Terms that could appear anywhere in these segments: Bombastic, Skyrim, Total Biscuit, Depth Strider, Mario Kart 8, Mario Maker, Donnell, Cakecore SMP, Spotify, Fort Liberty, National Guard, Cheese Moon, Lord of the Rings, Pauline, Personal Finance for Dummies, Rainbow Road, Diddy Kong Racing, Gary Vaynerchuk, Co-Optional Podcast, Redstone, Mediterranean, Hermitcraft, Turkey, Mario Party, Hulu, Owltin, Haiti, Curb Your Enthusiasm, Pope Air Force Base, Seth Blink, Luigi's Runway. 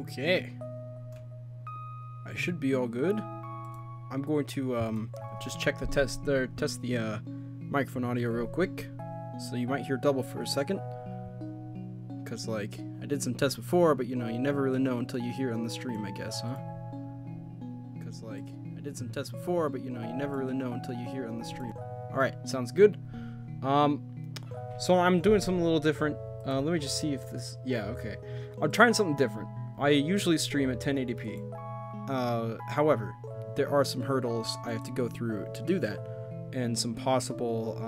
Okay. I should be all good. I'm going to just check the microphone audio real quick. So you might hear double for a second. Because, like, I did some tests before, but, you know, you never really know until you hear on the stream, I guess, huh? Because, like, I did some tests before, but, you know, you never really know until you hear on the stream. Alright, sounds good. So I'm doing something a little different. Let me just see if this... Yeah, okay. I'm trying something different. I usually stream at 1080p. However, there are some hurdles I have to go through to do that. And some possible,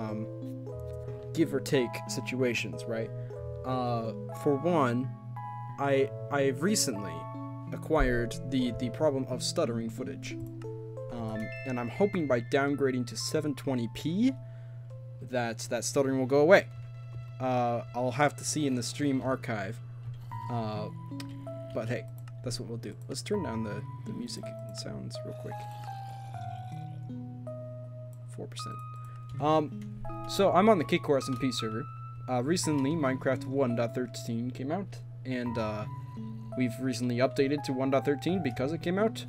give or take situations, right? For one, I've recently acquired the problem of stuttering footage. And I'm hoping by downgrading to 720p that stuttering will go away. I'll have to see in the stream archive. But hey, that's what we'll do. Let's turn down the music and sounds real quick. 4%. So I'm on the Cakecore SMP server. Recently, Minecraft 1.13 came out, and we've recently updated to 1.13 because it came out.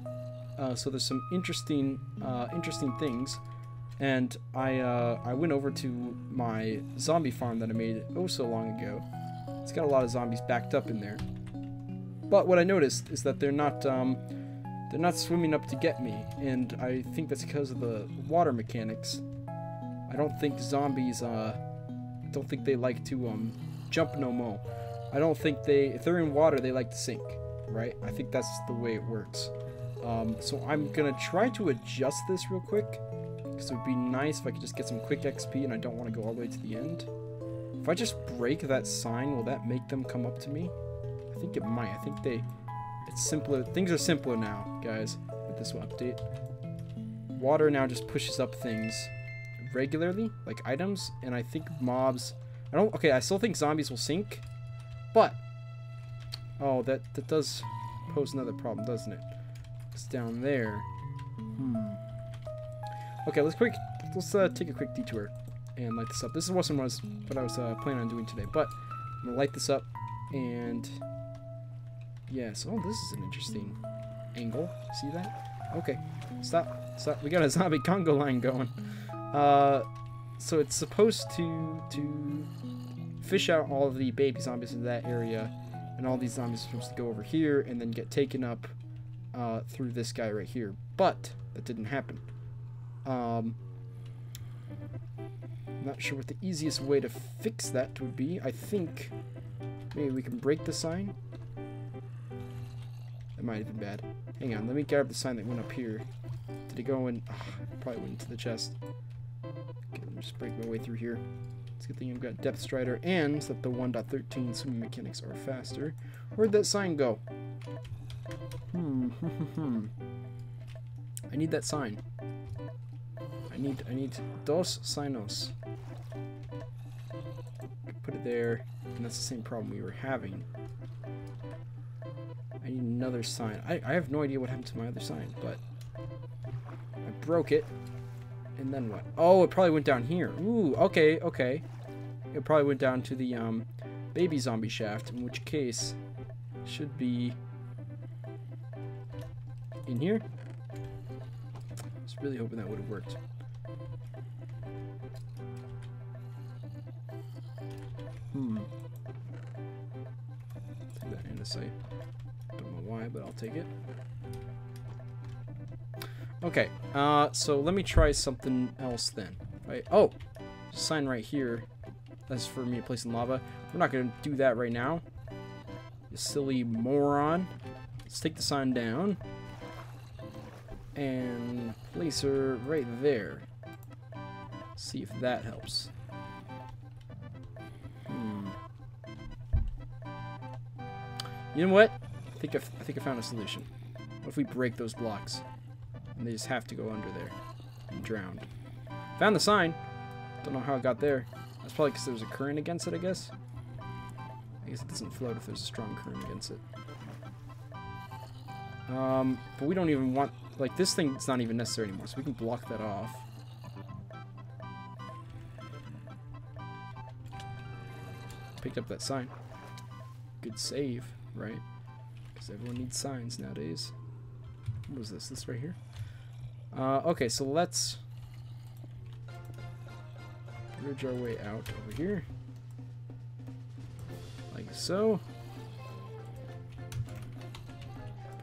So there's some interesting things, and I went over to my zombie farm that I made oh so long ago. It's got a lot of zombies backed up in there. But what I noticed is that they're not swimming up to get me, and I think that's because of the water mechanics. I don't think zombies they like to jump no more. I don't think if they're in water they like to sink, right? I think that's the way it works. So I'm gonna try to adjust this real quick, because it would be nice if I could just get some quick XP, and I don't want to go all the way to the end. If I just break that sign, will that make them come up to me? I think it might. I think it's simpler. Things are simpler now, guys, with this update. Water now just pushes up things regularly, like items, and I think mobs... I still think zombies will sink, but... Oh, that does pose another problem, doesn't it? It's down there. Okay, let's take a quick detour and light this up. This wasn't what I was planning on doing today, but I'm gonna light this up, and yes. Oh, this is an interesting angle. See that? Okay, stop. We got a zombie Congo line going. So it's supposed to fish out all of the baby zombies in that area, and all these zombies are supposed to go over here and then get taken up through this guy right here, but that didn't happen. I'm not sure what the easiest way to fix that would be. I think maybe we can break the sign. That might have been bad. Hang on, let me grab the sign that went up here. Did it go in? Oh, it probably went into the chest. Okay, let me just break my way through here. It's a good thing I've got Depth Strider and that the 1.13 swimming mechanics are faster. Where'd that sign go? I need that sign. I need dos signos. Put it there, and that's the same problem we were having. I need another sign. I have no idea what happened to my other sign, but I broke it, and then what? Oh, it probably went down here. Ooh, okay. It probably went down to the baby zombie shaft, in which case it should be in here. I was really hoping that would have worked. Take that into sight. Don't know why, but I'll take it. Okay, so let me try something else then. Right? Oh! Sign right here. That's for me to place in lava. We're not gonna do that right now, you silly moron. Let's take the sign down and place her right there. See if that helps. You know what? I think I found a solution. What if we break those blocks? And they just have to go under there and drown. Found the sign. Don't know how it got there. That's probably because there was a current against it, I guess. I guess it doesn't float if there's a strong current against it. But we don't even want... Like, this thing's not even necessary anymore, so we can block that off. Picked up that sign. Good save, right? because everyone needs signs nowadays. What was this? This right here? Okay, so let's bridge our way out over here. Like so.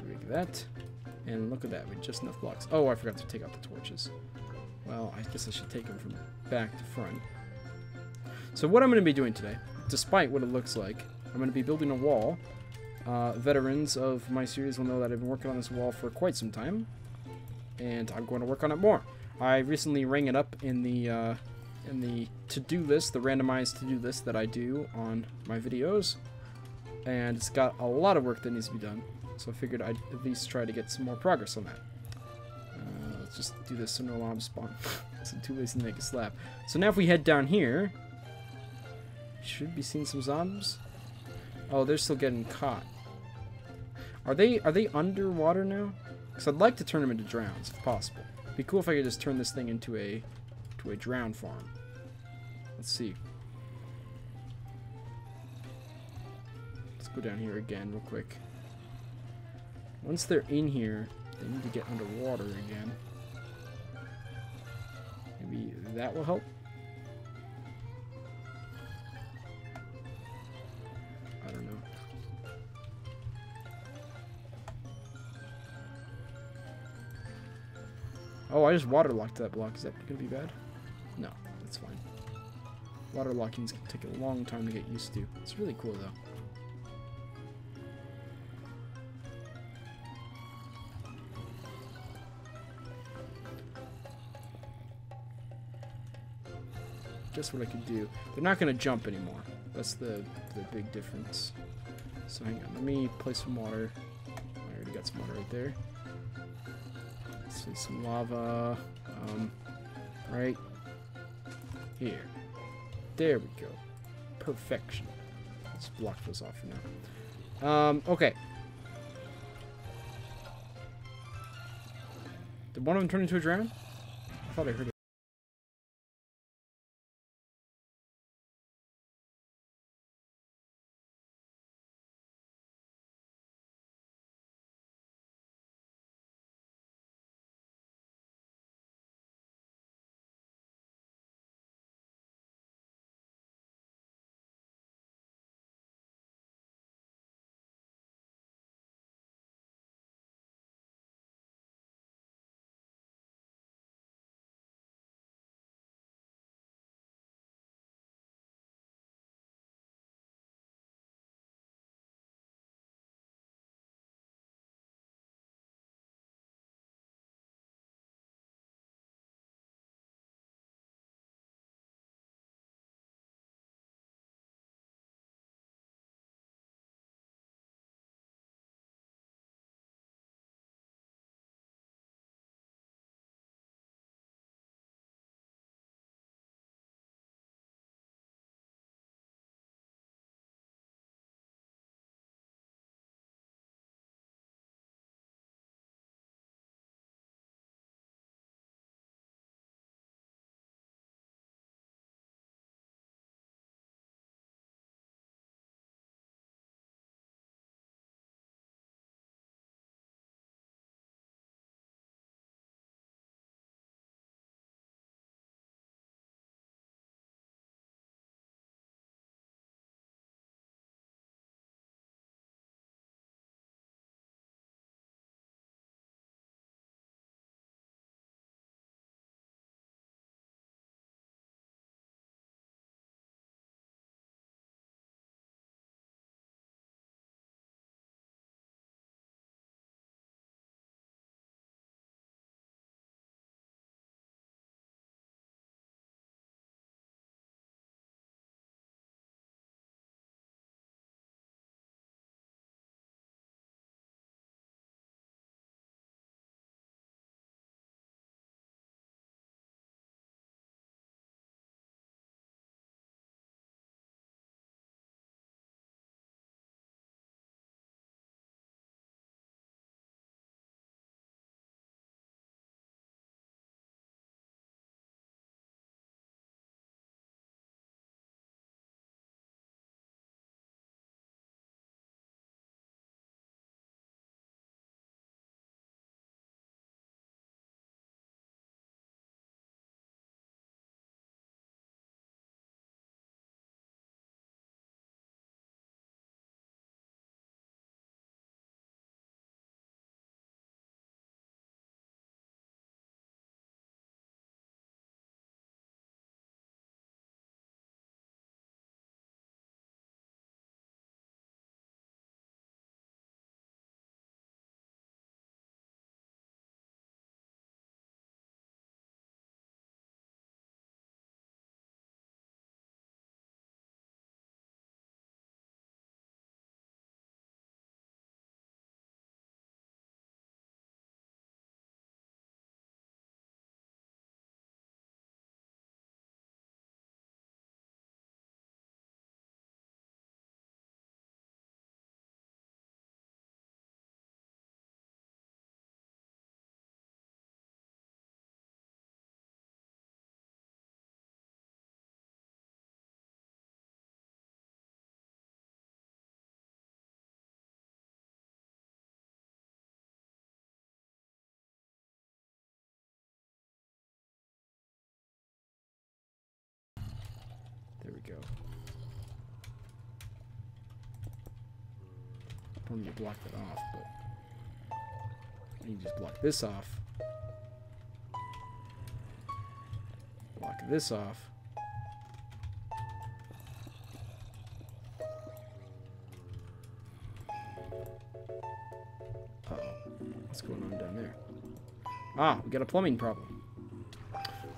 Break that. And look at that, we just enough blocks. Oh, I forgot to take out the torches. Well, I guess I should take them from back to front. So what I'm going to be doing today, despite what it looks like, I'm going to be building a wall. Veterans of my series will know that I've been working on this wall for quite some time, and I'm going to work on it more. I recently rang it up in the to-do list, the randomized to-do list that I do on my videos, and it's got a lot of work that needs to be done, so I figured I'd at least try to get some more progress on that. Let's just do this so no lobs spawn. It's two ways to make a slab. So now if we head down here, should be seeing some zombies. Oh, they're still getting caught. Are they underwater now? Because I'd like to turn them into drowns, if possible. It'd be cool if I could just turn this thing into a drown farm. Let's see. Let's go down here again real quick. Once they're in here, they need to get underwater again. Maybe that will help. I don't know. Oh, I just waterlocked that block. Is that going to be bad? No, that's fine. Waterlocking's going to take a long time to get used to. It's really cool, though. Guess what I could do? They're not going to jump anymore. That's the big difference. So hang on, let me place some water. I already got some water right there. Let's see, some lava. Right here. There we go. Perfection. Let's block those off for now. Okay. Did one of them turn into a drown? I thought I heard it. I need to block that off, but I need to just block this off. Block this off. Uh-oh. What's going on down there? Ah, we got a plumbing problem.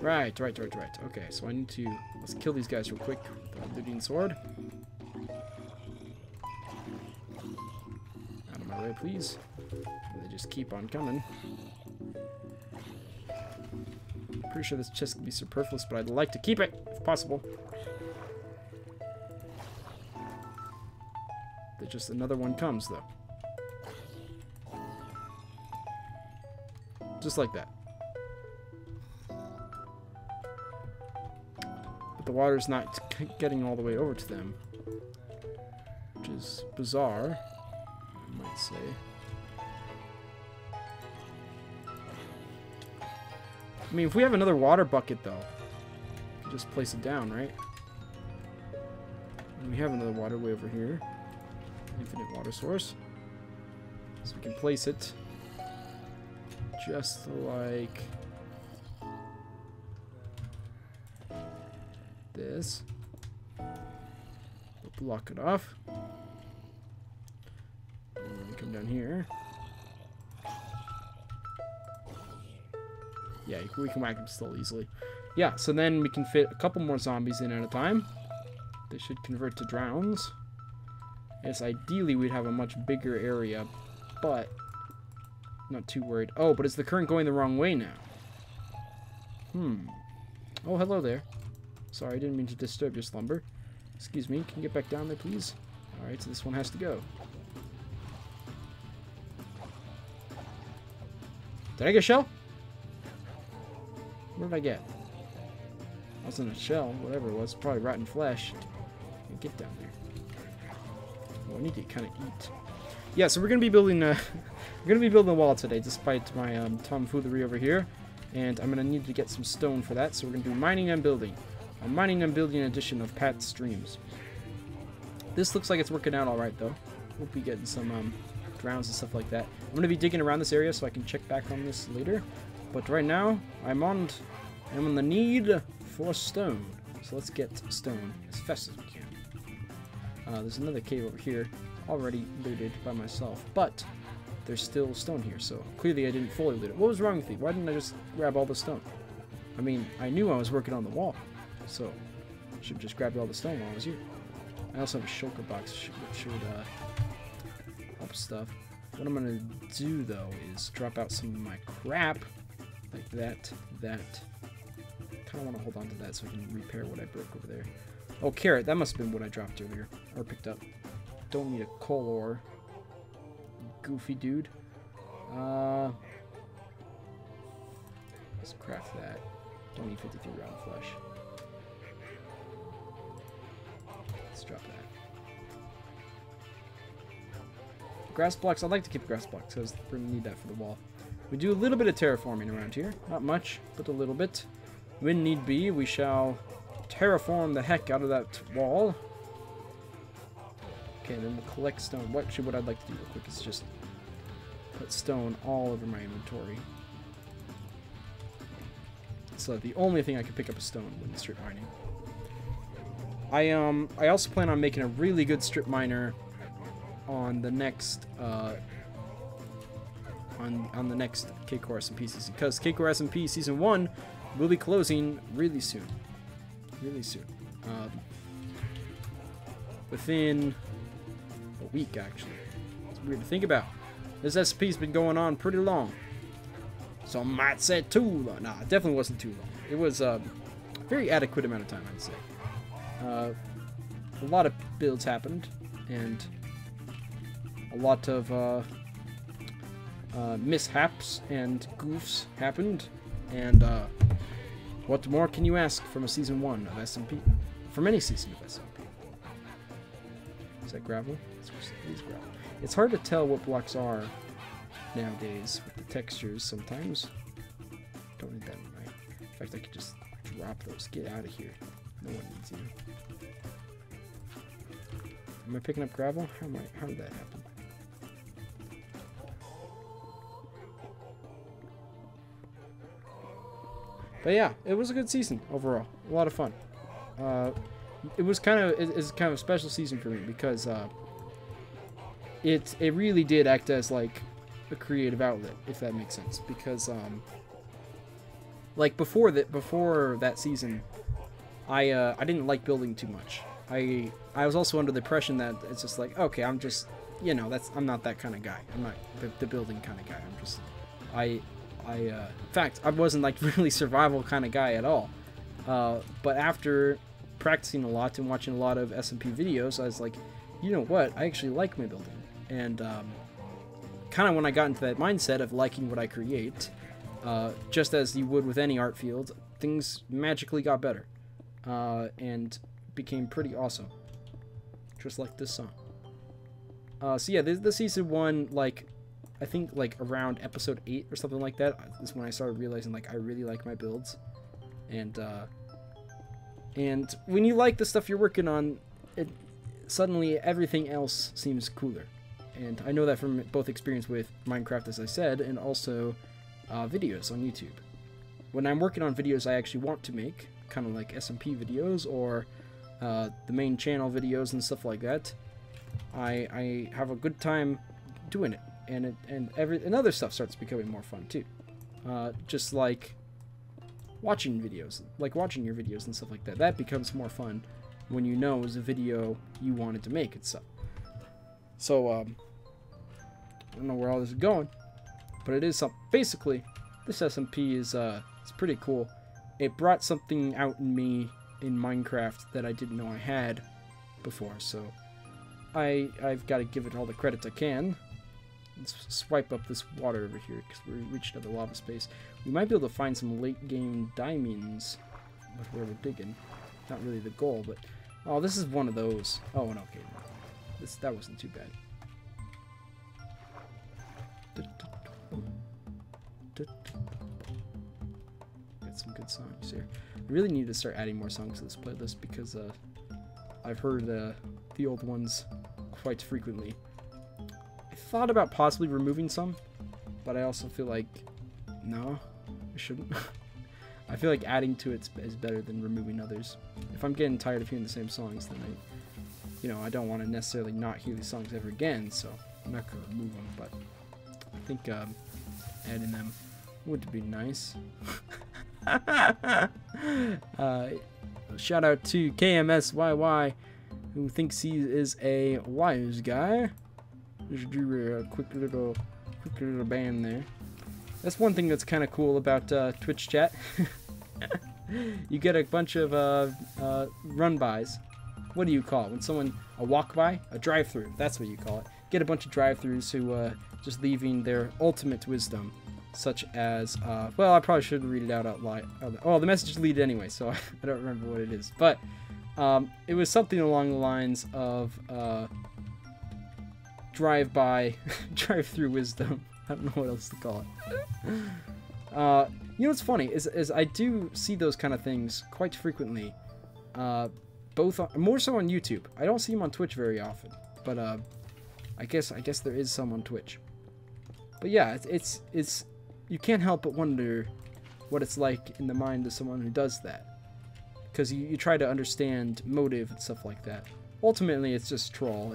Right. Okay, so I need to... Let's kill these guys real quick with the looting sword. Out of my way, please. They just keep on coming. Pretty sure this chest could be superfluous, but I'd like to keep it, if possible. That just another one comes, though. Just like that. But the water's not getting all the way over to them, which is bizarre, I might say. I mean, if we have another water bucket, though, we can just place it down, right? And we have another water way over here. Infinite water source. So we can place it. Just like this. We'll block it off. And then come down here. Yeah, we can whack them still easily. Yeah, so then we can fit a couple more zombies in at a time. They should convert to drowns. Yes, ideally we'd have a much bigger area, but... Not too worried. Oh, but is the current going the wrong way now? Oh, hello there. Sorry, I didn't mean to disturb your slumber. Excuse me, can you get back down there, please? Alright, so this one has to go. Did I get a shell? What did I get? I wasn't a shell, whatever it was. Probably rotten flesh. Get down there. Well, I need to kind of eat. Yeah, so we're going to be building a... We're going to be building a wall today, despite my tomfoolery over here. And I'm going to need to get some stone for that, so we're going to do mining and building. A mining and building edition of Pat's Streams. This looks like it's working out alright, though. We'll be getting some drowns and stuff like that. I'm going to be digging around this area so I can check back on this later. But right now, I'm on the need for stone. So let's get stone as fast as we can. There's another cave over here, already looted by myself, but... There's still stone here, so clearly I didn't fully loot it. What was wrong with me? Why didn't I just grab all the stone? I mean, I knew I was working on the wall, so I should have just grabbed all the stone while I was here. I also have a shulker box that should help stuff. What I'm going to do, though, is drop out some of my crap, like that. I kind of want to hold on to that so I can repair what I broke over there. Oh, carrot, that must have been what I dropped earlier, or picked up. Don't need a coal ore. Goofy dude. Let's craft that. Don't need 53 round flesh. Let's drop that. Grass blocks. I'd like to keep grass blocks because we're going to need that for the wall. We do a little bit of terraforming around here. Not much, but a little bit. When need be, we shall terraform the heck out of that wall. Okay, then we'll collect stone. What I'd like to do real quick is just put stone all over my inventory. So the only thing I can pick up is stone when strip mining. I also plan on making a really good strip miner on the next on the next Cakecore SMP season, because Cakecore SMP season 1 will be closing really soon. Really soon. Within week, actually. It's weird to think about. This SP's been going on pretty long. Some might say too long. Nah, it definitely wasn't too long. It was a very adequate amount of time, I'd say. A lot of builds happened, and a lot of mishaps and goofs happened, and what more can you ask from a season 1 of SMP? From any season of SMP. Is that gravel? It's gravel. It's hard to tell what blocks are nowadays with the textures sometimes. Don't need that one, right? In fact, I could just drop those. Get out of here. No one needs you. Am I picking up gravel? How did that happen? But yeah, it was a good season overall. A lot of fun. It's kind of a special season for me because it really did act as like a creative outlet, if that makes sense. Because like before that season, I didn't like building too much. I was also under the impression that it's just like, okay, I'm just, you know, I'm not that kind of guy. I'm not the building kind of guy. In fact, I wasn't like really survival kind of guy at all. But after practicing a lot and watching a lot of SMP videos, I was like, you know what? I actually like my building. And kind of when I got into that mindset of liking what I create, just as you would with any art field, things magically got better and became pretty awesome. Just like this song. So yeah, this season one, like, I think like around episode 8 or something like that is when I started realizing like I really like my builds, and when you like the stuff you're working on, it suddenly everything else seems cooler. And I know that from both experience with Minecraft, as I said, and also videos on YouTube. When I'm working on videos I actually want to make, kind of like SMP videos or the main channel videos and stuff like that, I have a good time doing it. And other stuff starts becoming more fun too, just like watching your videos and stuff like that. That becomes more fun when you know it was a video you wanted to make and stuff. So I don't know where all this is going, but it is something. Basically, this SMP is it's pretty cool. It brought something out in me in Minecraft that I didn't know I had before. So I've got to give it all the credit I can. Let's swipe up this water over here because we reached another lava space. We might be able to find some late game diamonds with where we're digging. Not really the goal, but oh, this is one of those. Oh, and okay, that wasn't too bad. Got some good songs here. I really need to start adding more songs to this playlist because I've heard the old ones quite frequently. I thought about possibly removing some, but I also feel like, no, I shouldn't. I feel like adding to it is better than removing others. If I'm getting tired of hearing the same songs, then I don't want to necessarily not hear these songs ever again, so I'm not going to remove them, but I think adding them would be nice. Shout out to KMSYY, who thinks he is a wise guy. Just do a quick little band there. That's one thing that's kind of cool about Twitch chat. You get a bunch of run-bys. What do you call it? When someone, a walk-by? A drive-through. That's what you call it. Get a bunch of drive-throughs who just leaving their ultimate wisdom, such as, well, I probably shouldn't read it out loud. Oh, the message lead anyway, so I don't remember what it is. But it was something along the lines of... drive-by, drive-through wisdom. I don't know what else to call it. You know what's funny is I do see those kind of things quite frequently, more so on YouTube. I don't see them on Twitch very often, but I guess there is some on Twitch. But yeah, it's you can't help but wonder what it's like in the mind of someone who does that, because you try to understand motive and stuff like that. Ultimately, it's just troll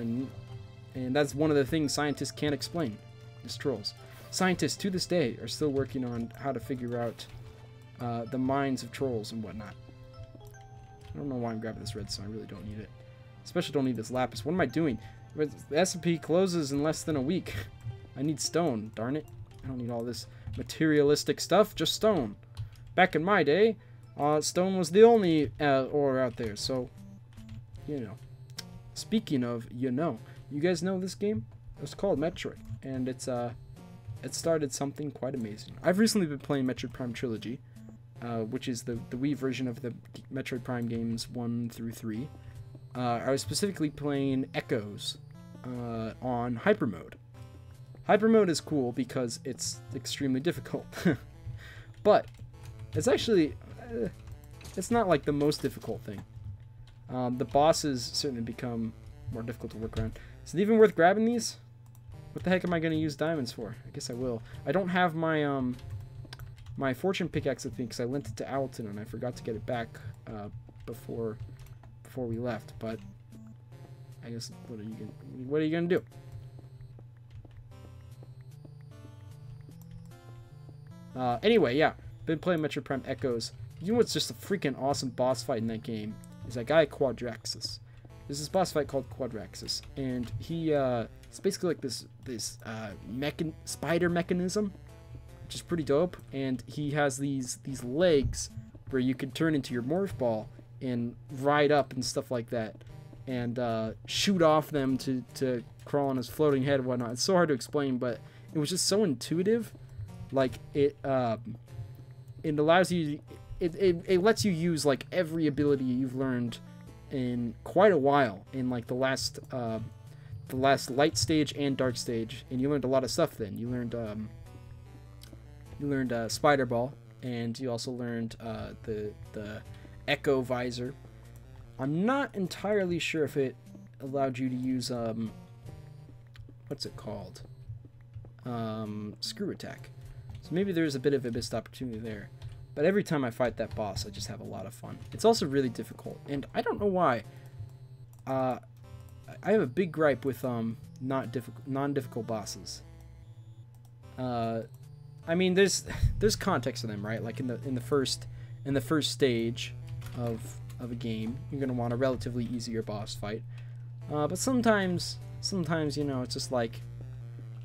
and that's one of the things scientists can't explain, is trolls. Scientists, to this day, are still working on how to figure out the minds of trolls and whatnot. I don't know why I'm grabbing this redstone. I really don't need it. Especially don't need this lapis. What am I doing? The SMP closes in less than a week. I need stone, darn it. I don't need all this materialistic stuff, just stone. Back in my day, stone was the only ore out there, so, you know. Speaking of, you know. You guys know this game? It's called Metroid, and it started something quite amazing. I've recently been playing Metroid Prime Trilogy, which is the Wii version of the Metroid Prime games 1 through 3. I was specifically playing Echoes on Hyper Mode. Hyper Mode is cool because it's extremely difficult, but it's actually it's not like the most difficult thing. The bosses certainly become more difficult to work around. Is it even worth grabbing these? What the heck am I going to use diamonds for? I guess I will. I don't have my my fortune pickaxe, I think, because I lent it to Owltin and I forgot to get it back before we left. But I guess what are you gonna do? Anyway, yeah, been playing Metroid Prime Echoes. You know what's just a freaking awesome boss fight in that game is that guy Quadraxis. There's this boss fight called Quadraxis, and he it's basically like this spider mechanism, which is pretty dope. And he has these legs where you can turn into your morph ball and ride up and stuff like that, and shoot off them to crawl on his floating head and whatnot. It's so hard to explain, but it was just so intuitive. Like it allows you, it lets you use like every ability you've learned in quite a while in like the last light stage and dark stage, and you learned a lot of stuff. Then you learned spider ball, and you also learned the echo visor. I'm not entirely sure if it allowed you to use what's it called, screw attack. So maybe there's a bit of a missed opportunity there. But every time I fight that boss, I just have a lot of fun. It's also really difficult, and I don't know why. I have a big gripe with non-difficult bosses. I mean, there's context to them, right? Like in the first stage of a game, you're gonna want a relatively easier boss fight. But sometimes you know, it's just like,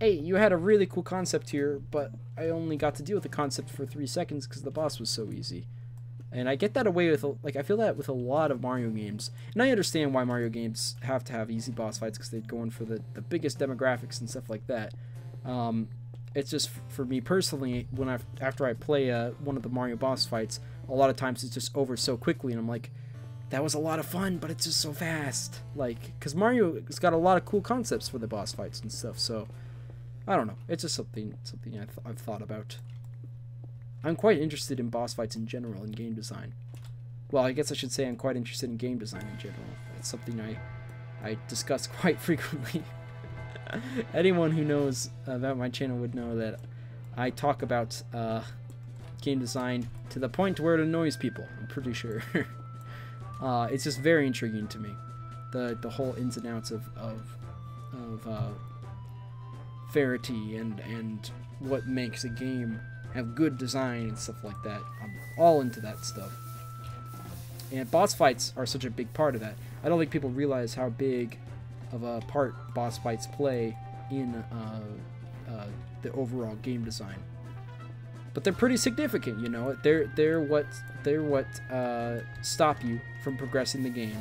hey, you had a really cool concept here, but I only got to deal with the concept for 3 seconds because the boss was so easy. And I get that away with, like, I feel that with a lot of Mario games. And I understand why Mario games have to have easy boss fights, because they're going for the biggest demographics and stuff like that. It's just, for me personally, after I play one of the Mario boss fights, a lot of times it's just over so quickly, and I'm like, that was a lot of fun, but it's just so fast. Like, because Mario's got a lot of cool concepts for the boss fights and stuff, so I don't know. It's just something I've thought about. I'm quite interested in boss fights in general and game design. Well, I guess I should say I'm quite interested in game design in general. It's something I discuss quite frequently. Anyone who knows about my channel would know that I talk about game design to the point where it annoys people, I'm pretty sure. It's just very intriguing to me, the whole ins and outs of verity and what makes a game have good design and stuff like that. I'm all into that stuff, and boss fights are such a big part of that. I don't think people realize how big of a part boss fights play in the overall game design, but they're pretty significant. You know, they're what stop you from progressing the game,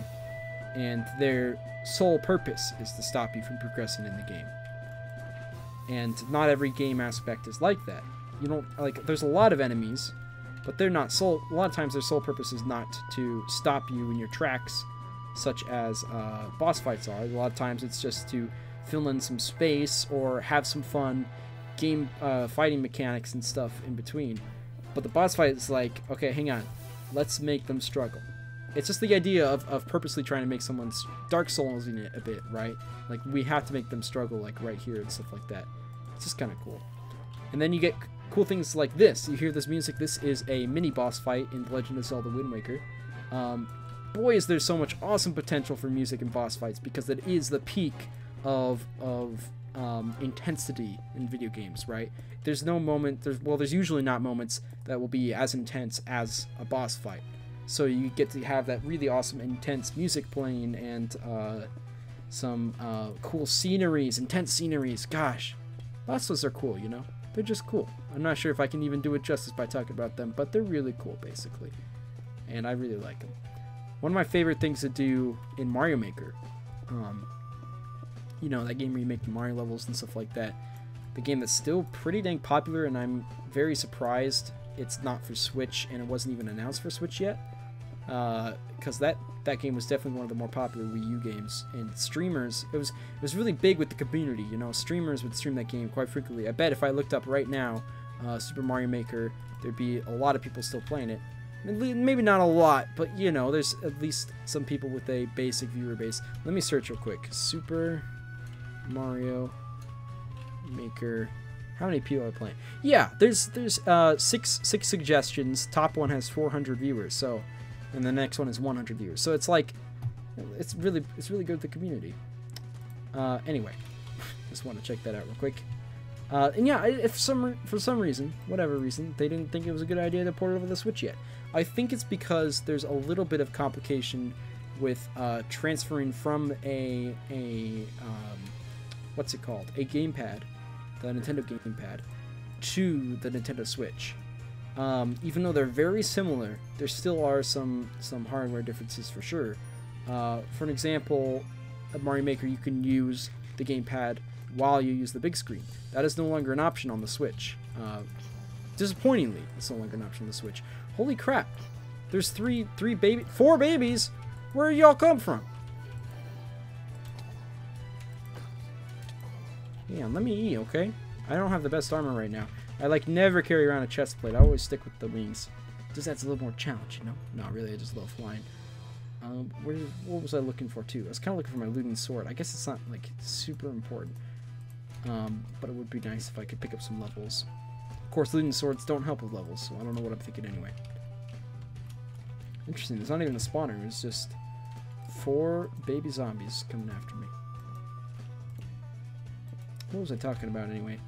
and their sole purpose is to stop you from progressing in the game. And not every game aspect is like that. You don't, like, there's a lot of enemies, but they're not sole, a lot of times their sole purpose is not to stop you in your tracks, such as boss fights are. A lot of times it's just to fill in some space or have some fun game fighting mechanics and stuff in between. But the boss fight is like, okay, hang on, let's make them struggle. It's just the idea of purposely trying to make someone's Dark Souls in it a bit, right? Like, we have to make them struggle, like, right here and stuff like that. It's just kind of cool. And then you get cool things like this. You hear this music. This is a mini-boss fight in The Legend of Zelda Wind Waker. Boy, is there so much awesome potential for music in boss fights, because it is the peak of intensity in video games, right? There's no moment, there's usually not moments that will be as intense as a boss fight. So you get to have that really awesome, intense music playing, and some cool sceneries, intense sceneries. Gosh, bosses are cool, you know? They're just cool. I'm not sure if I can even do it justice by talking about them, but they're really cool, basically. And I really like them. One of my favorite things to do in Mario Maker, you know, that game where you make the Mario levels and stuff like that, the game that's still pretty dang popular, and I'm very surprised it's not for Switch, and it wasn't even announced for Switch yet. Because that game was definitely one of the more popular Wii U games, and streamers, it was really big with the community, you know. Streamers would stream that game quite frequently. I bet if I looked up right now Super Mario Maker, there'd be a lot of people still playing it. Maybe not a lot, but you know, there's at least some people with a basic viewer base. Let me search real quick. Super Mario Maker How many people are playing? Yeah, there's six suggestions. Top one has 400 viewers, so, and the next one is 100 viewers. So it's like, it's really good for the community. Anyway, just want to check that out real quick. And yeah, if for some reason, whatever reason, they didn't think it was a good idea to port it over the Switch yet. I think it's because there's a little bit of complication with transferring from a what's it called? A gamepad, the Nintendo gamepad, to the Nintendo Switch. Even though they're very similar, there still are some hardware differences for sure. For an example, at Mario Maker, you can use the gamepad while you use the big screen. That is no longer an option on the Switch. Disappointingly, it's no longer an option on the Switch. Holy crap! There's four babies. Where did y'all come from? Yeah, let me eat, okay? I don't have the best armor right now. I like never carry around a chest plate. I always stick with the wings. Just adds a little more challenge, you know? Not really. I just love flying. What was I looking for too? I was kind of looking for my looting sword. I guess it's not like super important. But it would be nice if I could pick up some levels. Of course, looting swords don't help with levels, so I don't know what I'm thinking anyway. Interesting, there's not even a spawner, it's just four baby zombies coming after me. What was I talking about anyway?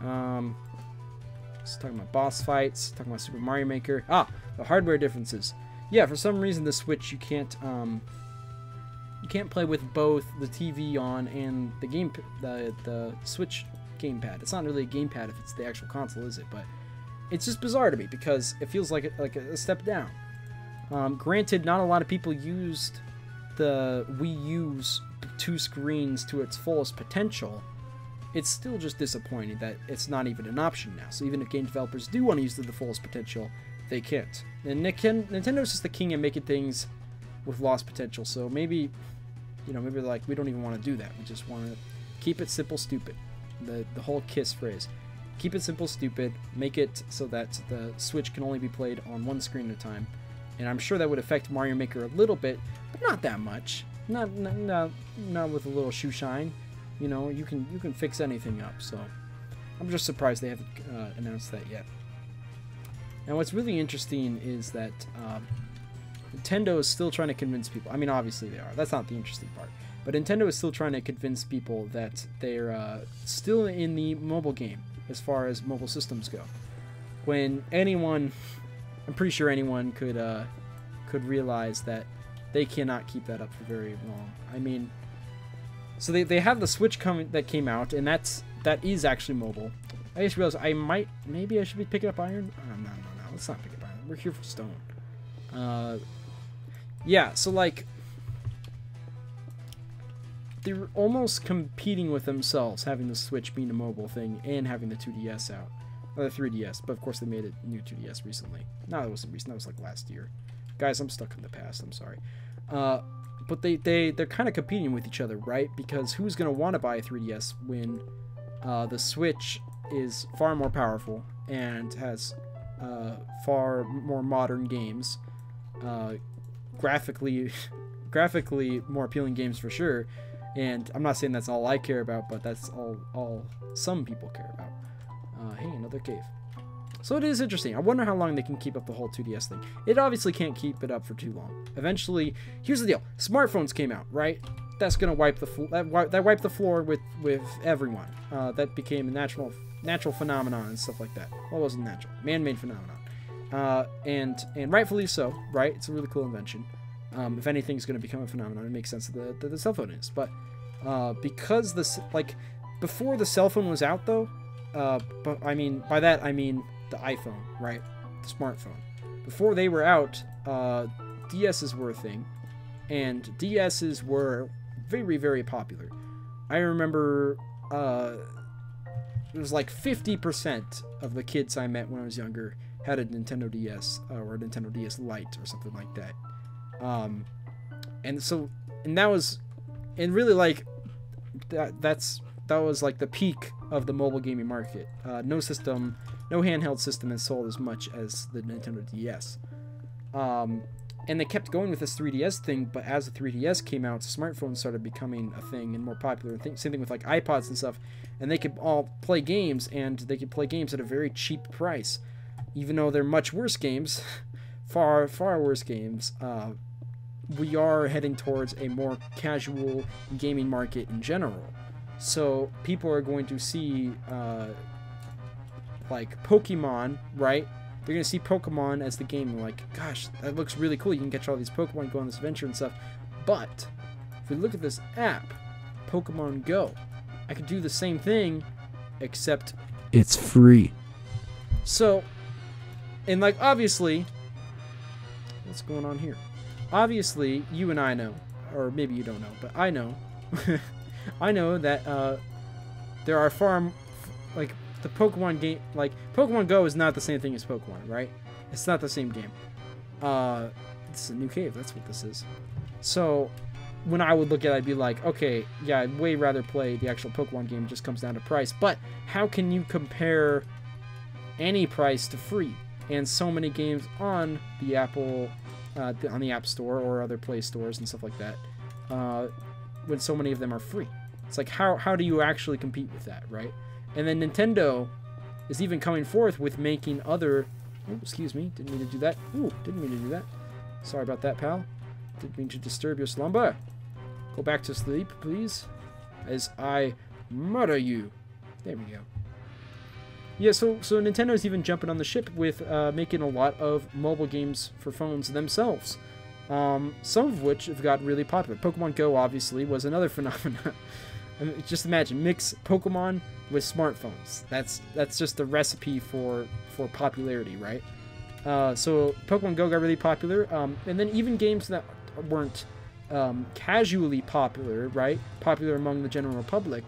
I was talking about boss fights, talking about Super Mario Maker. Ah, the hardware differences. Yeah, for some reason the Switch, you can't play with both the TV on and the game, the Switch gamepad. It's not really a gamepad if it's the actual console, is it? But it's just bizarre to me because it feels like a step down. Granted, not a lot of people used the Wii U's two screens to its fullest potential. It's still just disappointing that it's not even an option now. So even if game developers do want to use the fullest potential, they can't. And Nintendo's just the king at making things with lost potential. So maybe, you know, maybe they're like, we don't even want to do that. We just want to keep it simple, stupid. The whole KISS phrase. Keep it simple, stupid. Make it so that the Switch can only be played on one screen at a time. And I'm sure that would affect Mario Maker a little bit, but not that much. Not with a little shoe shine. You know, you can fix anything up. So I'm just surprised they haven't announced that yet. And what's really interesting is that Nintendo is still trying to convince people. I mean, obviously they are. That's not the interesting part. But Nintendo is still trying to convince people that they're still in the mobile game as far as mobile systems go. When anyone, I'm pretty sure anyone could realize that they cannot keep that up for very long. I mean, so they have the Switch that came out, and that is actually mobile. I just realized maybe I should be picking up iron. Oh, no. Let's not pick up iron. We're here for stone. Yeah, so like they're almost competing with themselves, having the Switch being a mobile thing and having the 2DS out, or the 3DS. But of course, they made a new 2DS recently. No, that wasn't recent. That was like last year. Guys, I'm stuck in the past. I'm sorry. But they're kind of competing with each other, right? Because who's gonna want to buy a 3DS when the Switch is far more powerful and has far more modern games, graphically more appealing games for sure. And I'm not saying that's all I care about, but that's all some people care about. Hey, another cave. So it is interesting. I wonder how long they can keep up the whole 2DS thing. It obviously can't keep it up for too long. Eventually, here's the deal: smartphones came out, right? That's gonna wipe the wiped the floor with everyone. That became a natural phenomenon and stuff like that. Well, it wasn't natural, man-made phenomenon, and rightfully so, right? It's a really cool invention. If anything's going to become a phenomenon, it makes sense that the cell phone is. But because before the cell phone was out, though, but I mean by that I mean the iPhone, right? The smartphone. Before they were out, DSs were a thing, and DSs were very, very popular. I remember. It was like 50% of the kids I met when I was younger had a Nintendo DS or a Nintendo DS Lite or something like that. That was like the peak of the mobile gaming market. No handheld system has sold as much as the Nintendo DS. And they kept going with this 3DS thing, but as the 3DS came out, smartphones started becoming a thing and more popular. Same thing with like iPods and stuff. And they could all play games, and they could play games at a very cheap price. Even though they're much worse games, far, far worse games, we are heading towards a more casual gaming market in general. So people are going to see, like, Pokemon, right? They're going to see Pokemon as the game. They're like, gosh, that looks really cool. You can catch all these Pokemon, go on this adventure and stuff. But if we look at this app, Pokemon Go, I could do the same thing, except it's free. So, and like, obviously, what's going on here? Obviously, you and I know, or maybe you don't know, but I know. I know that there are far, like, the Pokemon game, like, Pokemon Go is not the same thing as Pokemon, right? It's not the same game. It's a new cave, that's what this is. So, when I would look at it, I'd be like, okay, yeah, I'd way rather play the actual Pokemon game, it just comes down to price. But how can you compare any price to free? And so many games on the Apple, on the App Store or other Play Stores and stuff like that, when so many of them are free. It's like, how do you actually compete with that, right? And then Nintendo is even coming forth with making other... Oh, excuse me. Didn't mean to do that. Ooh, didn't mean to do that. Sorry about that, pal. Didn't mean to disturb your slumber. Go back to sleep, please, as I murder you. There we go. Yeah, so Nintendo's even jumping on the ship with making a lot of mobile games for phones themselves. Some of which have got really popular. Pokemon Go, obviously, was another phenomenon. I mean, just imagine, mix Pokemon with smartphones. That's just the recipe for popularity, right? So Pokemon Go got really popular, and then even games that weren't casually popular, right? Popular among the general public,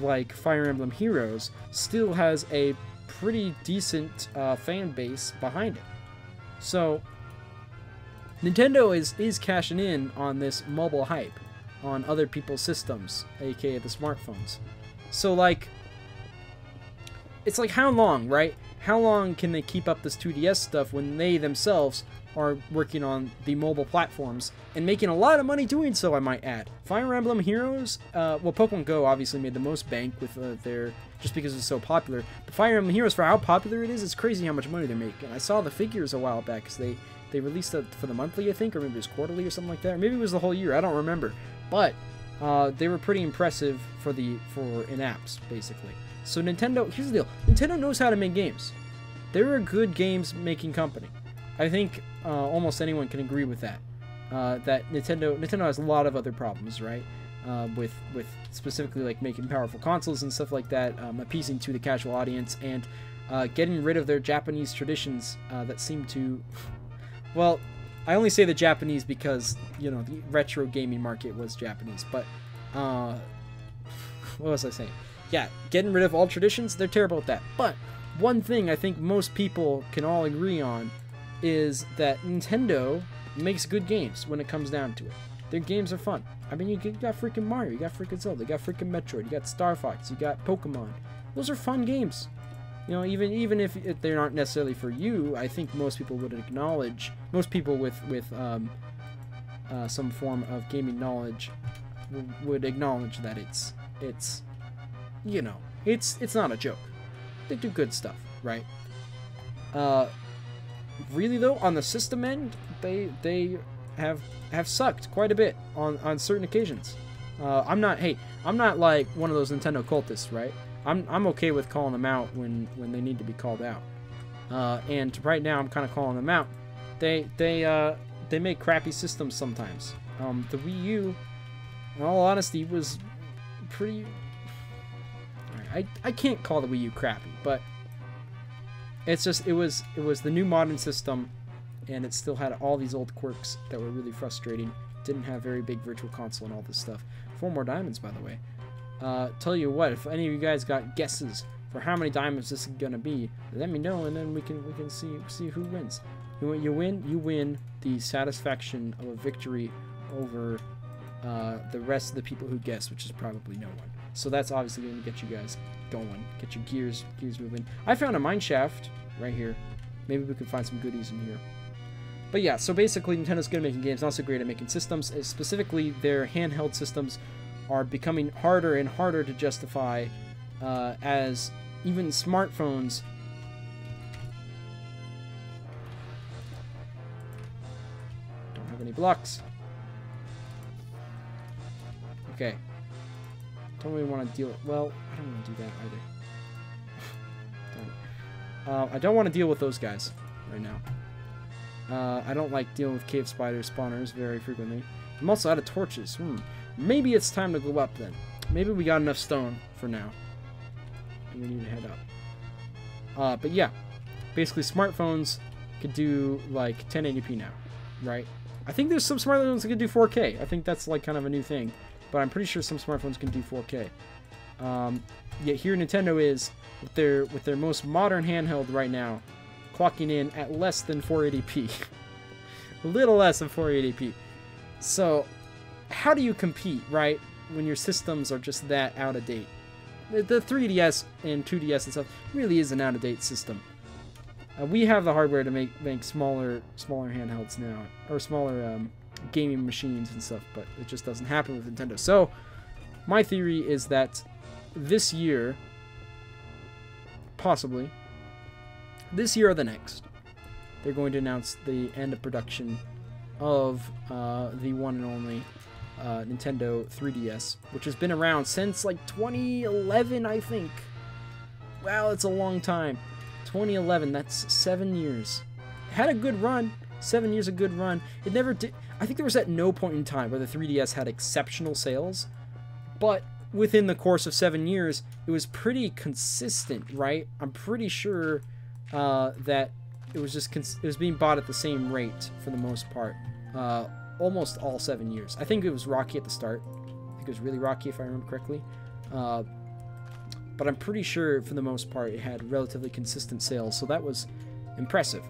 like Fire Emblem Heroes, still has a pretty decent fan base behind it. So Nintendo is cashing in on this mobile hype, on other people's systems, aka the smartphones. So, like, it's like, how long, right? How long can they keep up this 2DS stuff when they themselves are working on the mobile platforms and making a lot of money doing so, I might add? Fire Emblem Heroes, well, Pokemon Go obviously made the most bank with their, just because it's so popular. But Fire Emblem Heroes, for how popular it is, it's crazy how much money they're making. I saw the figures a while back, because they released it for the monthly, I think, or maybe it was quarterly or something like that, or maybe it was the whole year, I don't remember. But they were pretty impressive for in-apps, basically. So Nintendo, here's the deal. Nintendo knows how to make games. They're a good games-making company. I think almost anyone can agree with that. That Nintendo has a lot of other problems, right? With specifically like making powerful consoles and stuff like that, appeasing to the casual audience, and getting rid of their Japanese traditions that seem to, well, I only say the Japanese because, you know, the retro gaming market was Japanese, but, what was I saying? Yeah, getting rid of all traditions, they're terrible at that. But one thing I think most people can all agree on is that Nintendo makes good games when it comes down to it. Their games are fun. I mean, you got freaking Mario, you got freaking Zelda, you got freaking Metroid, you got Star Fox, you got Pokemon. Those are fun games. You know, even if they aren't necessarily for you, I think most people would acknowledge, most people with some form of gaming knowledge would acknowledge that it's, you know, it's not a joke. They do good stuff, right? Really though, on the system end, they have sucked quite a bit on certain occasions. I'm not like one of those Nintendo cultists, right? I'm okay with calling them out when they need to be called out, and right now I'm kind of calling them out. They make crappy systems sometimes. The Wii U, in all honesty, was pretty. I can't call the Wii U crappy, but it's just it was the new modern system, and it still had all these old quirks that were really frustrating. Didn't have very big virtual console and all this stuff. 4 more diamonds, by the way. Tell you what, if any of you guys got guesses for how many diamonds this is gonna be, let me know, and then we can see who wins. You win the satisfaction of a victory over the rest of the people who guess, which is probably no one. So that's obviously gonna get you guys going, get your gears moving. I found a mine shaft right here. Maybe we can find some goodies in here. But yeah, so basically Nintendo's good at making games, not so great at making systems. Specifically, their handheld systems are becoming harder and harder to justify, as even smartphones... Don't have any blocks. Okay. Don't really want to deal... Well, I don't want to do that either. Darn it. I don't want to deal with those guys right now. I don't like dealing with cave spider spawners very frequently. I'm also out of torches. Maybe it's time to go up then. Maybe we got enough stone for now. And we need to head up. But yeah. Basically, smartphones could do like 1080p now, right? I think there's some smartphones that can do 4K. I think that's like kind of a new thing. But I'm pretty sure some smartphones can do 4K. Yet here Nintendo is, with their most modern handheld right now, clocking in at less than 480p. A little less than 480p. So, how do you compete, right, when your systems are just that out of date? The 3DS and 2DS and stuff really is an out-of-date system. We have the hardware to make smaller handhelds now, or smaller gaming machines and stuff, but it just doesn't happen with Nintendo. So, my theory is that this year, possibly, this year or the next, they're going to announce the end of production of the one and only Nintendo 3DS, which has been around since like 2011, I think. Wow, it's a long time. 2011, that's 7 years. It had a good run. 7 years, a good run. It never did. I think there was at no point in time where the 3DS had exceptional sales, but within the course of 7 years, it was pretty consistent, right? I'm pretty sure that it was just being bought at the same rate for the most part, almost all 7 years. I think it was rocky at the start. I think it was really rocky if I remember correctly, but I'm pretty sure for the most part it had relatively consistent sales, so that was impressive.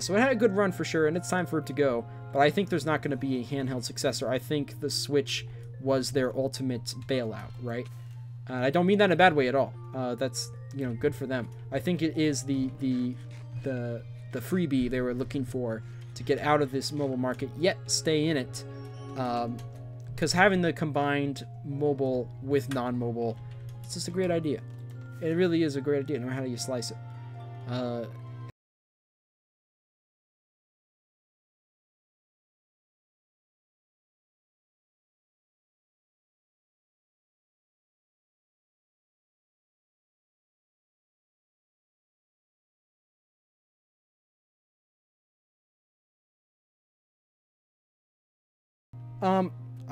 So it had a good run for sure, and it's time for it to go. But I think there's not going to be a handheld successor. I think the Switch was their ultimate bailout, right? I don't mean that in a bad way at all. That's, you know, good for them. I think it is the freebie they were looking for to get out of this mobile market, yet stay in it. Because having the combined mobile with non-mobile, it's just a great idea. It really is a great idea, no matter how you slice it.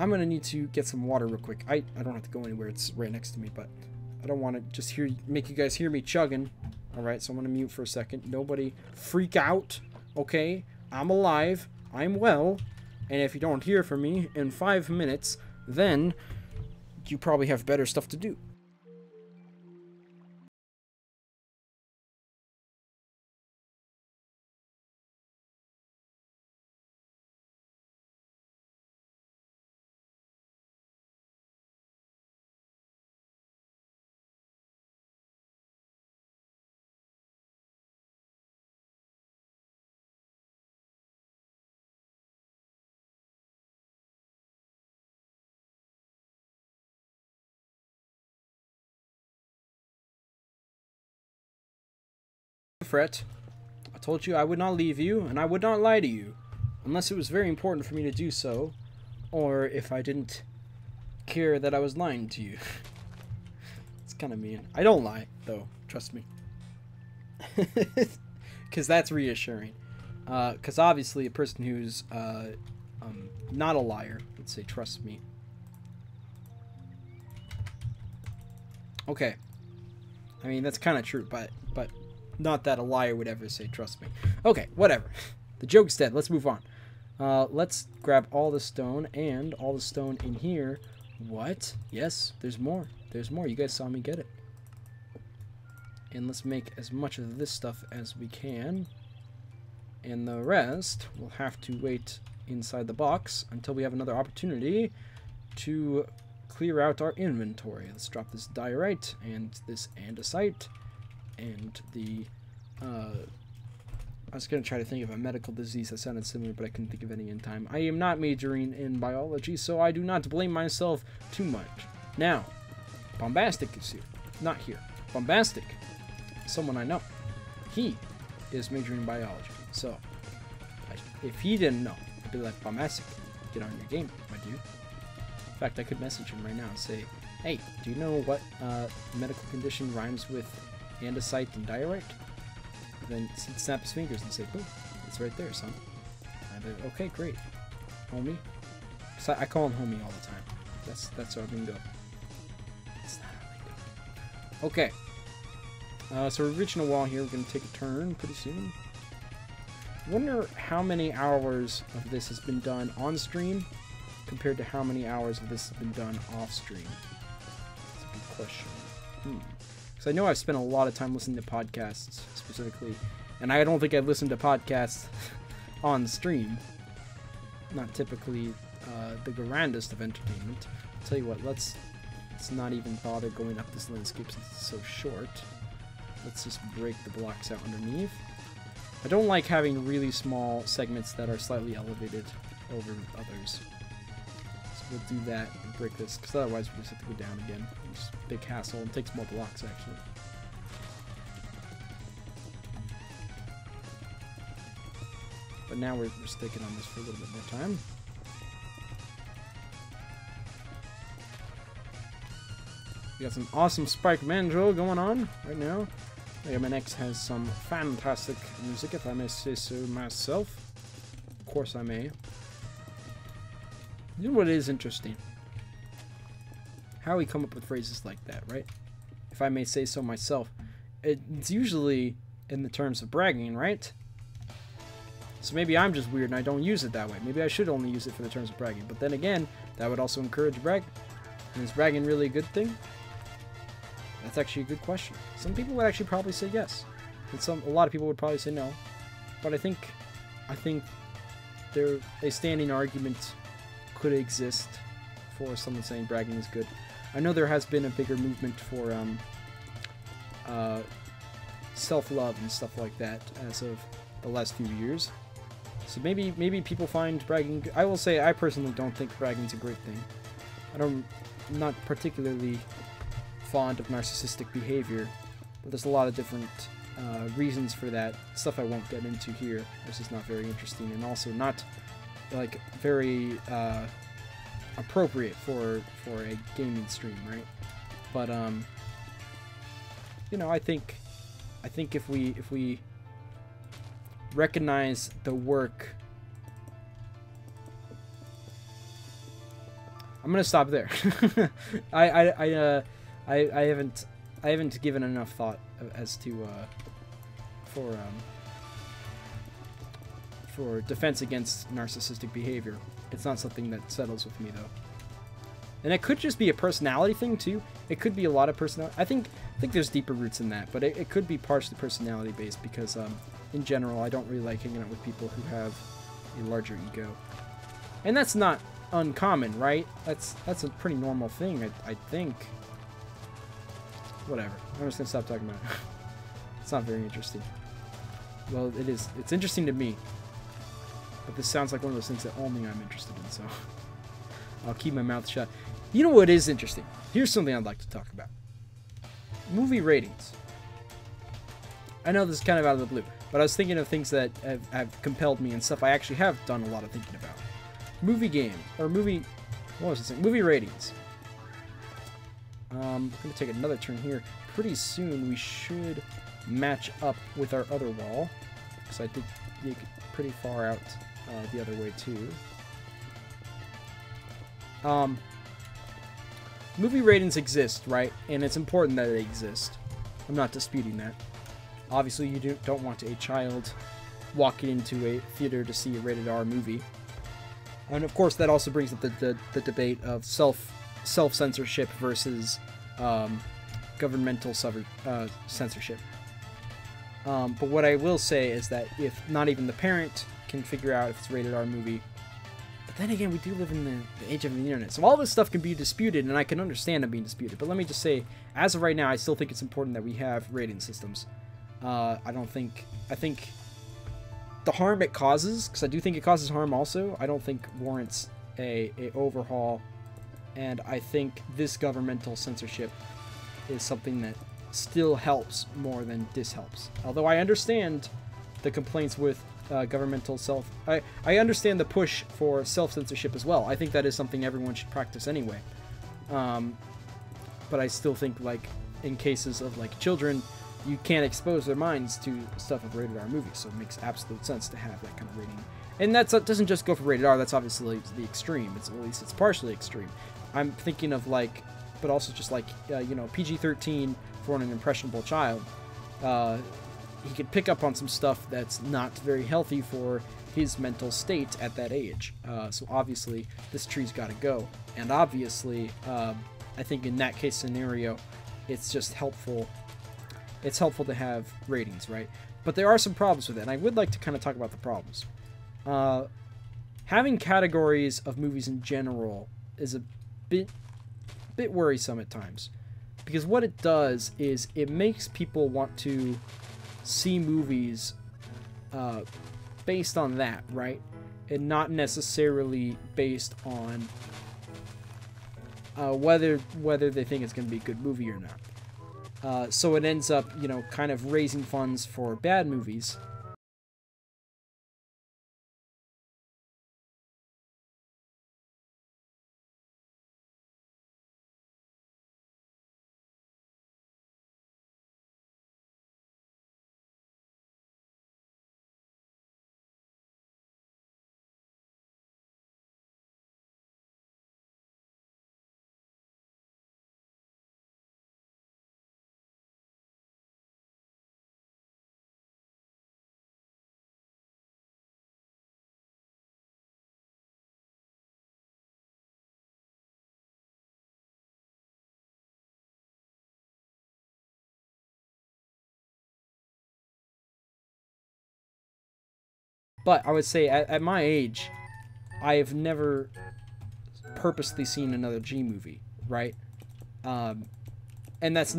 I'm going to need to get some water real quick. I don't have to go anywhere. It's right next to me, but I don't want to just make you guys hear me chugging. All right, so I'm going to mute for a second. Nobody freak out, okay? I'm alive. I'm well. And if you don't hear from me in 5 minutes, then you probably have better stuff to do. Fret. I told you I would not leave you, and I would not lie to you, unless it was very important for me to do so, or if I didn't care that I was lying to you. It's kind of mean. I don't lie, though. Trust me. Because that's reassuring. Because obviously a person who's not a liar would say, trust me. Okay. I mean, that's kind of true, but... Not that a liar would ever say, trust me. Okay, whatever. The joke's dead. Let's move on. Let's grab all the stone and all the stone in here. What? Yes, there's more. There's more. You guys saw me get it. And let's make as much of this stuff as we can. And the rest will have to wait inside the box until we have another opportunity to clear out our inventory. Let's drop this diorite and this andesite. And the I was going to try to think of a medical disease that sounded similar, but I couldn't think of any in time. I am not majoring in biology, so I do not blame myself too much. Now, Bombastic is here. Not here. Bombastic. Someone I know. He is majoring in biology. So, if he didn't know, I'd be like, Bombastic, get on your game, my dude. In fact, I could message him right now and say, hey, do you know what medical condition rhymes with andesite and diorite? Then he'd snap his fingers and say, boom, it's right there, son. I'd be like, okay, great, homie. So I call him homie all the time. That's our lingo. It's not our lingo. Okay. So we're reaching a wall here. We're going to take a turn pretty soon. Wonder how many hours of this has been done on stream compared to how many hours of this has been done off stream. That's a good question. So I know I've spent a lot of time listening to podcasts specifically, and I don't think I've listened to podcasts on stream. Not typically the grandest of entertainment. I'll tell you what, let's not even bother going up this landscape since it's so short. Let's just break the blocks out underneath. I don't like having really small segments that are slightly elevated over others. So we'll do that and break this, because otherwise we just have to go down again. It's a big hassle and takes more blocks, actually. But now we're sticking on this for a little bit more time. We got some awesome Spike Mandrill going on right now. MNX has some fantastic music, if I may say so myself. Of course I may. You know what is interesting? How we come up with phrases like that, right? If I may say so myself. It's usually in the terms of bragging, right? So maybe I'm just weird and I don't use it that way. Maybe I should only use it for the terms of bragging. But then again, that would also encourage bragging. And is bragging really a good thing? That's actually a good question. Some people would actually probably say yes, and a lot of people would probably say no. But I think there a standing argument could exist for someone saying bragging is good. I know there has been a bigger movement for self-love and stuff like that as of the last few years. So maybe people find bragging. I will say I personally don't think bragging is a great thing. I'm not particularly fond of narcissistic behavior, but there's a lot of different reasons for that. Stuff I won't get into here. This is not very interesting, and also not like very appropriate for a gaming stream, right? But you know, I think if we recognize the work. I'm gonna stop there. I haven't given enough thought as to for defense against narcissistic behavior. It's not something that settles with me though, and it could just be a personality thing too. It could be a lot of personality. I think there's deeper roots in that, but it could be partially personality based because in general I don't really like hanging out with people who have a larger ego, and that's not uncommon, right? That's a pretty normal thing, I think. Whatever. I'm just gonna stop talking about it. It's not very interesting. Well, it is. It's interesting to me. But this sounds like one of those things that only I'm interested in, so I'll keep my mouth shut. You know what is interesting? Here's something I'd like to talk about. Movie ratings. I know this is kind of out of the blue, but I was thinking of things that have compelled me and stuff I actually have done a lot of thinking about. Movie game, or movie, what was I saying? Movie ratings. We're going to take another turn here. Pretty soon we should match up with our other wall, because I did make it pretty far out the other way too. Movie ratings exist, right? And it's important that they exist. I'm not disputing that. Obviously you don't want a child walking into a theater to see a rated R movie. And of course that also brings up the debate of self-censorship versus governmental censorship. But what I will say is that if not even the parent can figure out if it's a rated R movie, but then again, we do live in the age of the internet, so all this stuff can be disputed, and I can understand it being disputed. But let me just say, as of right now, I still think it's important that we have rating systems. I don't think the harm it causes, because I do think it causes harm also, I don't think warrants a overhaul, and I think this governmental censorship is something that still helps more than dishelps. Although I understand the complaints with governmental I understand the push for self-censorship as well. I think that is something everyone should practice anyway. But I still think, like, in cases of, like, children, you can't expose their minds to stuff of rated R movies, so it makes absolute sense to have that kind of rating. And that doesn't just go for rated R, that's obviously the extreme. It's, at least it's partially extreme. I'm thinking of, like, but also just, like, you know, PG-13 for an impressionable child. He could pick up on some stuff that's not very healthy for his mental state at that age. So obviously, this tree's got to go. And obviously, I think in that case scenario, it's just helpful. It's helpful to have ratings, right? But there are some problems with it, and I would like to kind of talk about the problems. Having categories of movies in general is a bit worrisome at times, because what it does is it makes people want to see movies based on that, right? And not necessarily based on whether they think it's going to be a good movie or not. So it ends up, you know, kind of raising funds for bad movies. But I would say, at my age, I have never purposely seen another G movie, right? And that's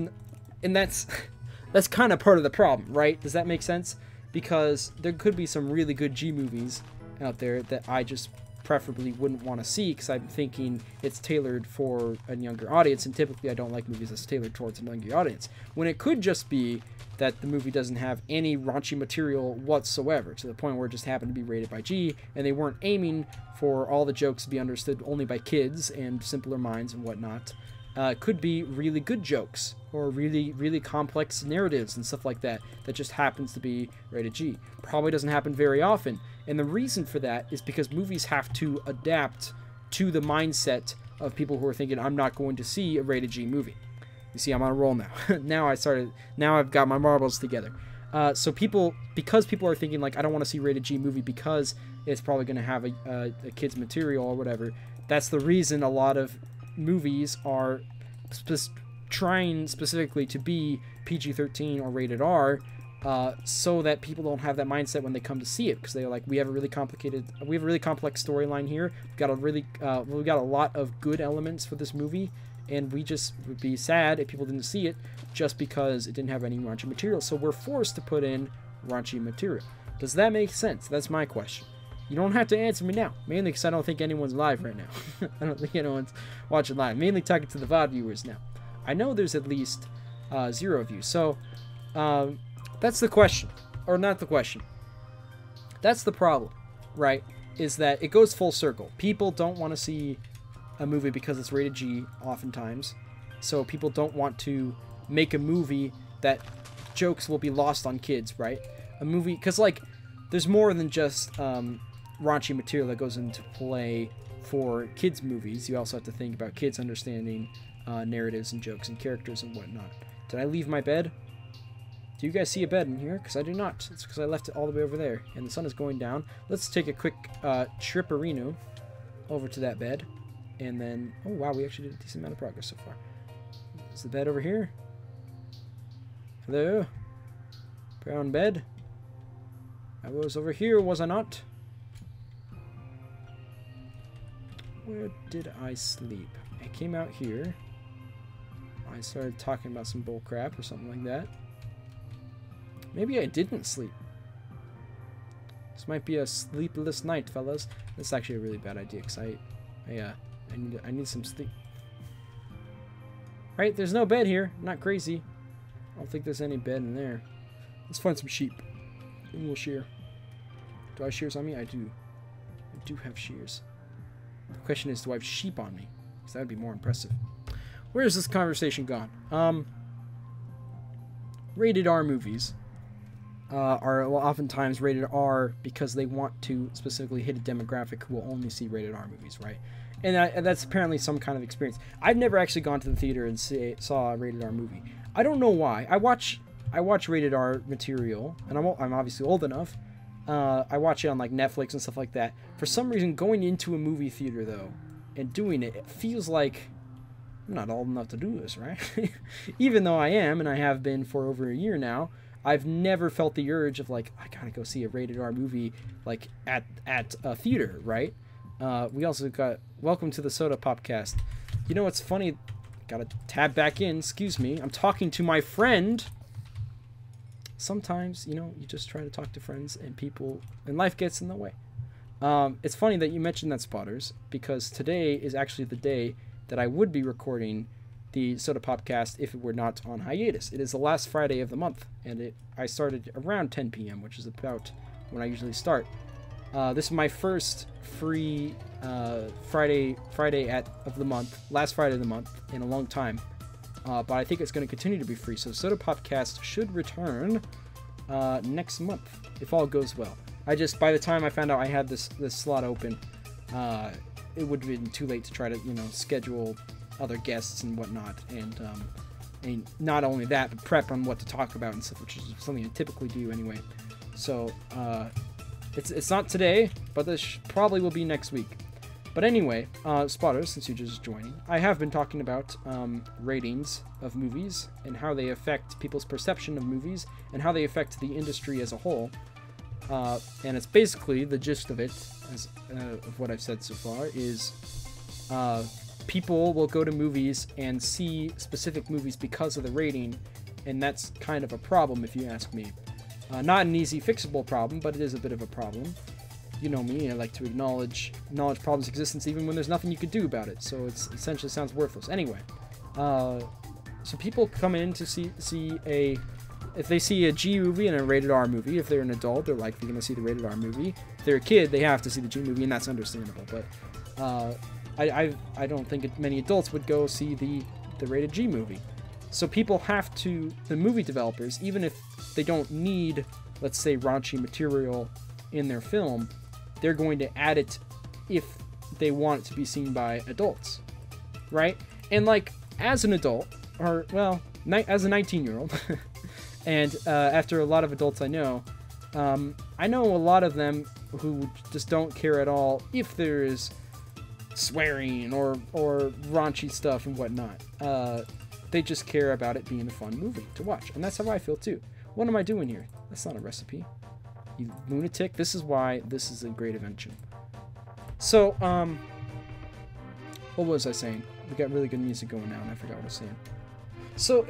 kind of part of the problem, right? Does that make sense? Because there could be some really good G movies out there that I just preferably wouldn't want to see because I'm thinking it's tailored for a younger audience, and typically I don't like movies that's tailored towards a younger audience. When it could just be that the movie doesn't have any raunchy material whatsoever, to the point where it just happened to be rated by G, and they weren't aiming for all the jokes to be understood only by kids and simpler minds and whatnot. Could be really good jokes or really complex narratives and stuff like that that just happens to be rated G. Probably doesn't happen very often, and the reason for that is because movies have to adapt to the mindset of people who are thinking, I'm not going to see a rated G movie. You see, I'm on a roll now. Now I've got my marbles together. So people, because people are thinking, like, I don't want to see a rated G movie because it's probably going to have a kid's material or whatever. That's the reason a lot of movies are trying specifically to be PG-13 or rated R, so that people don't have that mindset when they come to see it, because they're like, we have a really complex storyline here. We've got a really, we've got a lot of good elements for this movie. And we just would be sad if people didn't see it just because it didn't have any raunchy material. So we're forced to put in raunchy material. Does that make sense? That's my question. You don't have to answer me now. Mainly because I don't think anyone's live right now. I don't think anyone's watching live. Mainly talking to the VOD viewers now. I know there's at least 0 views. So that's the question. Or not the question. That's the problem, right? Is that it goes full circle. People don't want to see a movie because it's rated G oftentimes, so people don't want to make a movie that jokes will be lost on kids, right? A movie, because, like, there's more than just raunchy material that goes into play for kids movies. You also have to think about kids understanding narratives and jokes and characters and whatnot. Did I leave my bed? Do you guys see a bed in here? Because I do not. It's because I left it all the way over there and the sun is going down. Let's take a quick tripperino over to that bed. And then, oh wow, we actually did a decent amount of progress so far. Is the bed over here? Hello? Brown bed? I was over here, was I not? Where did I sleep? I came out here. I started talking about some bull crap or something like that. Maybe I didn't sleep. This might be a sleepless night, fellas. This is actually a really bad idea, because I need some sleep. Right, there's no bed here. Not crazy. I don't think there's any bed in there. Let's find some sheep. And we'll shear. Do I have shears on me? I do. I do have shears. The question is, do I have sheep on me? Because that would be more impressive. Where is this conversation gone? Rated R movies are oftentimes rated R because they want to specifically hit a demographic who will only see rated R movies, right? And that's apparently some kind of experience. I've never actually gone to the theater and saw a rated R movie. I don't know why. I watch rated R material, and I'm obviously old enough. I watch it on like Netflix and stuff like that. For some reason, going into a movie theater though and doing it, it feels like I'm not old enough to do this, right? Even though I am, and I have been for over a year now, I've never felt the urge of like I gotta go see a rated R movie like at a theater, right? We also got welcome to the Soda Popcast. You know what's funny? Gotta tab back in. Excuse me. I'm talking to my friend. Sometimes, you know, you just try to talk to friends and people, and life gets in the way. It's funny that you mentioned that, Spotters, because today is actually the day that I would be recording the Soda Popcast if it were not on hiatus. It is the last Friday of the month, and I started around 10 p.m., which is about when I usually start. This is my first free Friday of the month, last Friday of the month in a long time. But I think it's going to continue to be free, so Soda Popcast should return next month if all goes well. I just, by the time I found out I had this slot open, it would have been too late to try to, you know, schedule other guests and whatnot, and not only that, but prep on what to talk about and stuff, which is something I typically do anyway. So it's not today, but this probably will be next week. But anyway, Spotters, since you're just joining, I have been talking about ratings of movies and how they affect people's perception of movies and how they affect the industry as a whole. And it's basically the gist of it, of what I've said so far, is people will go to movies and see specific movies because of the rating, and that's kind of a problem if you ask me. Not an easy fixable problem, but it is a bit of a problem. You know me, I like to acknowledge problems' existence even when there's nothing you could do about it, so it's essentially sounds worthless. Anyway, so people come in to see if they see a G movie and a rated R movie. If they're an adult, they're likely going to see the rated R movie. If they're a kid, they have to see the G movie, and that's understandable, but I don't think many adults would go see the rated G movie. So people have to, the movie developers, even if they don't need, let's say, raunchy material in their film, they're going to add it if they want it to be seen by adults, right? And like, as an adult, or well, as a 19-year-old, and after a lot of adults I know a lot of them who just don't care at all if there is swearing or raunchy stuff and whatnot. They just care about it being a fun movie to watch, and that's how I feel too. What am I doing here? That's not a recipe. You lunatic. This is why this is a great invention. So, what was I saying? We got really good music going now, and I forgot what I was saying. So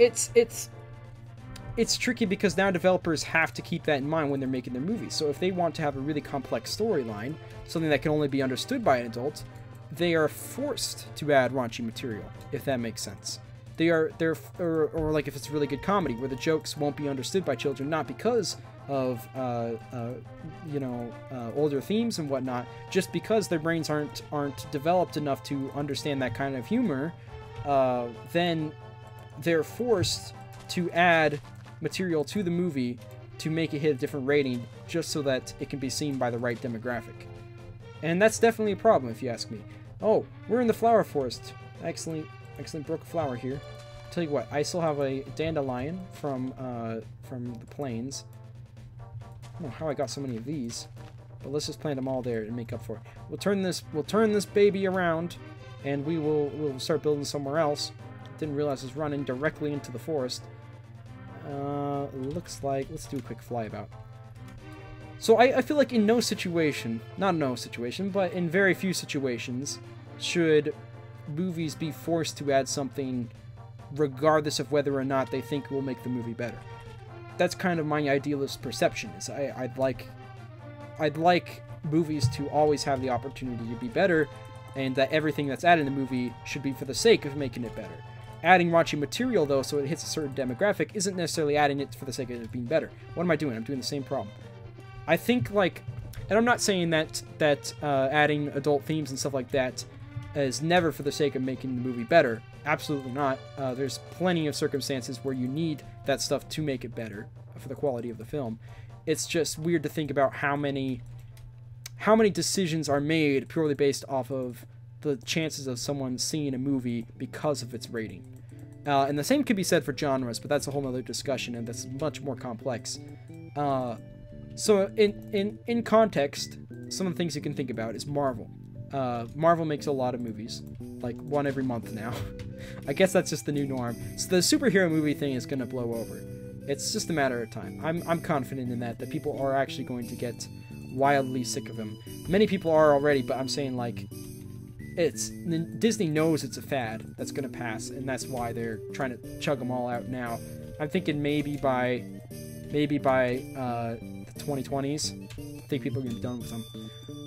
it's tricky because now developers have to keep that in mind when they're making their movies. So if they want to have a really complex storyline, something that can only be understood by an adult, they are forced to add raunchy material, if that makes sense. Or like if it's really good comedy, where the jokes won't be understood by children, not because of older themes and whatnot, just because their brains aren't developed enough to understand that kind of humor. Then they're forced to add material to the movie to make it hit a different rating, just so that it can be seen by the right demographic. And that's definitely a problem, if you ask me. Oh, we're in the flower forest. Excellent broke flower here. Tell you what, I still have a dandelion from the plains. I don't know how I got so many of these, but let's just plant them all there and make up for it. We'll turn this baby around, and we'll start building somewhere else. Didn't realize it's running directly into the forest. Looks like let's do a quick flyabout. So I feel like in no situation, but in very few situations, should movies be forced to add something, regardless of whether or not they think it will make the movie better. That's kind of my idealist perception. Is I'd like I'd like movies to always have the opportunity to be better, and that everything that's added in the movie should be for the sake of making it better. Adding raunchy material, though, so it hits a certain demographic, isn't necessarily adding it for the sake of it being better. What am I doing? I'm doing the same problem. I think, like... And I'm not saying that adding adult themes and stuff like that is never for the sake of making the movie better. Absolutely not. There's plenty of circumstances where you need that stuff to make it better for the quality of the film. It's just weird to think about how many decisions are made purely based off of the chances of someone seeing a movie because of its rating. And the same could be said for genres, but that's a whole other discussion, and that's much more complex. So in context, some of the things you can think about is Marvel. Marvel makes a lot of movies, like one every month now. I guess that's just the new norm. So the superhero movie thing is going to blow over. It's just a matter of time. I'm confident in that people are actually going to get wildly sick of them. Many people are already, but I'm saying, like, Disney knows it's a fad that's going to pass, and that's why they're trying to chug them all out now. I'm thinking maybe by the 2020s, I think people are going to be done with them.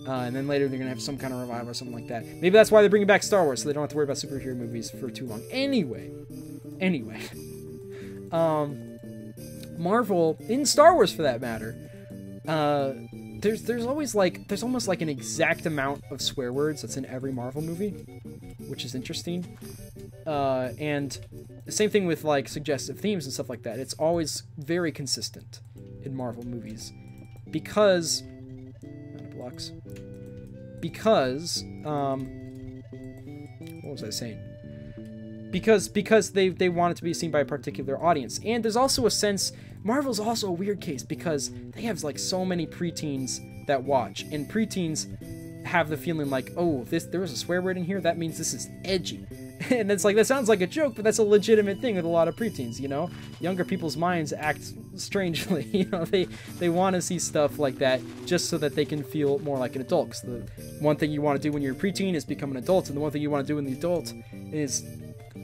And then later they're going to have some kind of revival or something like that. Maybe that's why they're bringing back Star Wars, so they don't have to worry about superhero movies for too long. Anyway. Marvel, in Star Wars for that matter, there's always, like, there's almost like an exact amount of swear words that's in every Marvel movie, which is interesting. And the same thing with, like, suggestive themes and stuff like that. It's always very consistent in Marvel movies because... what was I saying? Because they want it to be seen by a particular audience. And there's also a sense... Marvel's also a weird case because they have, like, so many preteens that watch. And preteens have the feeling like, oh, there was a swear word in here? That means this is edgy. And it's like, that sounds like a joke, but that's a legitimate thing with a lot of preteens, you know? Younger people's minds act strangely, you know? They want to see stuff like that just so that they can feel more like an adult. Because the one thing you want to do when you're a preteen is become an adult, and the one thing you want to do when the adult is,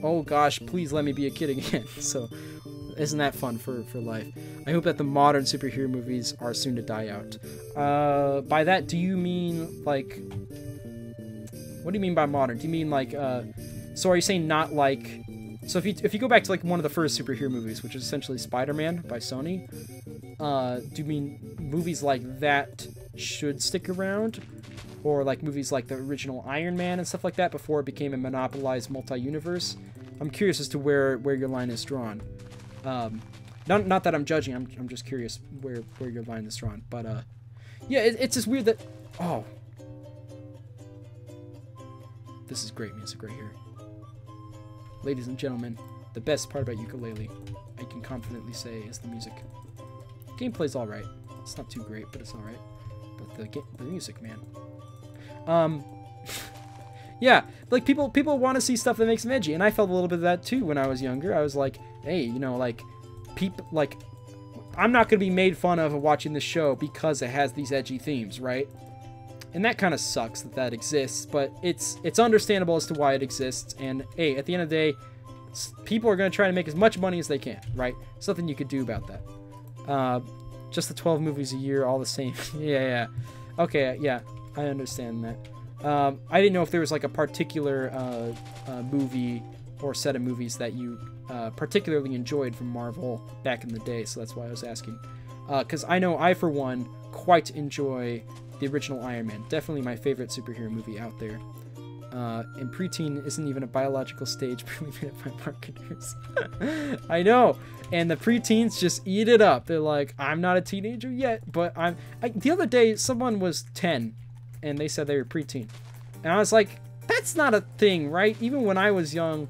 oh gosh, please let me be a kid again. So, isn't that fun for life? I hope that the modern superhero movies are soon to die out. By that, do you mean, like... What do you mean by modern? Do you mean, like, So are you saying not like... So if you go back to, like, one of the first superhero movies, which is essentially Spider-Man by Sony, do you mean movies like that should stick around? Or, like, movies like the original Iron Man and stuff like that before it became a monopolized multi-universe? I'm curious as to where your line is drawn. Not that I'm judging, I'm just curious where your line is drawn. But, yeah, it's just weird that... Oh. This is great music right here. Ladies and gentlemen, the best part about ukulele, I can confidently say, is the music. Gameplay's alright. It's not too great, but it's alright. But the music, man. Yeah, like, people want to see stuff that makes them edgy, and I felt a little bit of that, too, when I was younger. I was like, hey, you know, like, I'm not going to be made fun of watching this show because it has these edgy themes, right? And that kind of sucks that exists, but it's understandable as to why it exists. And, hey, at the end of the day, people are going to try to make as much money as they can, right? There's nothing you could do about that. Just the 12 movies a year, all the same. Yeah. Okay, yeah, I understand that. I didn't know if there was, like, a particular movie or set of movies that you particularly enjoyed from Marvel back in the day, so that's why I was asking. Because I know I, for one, quite enjoy... the original Iron Man, definitely my favorite superhero movie out there. And preteen isn't even a biological stage purely made up by marketers. I know, and the preteens just eat it up. They're like, I'm not a teenager yet, but I'm... the other day, someone was 10, and they said they were preteen, and I was like, that's not a thing, right? Even when I was young,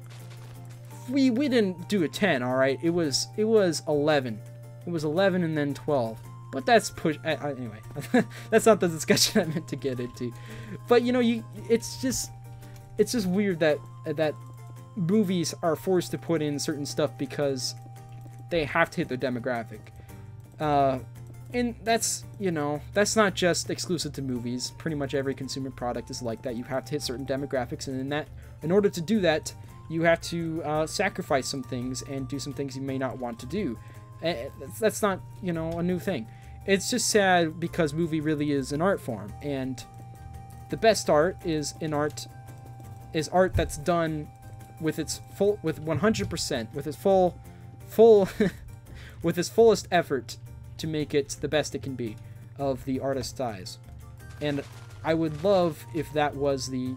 we didn't do a 10, all right? It was 11. It was 11 and then 12. But that's anyway, that's not the discussion I meant to get into. But, you know, it's just weird that movies are forced to put in certain stuff because they have to hit their demographic. And that's, you know, that's not just exclusive to movies. Pretty much every consumer product is like that. You have to hit certain demographics, and in order to do that, you have to sacrifice some things and do some things you may not want to do. That's not, you know, a new thing. It's just sad because movie really is an art form, and the best art is art that's done with its full, with 100%, with its full with its fullest effort to make it the best it can be of the artist's eyes. And I would love if that was the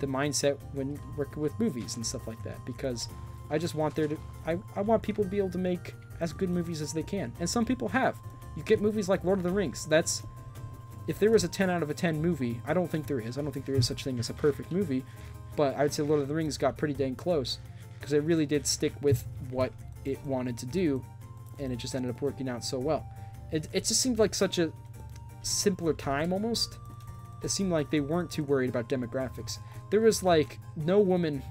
mindset when working with movies and stuff like that, because I just want I want people to be able to make as good movies as they can. And some people have. You get movies like Lord of the Rings. That's, if there was a 10 out of a 10 movie, I don't think there is. I don't think there is such thing as a perfect movie, but I would say Lord of the Rings got pretty dang close because it really did stick with what it wanted to do, and it just ended up working out so well. It just seemed like such a simpler time almost. It seemed like they weren't too worried about demographics. There was like no woman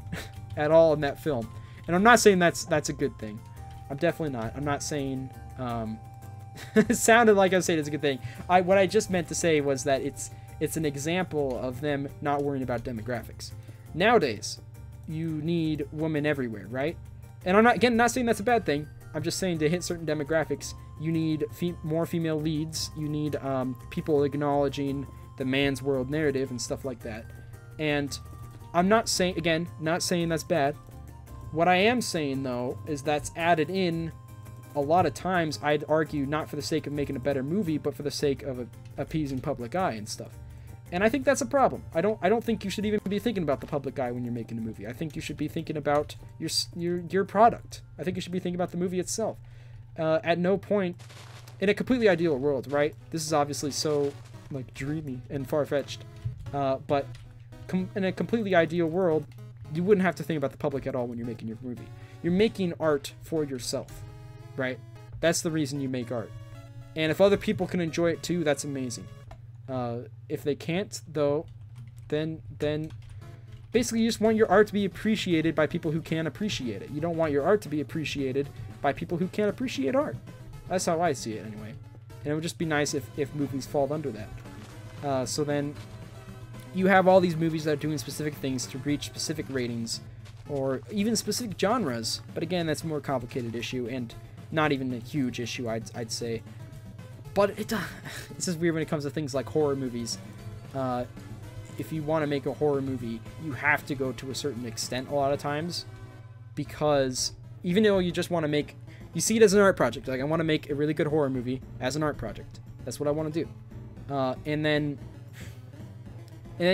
at all in that film. And I'm not saying that's a good thing. I'm definitely not. I'm not saying it sounded like I was saying it's a good thing. What I just meant to say was that it's an example of them not worrying about demographics. Nowadays, you need women everywhere, right? And I'm not saying that's a bad thing. I'm just saying to hit certain demographics, you need more female leads. You need people acknowledging the man's world narrative and stuff like that. And I'm not saying, again, not saying that's bad. What I am saying, though, is that's added in a lot of times, I'd argue, not for the sake of making a better movie, but for the sake of appeasing public eye and stuff. And I think that's a problem. I don't think you should even be thinking about the public eye when you're making a movie. I think you should be thinking about your product. I think you should be thinking about the movie itself. At no point, in a completely ideal world, right? This is obviously so, like, dreamy and far-fetched. But in a completely ideal world, you wouldn't have to think about the public at all when you're making your movie. You're making art for yourself, right? That's the reason you make art. And if other people can enjoy it too, that's amazing. If they can't, though, then basically you just want your art to be appreciated by people who can appreciate it. You don't want your art to be appreciated by people who can't appreciate art. That's how I see it, anyway. And it would just be nice if movies fall under that. So then you have all these movies that are doing specific things to reach specific ratings or even specific genres. But again, that's a more complicated issue and not even a huge issue, I'd say. But it's just weird when it comes to things like horror movies. If you want to make a horror movie, you have to go to a certain extent a lot of times, because even though you just want to make, you see it as an art project. Like, I want to make a really good horror movie as an art project. That's what I want to do. And then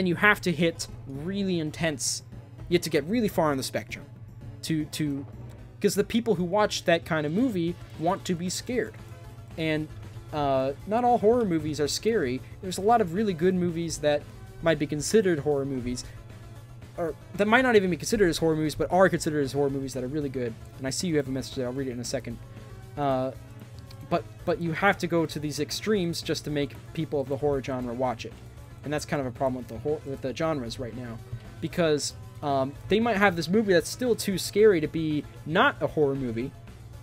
you have to hit really intense, you have to get really far on the spectrum to because the people who watch that kind of movie want to be scared. And not all horror movies are scary. There's a lot of really good movies that might be considered horror movies, or that might not even be considered as horror movies, but are considered as horror movies that are really good. And I see you have a message there. I'll read it in a second. But you have to go to these extremes just to make people of the horror genre watch it. And that's kind of a problem with the genres right now, because they might have this movie that's still too scary to be not a horror movie,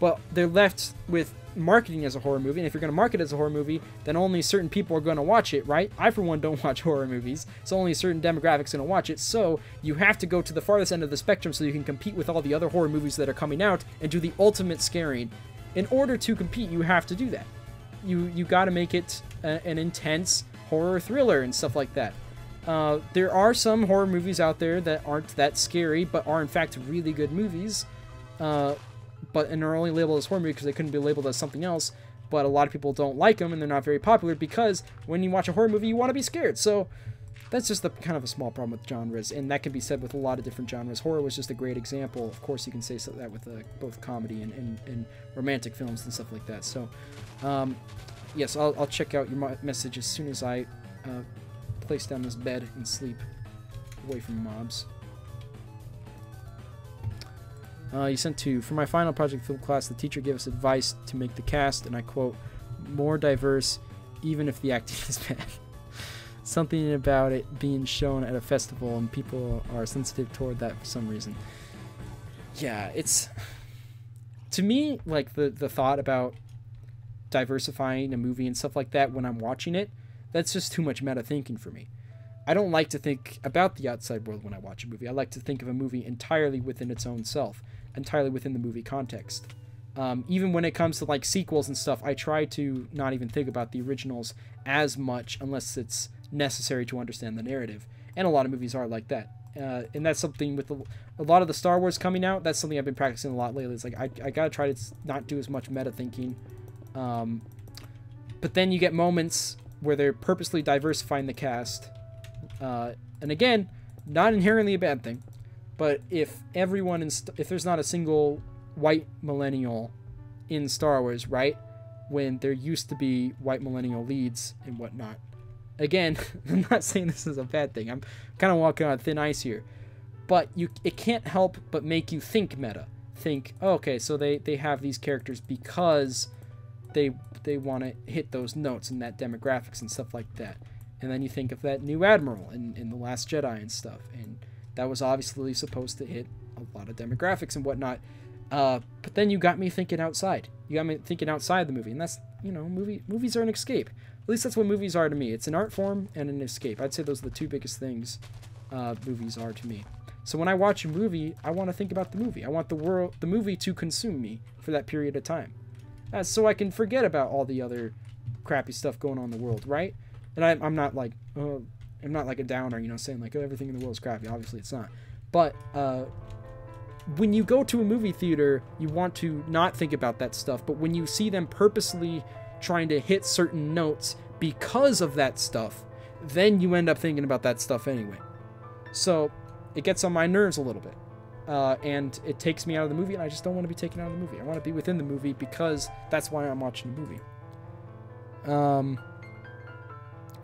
but they're left with marketing as a horror movie. And if you're going to market it as a horror movie, then only certain people are going to watch it, right? I, for one, don't watch horror movies, so only a certain demographics going to watch it. So you have to go to the farthest end of the spectrum so you can compete with all the other horror movies that are coming out and do the ultimate scaring. In order to compete, you have to do that. You got to make it an intense horror thriller and stuff like that. There are some horror movies out there that aren't that scary, but are in fact really good movies, and are only labeled as horror movies because they couldn't be labeled as something else. But a lot of people don't like them, and they're not very popular because when you watch a horror movie, you want to be scared. So that's just kind of a small problem with genres, and that can be said with a lot of different genres. Horror was just a great example. Of course, you can say that with both comedy and romantic films and stuff like that. So yes, I'll check out your message as soon as I place down this bed and sleep away from mobs. You sent to, for my final project film class, the teacher gave us advice to make the cast, and I quote, more diverse, even if the acting is bad. Something about it being shown at a festival and people are sensitive toward that for some reason. Yeah, it's, to me, like the thought about diversifying a movie and stuff like that when I'm watching it, that's just too much meta thinking for me. I don't like to think about the outside world when I watch a movie. I like to think of a movie entirely within its own self, entirely within the movie context. Even when it comes to like sequels and stuff, I try to not even think about the originals as much unless it's necessary to understand the narrative. And a lot of movies are like that. And that's something with a lot of the Star Wars coming out, that's something I've been practicing a lot lately. It's like, I gotta try to not do as much meta thinking. But then you get moments where they're purposely diversifying the cast. And again, not inherently a bad thing. But if everyone, if there's not a single white millennial in Star Wars, right? When there used to be white millennial leads and whatnot. Again, I'm not saying this is a bad thing. I'm kind of walking on thin ice here. But it can't help but make you think meta. Think, oh, okay, so they have these characters because they want to hit those notes and that demographics and stuff like that. And then you think of that new Admiral in The Last Jedi and stuff. And that was obviously supposed to hit a lot of demographics and whatnot. But then you got me thinking outside. You got me thinking outside the movie. And that's, you know, movies are an escape. At least that's what movies are to me. It's an art form and an escape. I'd say those are the two biggest things movies are to me. So when I watch a movie, I want to think about the movie. I want the movie to consume me for that period of time. So I can forget about all the other crappy stuff going on in the world, right? And I'm not like a downer, you know, saying like, oh, everything in the world is crappy. Obviously, it's not. But when you go to a movie theater, you want to not think about that stuff. But when you see them purposely trying to hit certain notes because of that stuff, then you end up thinking about that stuff anyway. So it gets on my nerves a little bit, and it takes me out of the movie, and I just don't want to be taken out of the movie. I want to be within the movie because that's why I'm watching the movie.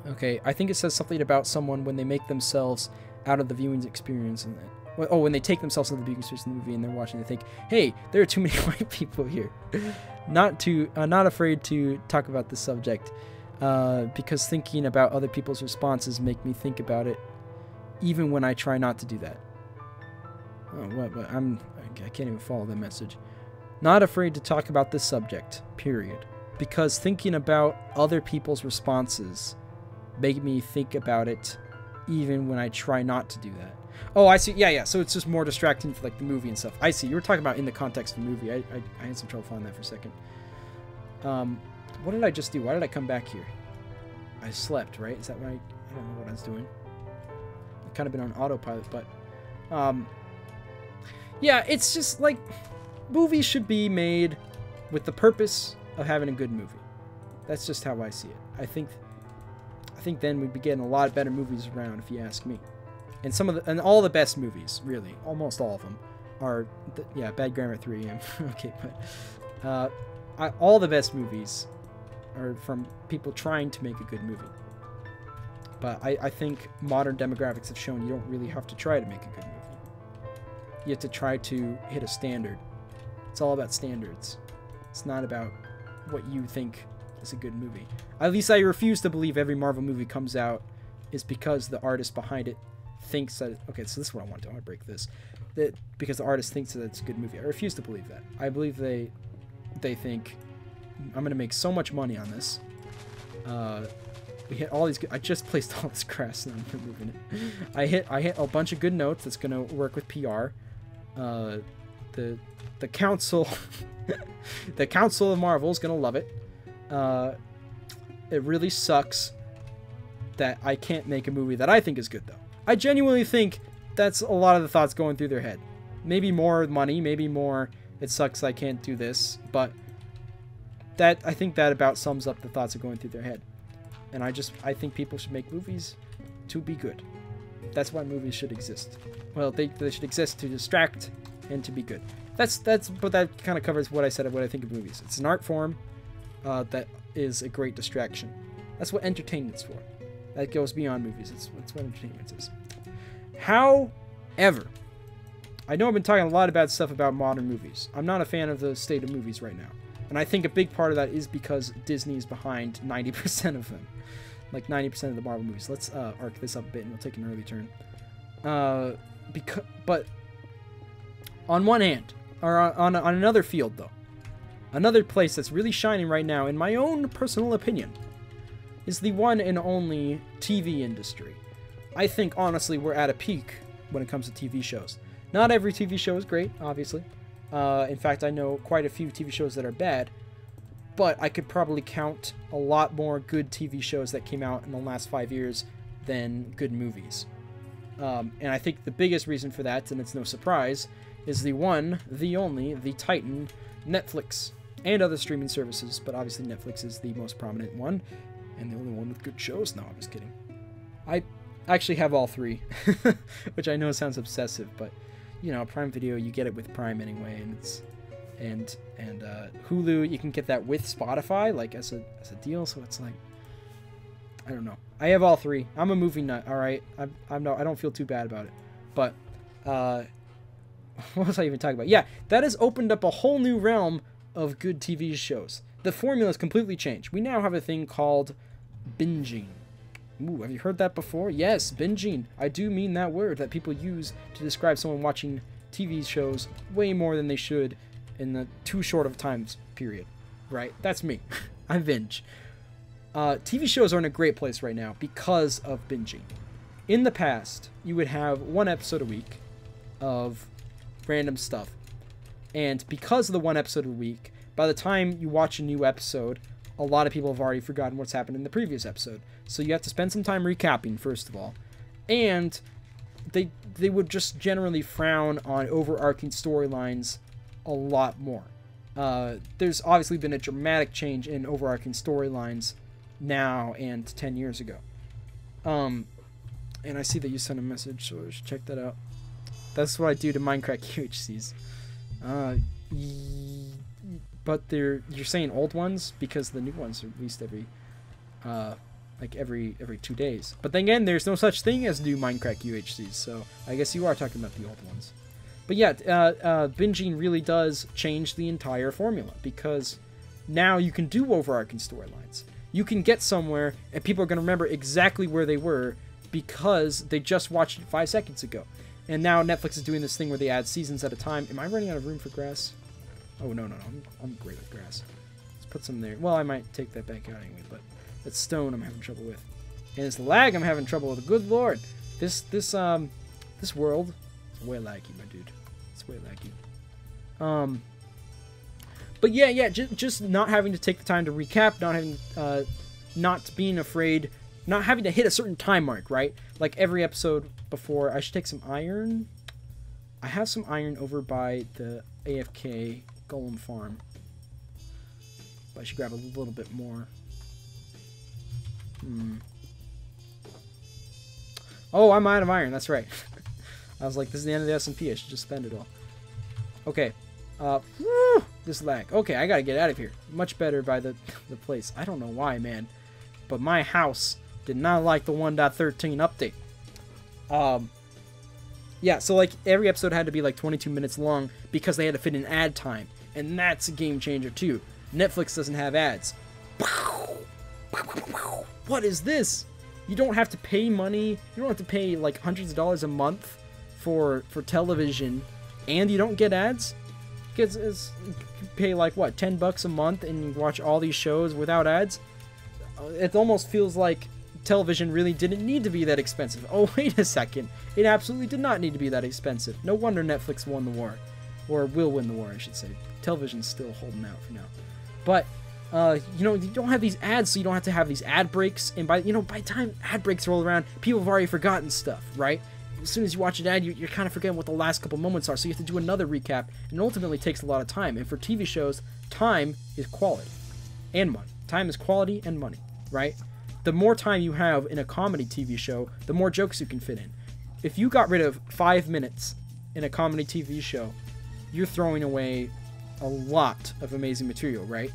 Okay, I think it says something about someone when they make themselves out of the viewing experience and that. Oh, when they take themselves out of the viewing experience in the movie and they're watching, they think, hey, there are too many white people here. Not afraid to talk about this subject, because thinking about other people's responses make me think about it, even when I try not to do that. Oh, what? I can't even follow that message. Not afraid to talk about this subject, period, because thinking about other people's responses make me think about it, even when I try not to do that. Oh, I see. Yeah. So it's just more distracting for like the movie and stuff. I see. You were talking about in the context of the movie. I had some trouble finding that for a second. What did I just do? Why did I come back here? I slept, right? Is that right? I don't know what I was doing. I've kind of been on autopilot, but yeah, it's just like movies should be made with the purpose of having a good movie. That's just how I see it. I think then we'd be getting a lot better movies around, if you ask me. And all the best movies, really, almost all of them, are yeah. Bad grammar, 3 a.m. Okay, but all the best movies are from people trying to make a good movie. But I think modern demographics have shown you don't really have to try to make a good movie. You have to try to hit a standard. It's all about standards. It's not about what you think is a good movie. At least I refuse to believe every Marvel movie comes out is because the artist behind it thinks that... Okay, so this is what I want to do. I want to break this. That because the artist thinks that it's a good movie. I refuse to believe that. I believe they think, I'm going to make so much money on this. We hit all these... I just placed all this grass and I'm removing it. I hit a bunch of good notes that's going to work with PR. The council... the council of Marvel is going to love it. It really sucks that I can't make a movie that I think is good, though. I genuinely think that's a lot of the thoughts going through their head. Maybe more money, maybe more, it sucks I can't do this, but that, I think that about sums up the thoughts that are going through their head. And I think people should make movies to be good. That's why movies should exist. Well, they should exist to distract and to be good. But that kind of covers what I said of what I think of movies. It's an art form. That is a great distraction. That's what entertainment's for. That goes beyond movies. It's what entertainment is. However, I know I've been talking a lot of bad stuff about modern movies. I'm not a fan of the state of movies right now. And I think a big part of that is because Disney is behind 90% of them. Like 90% of the Marvel movies. Let's arc this up a bit and we'll take an early turn. But on one hand, or on another field though, another place that's really shining right now, in my own personal opinion, is the one and only TV industry. I think, honestly, we're at a peak when it comes to TV shows. Not every TV show is great, obviously. In fact, I know quite a few TV shows that are bad, but I could probably count a lot more good TV shows that came out in the last 5 years than good movies. And I think the biggest reason for that, and it's no surprise, is the one, the only, the Titan, Netflix, and other streaming services, but obviously Netflix is the most prominent one, and the only one with good shows. No, I'm just kidding. I actually have all three, which I know sounds obsessive, but, you know, Prime Video, you get it with Prime anyway, and it's... And Hulu, you can get that with Spotify, like, as a deal, so it's like... I don't know. I have all three. I'm a movie nut, alright? I don't feel too bad about it. But, what was I even talking about? Yeah, that has opened up a whole new realm of good TV shows. The formula has completely changed. We now have a thing called binging. Ooh, have you heard that before? Yes, binging. I do mean that word that people use to describe someone watching TV shows way more than they should in the too short of times period, right? That's me. I binge. TV shows are in a great place right now because of binging. In the past, you would have one episode a week of random stuff. And because of the one episode a week, by the time you watch a new episode, a lot of people have already forgotten what's happened in the previous episode. So you have to spend some time recapping, first of all. And they would just generally frown on overarching storylines a lot more. There's obviously been a dramatic change in overarching storylines now and 10 years ago. And I see that you sent a message, so let's check that out. That's what I do to Minecraft QHCs. But you're saying old ones because the new ones are released every 2 days. But then again, there's no such thing as new Minecraft QHCs, so I guess you are talking about the old ones. But yeah, binging really does change the entire formula because now you can do overarching storylines. You can get somewhere and people are going to remember exactly where they were because they just watched it 5 seconds ago. And now Netflix is doing this thing where they add seasons at a time. Am I running out of room for grass? Oh, no. I'm great with grass. Let's put some there. Well, I might take that back out anyway, but it's stone I'm having trouble with. And it's lag I'm having trouble with. Good lord. This world... way laggy, my dude. It's way laggy. But yeah, just not having to take the time to recap, not being afraid, not having to hit a certain time mark, right? Like every episode before, I should take some iron. I have some iron over by the AFK Golem Farm. But I should grab a little bit more. Oh, I'm out of iron. That's right. I was like, this is the end of the S&P. I should just spend it all. Okay. This lag. Okay, I gotta get out of here. Much better by the place. I don't know why, man. But my house did not like the 1.13 update. Yeah, so like every episode had to be like 22 minutes long because they had to fit in ad time. And that's a game changer too. Netflix doesn't have ads. What is this? You don't have to pay money. You don't have to pay like hundreds of dollars a month for television, and you don't get ads? Because you pay like, what, $10 a month and you watch all these shows without ads? It almost feels like television really didn't need to be that expensive. Oh, wait a second. It absolutely did not need to be that expensive. No wonder Netflix won the war. Or will win the war, I should say. Television's still holding out for now. But, you know, you don't have these ads, so you don't have to have these ad breaks. And by the time ad breaks roll around, people have already forgotten stuff, right? As soon as you watch an ad, you're kind of forgetting what the last couple moments are, so you have to do another recap, and it ultimately takes a lot of time. And for TV shows, time is quality and money. Time is quality and money, right? The more time you have in a comedy TV show, the more jokes you can fit in. If you got rid of 5 minutes in a comedy TV show, you're throwing away a lot of amazing material, right?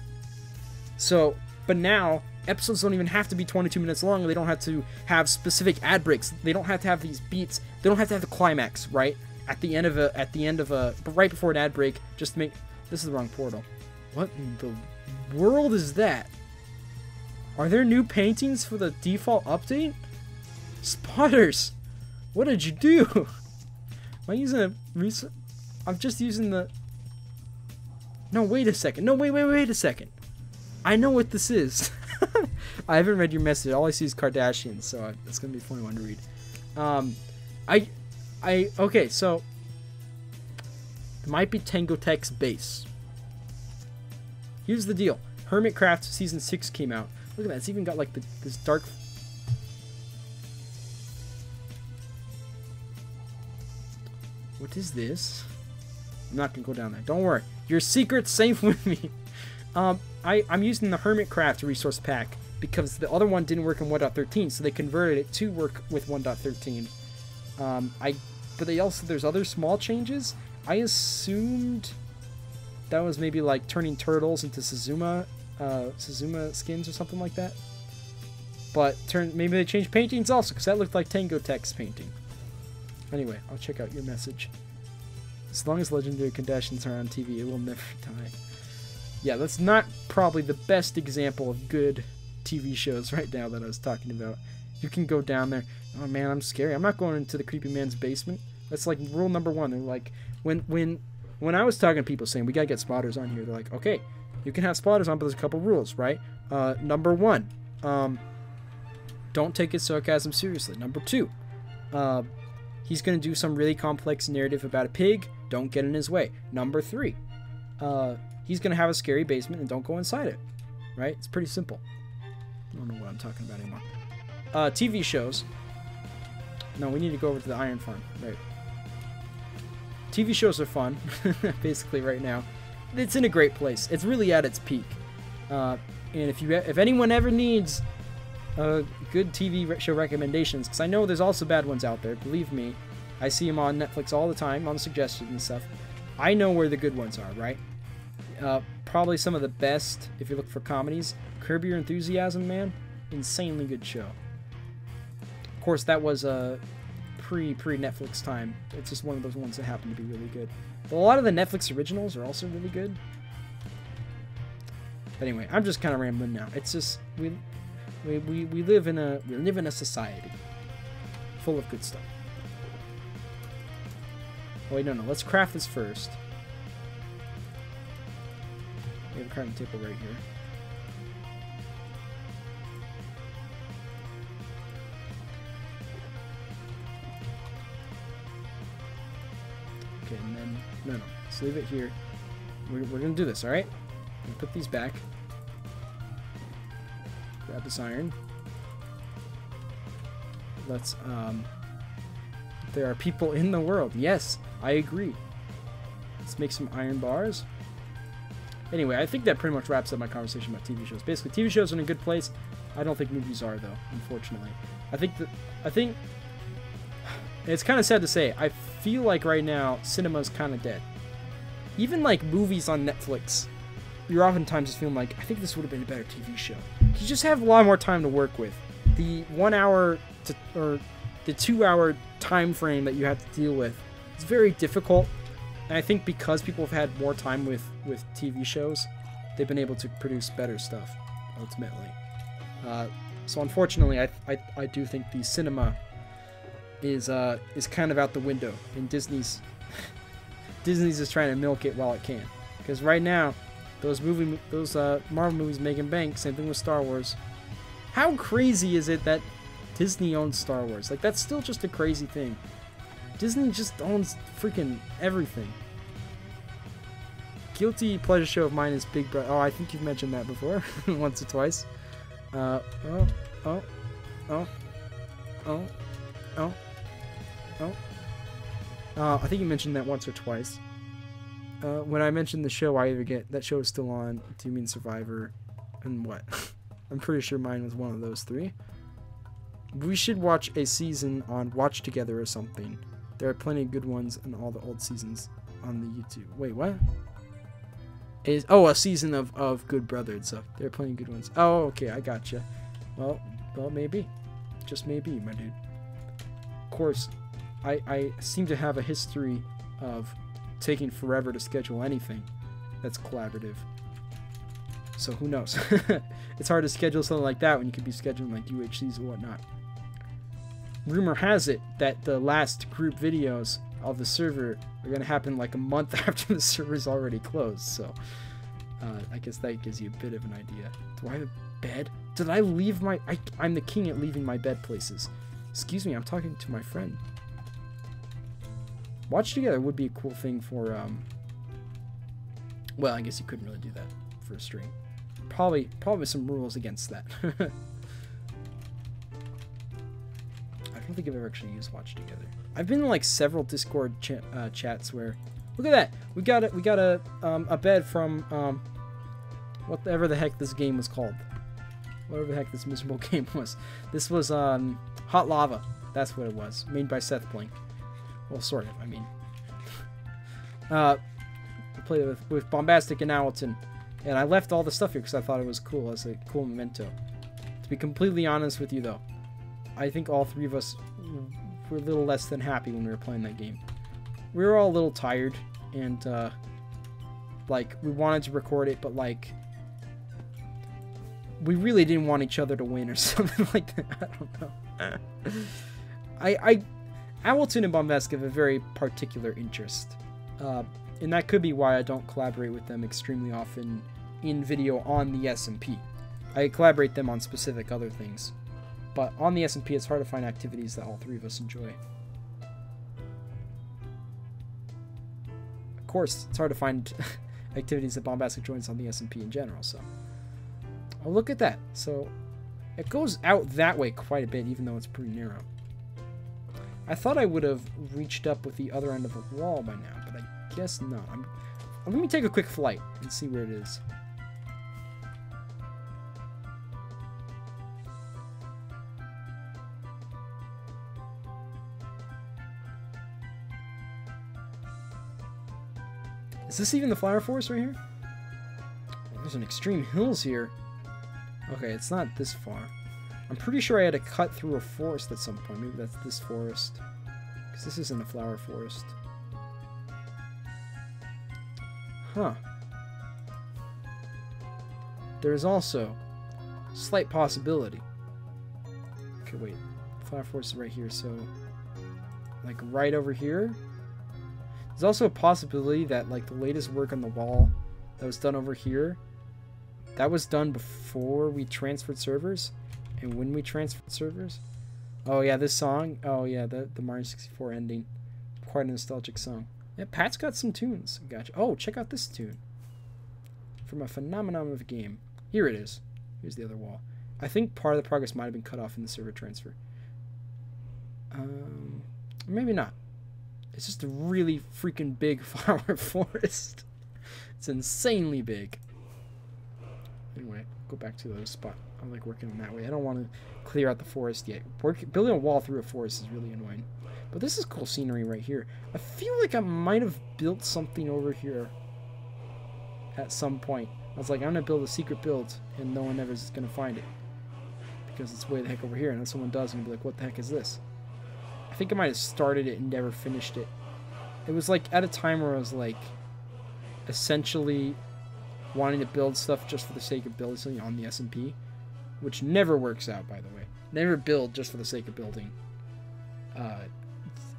So, but now... episodes don't even have to be 22 minutes long. They don't have to have specific ad breaks. They don't have to have these beats. They don't have to have the climax, right? Right before an ad break, just to make... This is the wrong portal. What in the world is that? Are there new paintings for the default update? Spotters! What did you do? Am I using a... I'm just using the... No, wait a second. No, wait a second. I know what this is. I haven't read your message. All I see is Kardashians, so it's gonna be a funny one to read. Okay, so It might be Tengotech's base. Here's the deal. Hermitcraft Season 6 came out. Look at that. It's even got like this dark... What is this? I'm not going to go down there. Don't worry. Your secret's safe with me. I'm using the Hermitcraft resource pack because the other one didn't work in 1.13, so they converted it to work with 1.13. But they also, there's other small changes. I assumed that was maybe like turning turtles into Suzuma skins or something like that. But maybe they changed paintings also, because that looked like Tengotech's painting. Anyway, I'll check out your message. As long as legendary conditions are on TV, it will never die. Yeah, that's not probably the best example of good TV shows right now that I was talking about. You can go down there. Oh man, I'm scary. I'm not going into the creepy man's basement. That's like rule number one. They're like, when I was talking to people saying we gotta get spotters on here, they're like, okay, you can have spotters on, but there's a couple rules, right? Number one, don't take his sarcasm seriously. Number two, he's gonna do some really complex narrative about a pig. Don't get in his way. Number three, he's gonna have a scary basement and don't go inside it, right? It's pretty simple. I don't know what I'm talking about anymore. TV shows. No, we need to go over to the Iron Farm. Right. TV shows are fun, basically, right now. It's in a great place. It's really at its peak. And if anyone ever needs good TV show recommendations, because I know there's also bad ones out there, believe me. I see them on Netflix all the time, on suggestions and stuff. I know where the good ones are, right? Probably some of the best, if you look for comedies. Curb Your Enthusiasm, man. Insanely good show. Of course, that was pre-Netflix time. It's just one of those ones that happened to be really good. But a lot of the Netflix originals are also really good. But anyway, I'm just kind of rambling now. It's just we live in a society full of good stuff. Oh wait, no. Let's craft this first. We have a crafting table right here. Okay, and then, no, let's leave it here. We're gonna do this, alright? I'm gonna put these back. Grab this iron. Let's, there are people in the world. Yes, I agree. Let's make some iron bars. Anyway, I think that pretty much wraps up my conversation about TV shows. Basically, TV shows are in a good place. I don't think movies are, though, unfortunately. I think it's kind of sad to say, I feel like right now, cinema's kind of dead. Even like movies on Netflix, you're oftentimes just feeling like, I think this would have been a better TV show. You just have a lot more time to work with. The 1 hour or the 2 hour time frame that you have to deal with, it's very difficult. And I think because people have had more time with TV shows, they've been able to produce better stuff, ultimately. So unfortunately, I do think the cinema is kind of out the window, and Disney's is trying to milk it while it can, because right now those Marvel movies making bank. Same thing with Star Wars. How crazy is it that Disney owns Star Wars? Like, that's still just a crazy thing. Disney just owns freaking everything. Guilty pleasure show of mine is Big Brother. Oh, I think you've mentioned that before once or twice. I think you mentioned that once or twice. When I mentioned the show, I either get that show is still on, Do You Mean Survivor, and what? I'm pretty sure mine was one of those three. We should watch a season on Watch Together or something. There are plenty of good ones in all the old seasons on the YouTube. Wait, what? A season of Good Brother and stuff. There are plenty of good ones. Oh, okay, I gotcha. Well, maybe. Just maybe, my dude. Of course, I seem to have a history of taking forever to schedule anything that's collaborative. So who knows? It's hard to schedule something like that when you could be scheduling like UHCs and whatnot. Rumor has it that the last group videos of the server are going to happen like a month after the server's already closed. So I guess that gives you a bit of an idea. Do I have a bed? Did I leave my... I'm the king at leaving my bed places. Excuse me, I'm talking to my friend. Watch Together would be a cool thing for Well, I guess you couldn't really do that for a stream. Probably some rules against that. I don't think I've ever actually used Watch Together. I've been in like several Discord chats where, look at that, we got a bed from whatever the heck this game was called, whatever the heck this miserable game was. This was Hot Lava. That's what it was, made by Seth Blink. Well, sort of. I mean, I played it with Bombastic and Owltin, and I left all the stuff here because I thought it was cool as a cool memento. To be completely honest with you, though, I think all three of us were a little less than happy when we were playing that game. We were all a little tired, and like, we wanted to record it, but like, we really didn't want each other to win or something like that. I don't know. Owltin and Bombastic have a very particular interest, and that could be why I don't collaborate with them extremely often in video on the SMP. I collaborate them on specific other things, but on the SMP it's hard to find activities that all three of us enjoy. Of course, it's hard to find activities that Bombastic joins on the SMP in general, so... Oh, look at that! So, it goes out that way quite a bit, even though it's pretty narrow. I thought I would have reached up with the other end of the wall by now, but I guess not. Let me take a quick flight and see where it is. Is this even the flower forest right here? There's an extreme hills here. Okay, it's not this far. I'm pretty sure I had to cut through a forest at some point. Maybe that's this forest. Because this isn't a flower forest. Huh. There's also a slight possibility. Okay, wait. Flower forest is right here, so... like, right over here? There's also a possibility that, like, the latest work on the wall that was done over here, that was done before we transferred servers. And when we transferred servers... oh yeah, this song. Oh yeah, the Mario 64 ending. Quite a nostalgic song. Yeah, Pat's got some tunes. Gotcha. Oh, check out this tune. From a phenomenon of a game. Here it is. Here's the other wall. I think part of the progress might have been cut off in the server transfer. Maybe not. It's just a really freaking big flower forest. It's insanely big. Anyway, go back to the spot. I'm like working on that way. I don't want to clear out the forest yet. Building a wall through a forest is really annoying. But this is cool scenery right here. I feel like I might have built something over here at some point. I was like, I'm going to build a secret build, and no one ever is going to find it. Because it's way the heck over here, and if someone does, I'm going to be like, what the heck is this? I think I might have started it and never finished it. It was like at a time where I was like, essentially wanting to build stuff just for the sake of building something on the SMP. Which never works out, by the way. Never build just for the sake of building.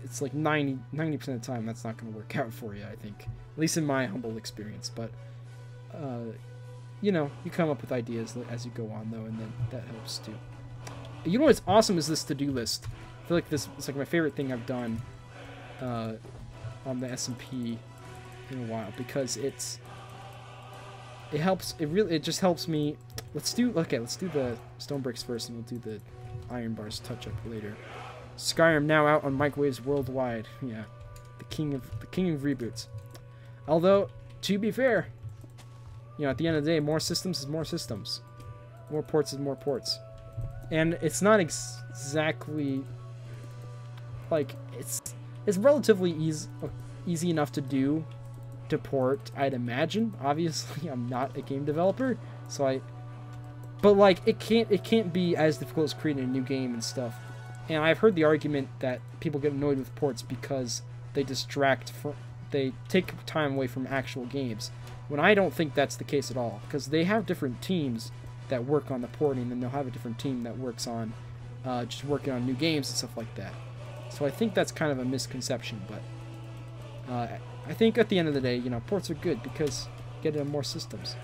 It's like 90% of the time that's not going to work out for you, I think. At least in my humble experience. But, you know, you come up with ideas as you go on, though, and then that helps, too. You know what's awesome is this to-do list. I feel like this is like my favorite thing I've done on the SMP in a while. Because it's... it helps. It just helps me. Let's do the stone bricks first, and we'll do the iron bars touch up later. Skyrim now out on microwaves worldwide. Yeah, the king of reboots. Although, to be fair, you know, at the end of the day, more systems is more systems, more ports is more ports, and it's not exactly like it's relatively easy enough to do. To port, I'd imagine. Obviously, I'm not a game developer, so but like, it can't be as difficult as creating a new game and stuff. And I've heard the argument that people get annoyed with ports because they they take time away from actual games. When I don't think that's the case at all, because they have different teams that work on the porting, and they'll have a different team that works on just working on new games and stuff like that. So I think that's kind of a misconception, but. I think at the end of the day, you know, ports are good because you get into more systems.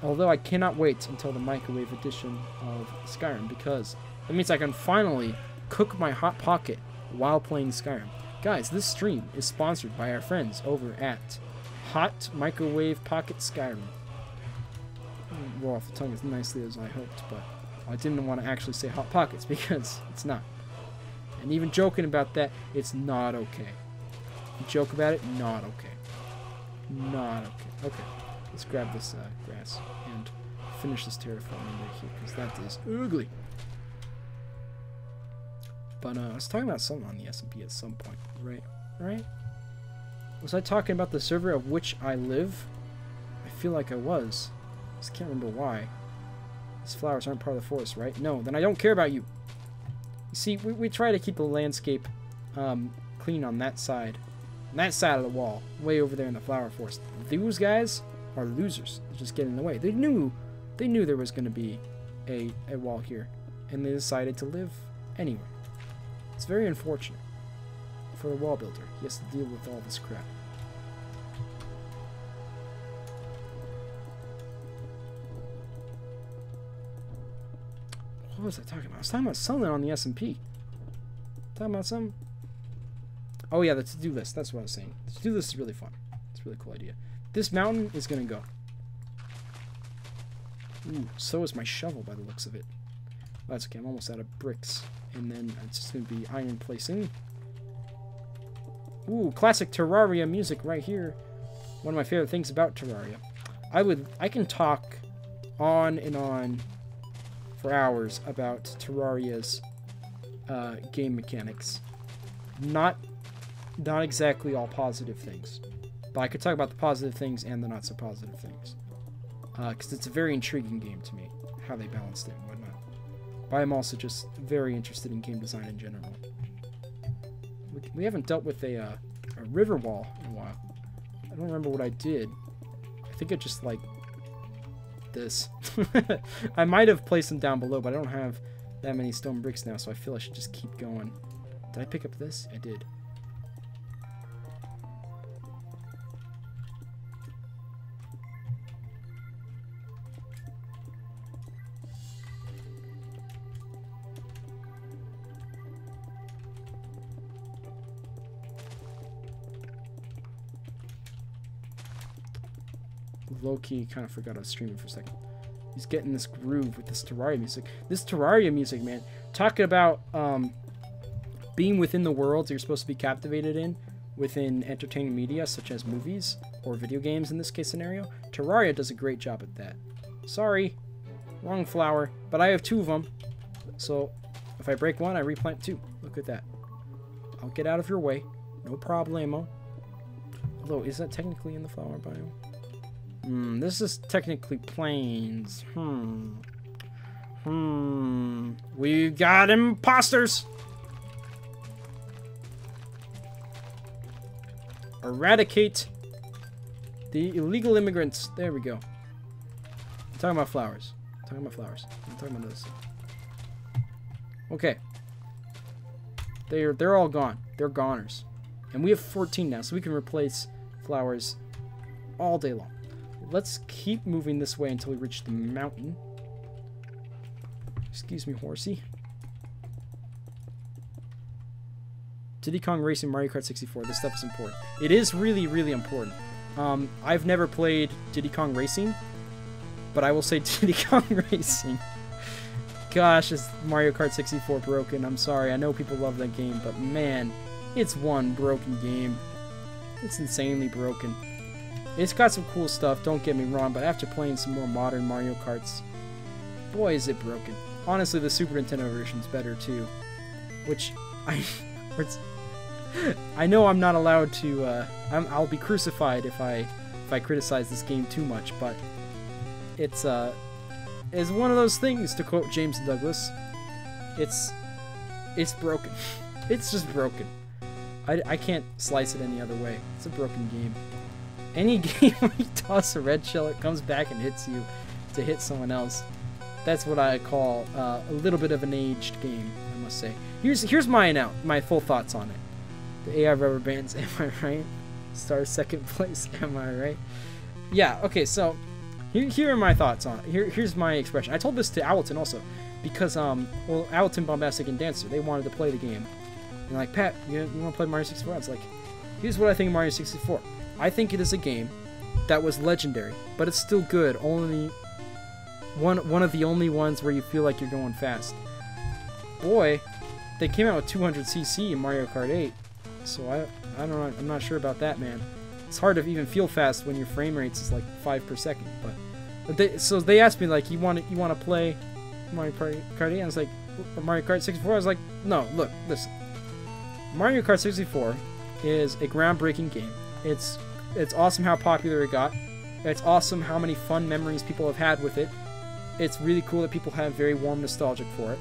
Although I cannot wait until the microwave edition of Skyrim, because that means I can finally cook my Hot Pocket while playing Skyrim. Guys, this stream is sponsored by our friends over at Hot Microwave Pocket Skyrim. Didn't roll off the tongue as nicely as I hoped, but I didn't want to actually say Hot Pockets because it's not. And even joking about that, it's not okay. You joke about it, not okay. Not okay. Okay, let's grab this grass and finish this terraforming right here because that is ugly. But I was talking about something on the SMP at some point, right? Right? Was I talking about the server of which I live? I feel like I was. I just can't remember why. These flowers aren't part of the forest, right? No, then I don't care about you. You see, we try to keep the landscape clean on that side. On that side of the wall. Way over there in the flower forest. Those guys are losers. They're just getting in the way. They knew there was going to be a wall here. And they decided to live anyway. It's very unfortunate. For a wall builder, he has to deal with all this crap. What was I talking about? I was talking about something on the SMP. Talking about something? Oh yeah, the to-do list. That's what I was saying. The to-do list is really fun. It's a really cool idea. This mountain is gonna go. Ooh, so is my shovel by the looks of it. Well, that's okay. I'm almost out of bricks, and then it's just gonna be iron placing. Ooh, classic Terraria music right here. One of my favorite things about Terraria. I can talk on and on for hours about Terraria's game mechanics. Not exactly all positive things, but I could talk about the positive things and the not so positive things. Because it's a very intriguing game to me, how they balanced it and whatnot. But I'm also just very interested in game design in general. We haven't dealt with a river wall in a while. I don't remember what I did. I think I just, like, this. I might have placed them down below, but I don't have that many stone bricks now, so I feel I should just keep going. Did I pick up this? I did. Low-key kind of forgot I was streaming for a second. He's getting this groove with this Terraria music. This Terraria music, man. Talking about being within the worlds you're supposed to be captivated in within entertaining media, such as movies or video games in this case scenario. Terraria does a great job at that. Sorry. Wrong flower. But I have two of them. So if I break one, I replant two. Look at that. I'll get out of your way. No problemo. Although, is that technically in the flower biome? This is technically plains. We got imposters! Eradicate the illegal immigrants. There we go. I'm talking about flowers. I'm talking about flowers. I'm talking about this. Okay. They're all gone. They're goners. And we have 14 now, so we can replace flowers all day long. Let's keep moving this way until we reach the mountain. Excuse me, horsey. Diddy Kong Racing, Mario Kart 64. This stuff is important. It is really, really important. I've never played Diddy Kong Racing, but I will say Diddy Kong Racing. Gosh, is Mario Kart 64 broken? I'm sorry. I know people love that game, but man, it's one broken game. It's insanely broken. It's got some cool stuff, don't get me wrong, but after playing some more modern Mario Karts, boy is it broken. Honestly, the Super Nintendo version's better too, which I know I'm not allowed to. I'll be crucified if I criticize this game too much, but it's one of those things. To quote James Douglas, it's broken. It's just broken. I can't slice it any other way. It's a broken game. Any game where you toss a red shell, it comes back and hits you to hit someone else. That's what I call a little bit of an aged game, I must say. Here's my full thoughts on it. The AI rubber bands, am I right? Star second place, am I right? Yeah, okay, so here are my thoughts on it. Here's my expression. I told this to Owltin also, because, well, Owltin, Bombastic, and Dancer, they wanted to play the game. And like, Pat, you want to play Mario 64? I was like, here's what I think of Mario 64. I think it is a game that was legendary, but it's still good. Only one of the only ones where you feel like you're going fast. Boy, they came out with 200cc in Mario Kart 8, so I don't know, I'm not sure about that, man. It's hard to even feel fast when your frame rates is like 5 per second. But they asked me, like, you want to play Mario Kart 8? I was like, Mario Kart 64. I was like, no, look, listen. Mario Kart 64 is a groundbreaking game. It's awesome how popular it got. It's awesome how many fun memories people have had with it. It's really cool that people have very warm nostalgic for it.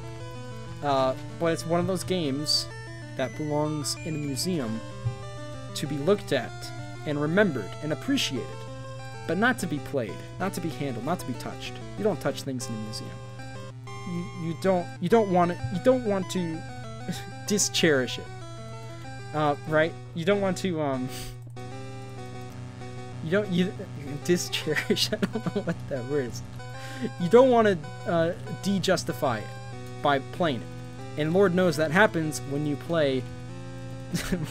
But it's one of those games that belongs in a museum to be looked at and remembered and appreciated, but not to be played, not to be handled, not to be touched. You don't touch things in a museum. You don't want to discherish it. Right? You don't want to, discherish, I don't know what that word is. You don't want to de-justify it by playing it. And Lord knows that happens when you play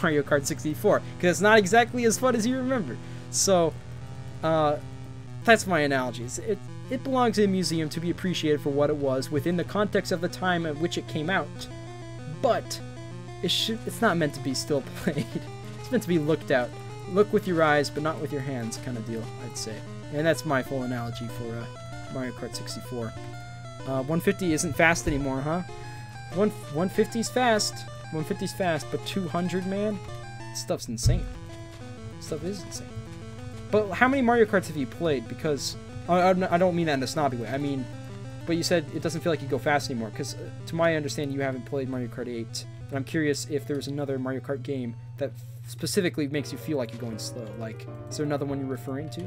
Mario Kart 64, because it's not exactly as fun as you remember. So, that's my analogy. It belongs in a museum to be appreciated for what it was within the context of the time at which it came out. But it's not meant to be still played. It's meant to be looked at. Look with your eyes, but not with your hands kind of deal, I'd say. And that's my full analogy for Mario Kart 64. 150 isn't fast anymore, huh? 150's fast. 150's fast, but 200, man? Stuff's insane. Stuff is insane. But how many Mario Karts have you played? Because I don't mean that in a snobby way. I mean, but you said it doesn't feel like you go fast anymore. Because to my understanding, you haven't played Mario Kart 8. And I'm curious if there was another Mario Kart game that specifically makes you feel like you're going slow. Like, is there another one you're referring to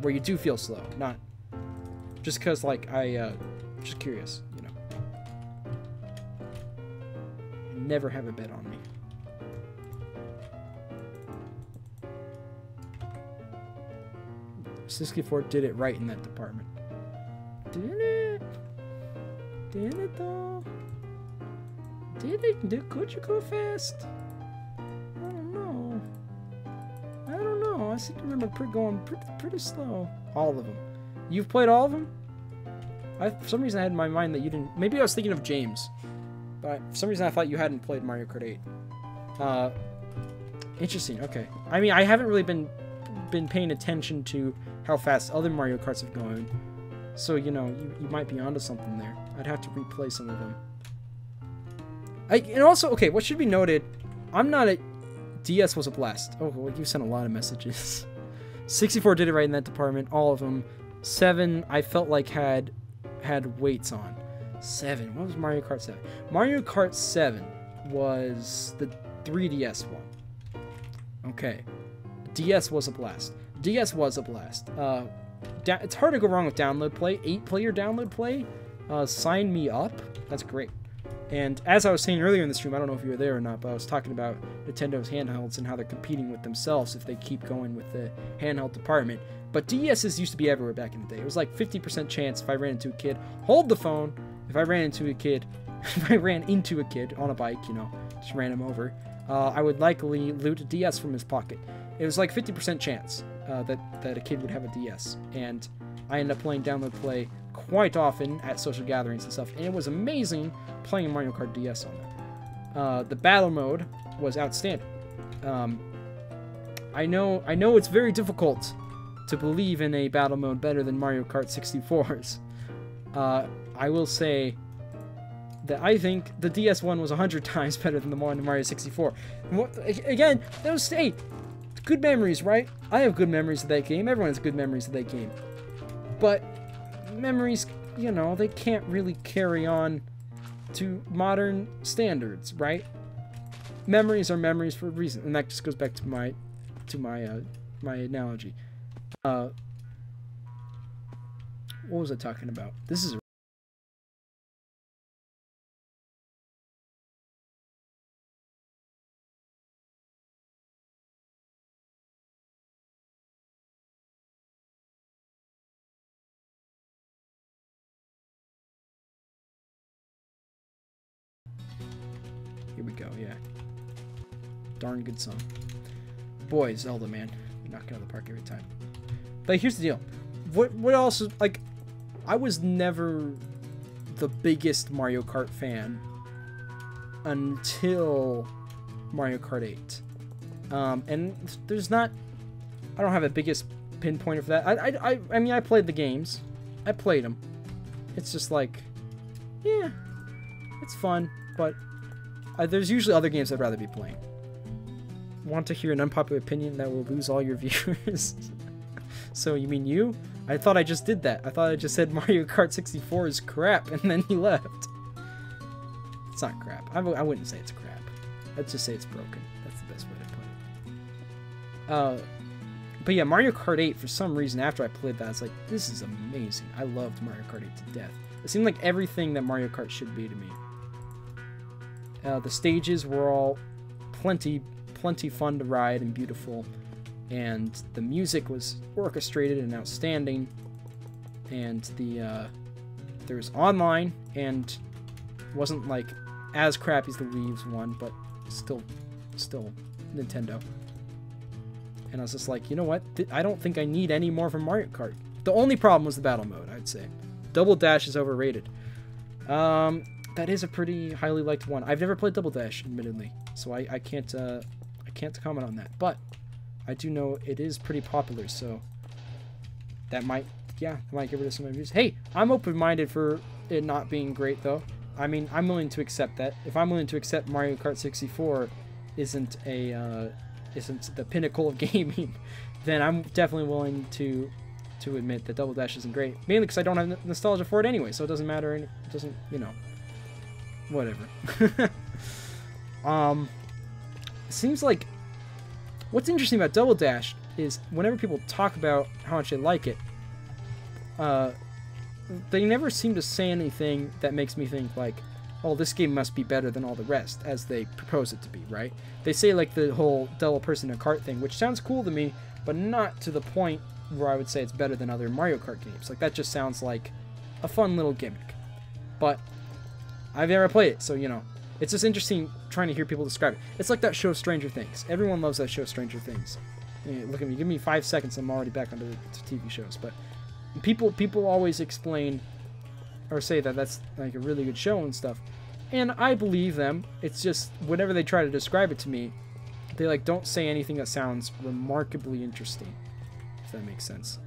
where you do feel slow? Not just because, like, just curious, you know. Never have a bet on me. Siskifort did it right in that department. Did it? Did it though? Did it? Could you go fast? I don't know. I don't know. I seem to remember going pretty slow. All of them. You've played all of them? For some reason I had in my mind that you didn't. Maybe I was thinking of James. But for some reason I thought you hadn't played Mario Kart 8. Interesting. Okay. I mean, I haven't really been paying attention to how fast other Mario Karts have gone, so you know you might be onto something there. I'd have to replay some of them. And also, okay, what should be noted, I'm not a DS was a blast. Oh well, you sent a lot of messages. 64 did it right in that department, all of them. 7 I felt like had weights on. 7, what was Mario Kart 7? Mario Kart 7 was the 3DS one. Okay. DS was a blast. DS was a blast. It's hard to go wrong with download play. 8-player download play. Sign me up. That's great. And as I was saying earlier in the stream, I don't know if you were there or not, but I was talking about Nintendo's handhelds and how they're competing with themselves if they keep going with the handheld department. But DS's used to be everywhere back in the day. It was like 50% chance if I ran into a kid, hold the phone. If I ran into a kid, if I ran into a kid on a bike, you know, just ran him over, I would likely loot a DS from his pocket. It was like 50% chance that a kid would have a DS, and I ended up playing download play quite often at social gatherings and stuff, and it was amazing playing Mario Kart DS on that. The battle mode was outstanding. I know it's very difficult to believe in a battle mode better than Mario Kart 64's. I will say that I think the DS one was 100 times better than the one in Mario 64. Again, that was 8. Good memories, right? I have good memories of that game. Everyone has good memories of that game. But memories, you know, they can't really carry on to modern standards, right? Memories are memories for a reason, and that just goes back to my analogy. What was I talking about? This is. Here we go, yeah. Darn good song. Boy, Zelda, man. We knock it out of the park every time. Like, here's the deal. What else? Like, I was never the biggest Mario Kart fan until Mario Kart 8. And there's not... I don't have a biggest pinpointer for that. I mean, I played the games. I played them. It's just like, yeah, it's fun, but there's usually other games I'd rather be playing. Want to hear an unpopular opinion that will lose all your viewers? So you mean you? I thought I just did that. I thought I just said Mario Kart 64 is crap, and then he left. It's not crap. I wouldn't say it's crap. I'd just say it's broken. That's the best way to put it. But yeah, Mario Kart 8, for some reason, after I played that, I was like, this is amazing. I loved Mario Kart 8 to death. It seemed like everything that Mario Kart should be to me. The stages were all plenty fun to ride and beautiful. And the music was orchestrated and outstanding. And the there was online, and wasn't like as crappy as the Wii U's one, but still Nintendo. And I was just like, you know what? I don't think I need any more from Mario Kart. The only problem was the battle mode, I'd say. Double Dash is overrated. That is a pretty highly liked one. I've never played Double Dash, admittedly, so I can't comment on that. But I do know it is pretty popular, so that might, yeah, I might get rid of some of my views. Hey, I'm open-minded for it not being great, though. I mean, I'm willing to accept that. If I'm willing to accept Mario Kart 64 isn't a isn't the pinnacle of gaming, then I'm definitely willing to admit that Double Dash isn't great. Mainly because I don't have nostalgia for it anyway, so it doesn't matter. And it doesn't, you know, whatever. It seems like what's interesting about Double Dash is whenever people talk about how much they like it, they never seem to say anything that makes me think like, oh, this game must be better than all the rest, as they propose it to be, right? They say, like, the whole double person in a cart thing, which sounds cool to me, but not to the point where I would say it's better than other Mario Kart games. Like, that just sounds like a fun little gimmick. But I've never played it, so, you know, it's just interesting trying to hear people describe it. It's like that show Stranger Things. Everyone loves that show Stranger Things. Hey, look at me. Give me 5 seconds, I'm already back onto the TV shows. But people always explain... or say that that's like a really good show and stuff, and I believe them. It's just whenever they try to describe it to me, they like don't say anything that sounds remarkably interesting, if that makes sense.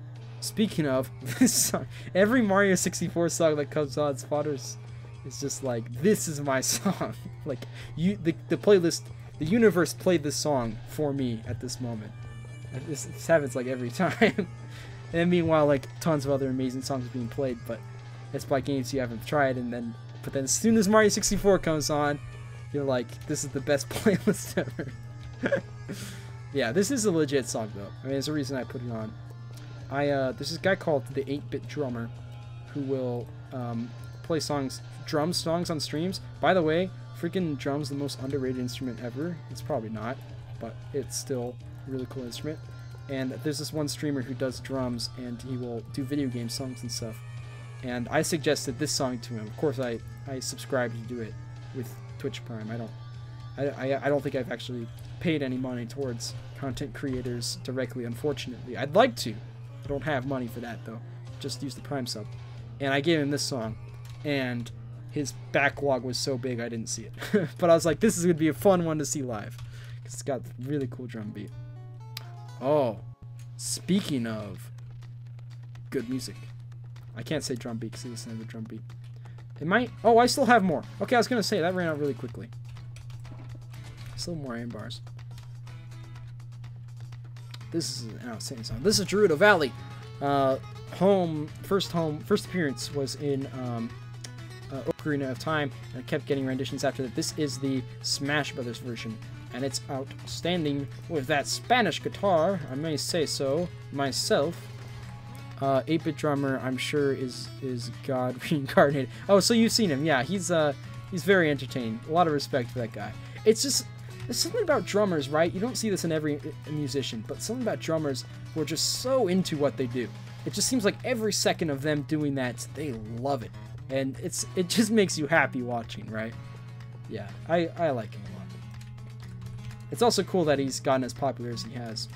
Speaking of this song, every Mario 64 song that comes on Spotters is just like, this is my song. Like, you, the playlist, the universe played this song for me at this moment. This happens like every time. And meanwhile, like, tons of other amazing songs are being played, but it's by games you haven't tried, and then, but then as soon as Mario 64 comes on, you're like, this is the best playlist ever. Yeah, this is a legit song, though. I mean, there's a reason I put it on. There's this guy called the 8-bit Drummer, who will, play songs, drum songs on streams. By the way, freaking drum's the most underrated instrument ever. It's probably not, but it's still a really cool instrument. And there's this one streamer who does drums, and he will do video game songs and stuff. And I suggested this song to him. Of course, I subscribed to do it with Twitch Prime. I don't think I've actually paid any money towards content creators directly, unfortunately. I'd like to. I don't have money for that, though. Just use the Prime sub. And I gave him this song. And his backlog was so big, I didn't see it. But I was like, this is going to be a fun one to see live, because it's got a really cool drum beat. Oh, speaking of good music. I can't say drum beat because it's another drum beat. It might... oh, I still have more. Okay, I was going to say, that ran out really quickly. Still more aim bars. This is an outstanding song. This is Gerudo Valley. First appearance was in Ocarina of Time, and I kept getting renditions after that. This is the Smash Brothers version, and it's outstanding with that Spanish guitar, I may say so myself. 8-bit Drummer, I'm sure, is God reincarnated. Oh, so you've seen him. Yeah, he's very entertaining. A lot of respect for that guy. It's just, there's something about drummers, right? You don't see this in every musician, but something about drummers who are just so into what they do. It just seems like every second of them doing that, they love it. And it just makes you happy watching, right? Yeah, I like him a lot. It's also cool that he's gotten as popular as he has.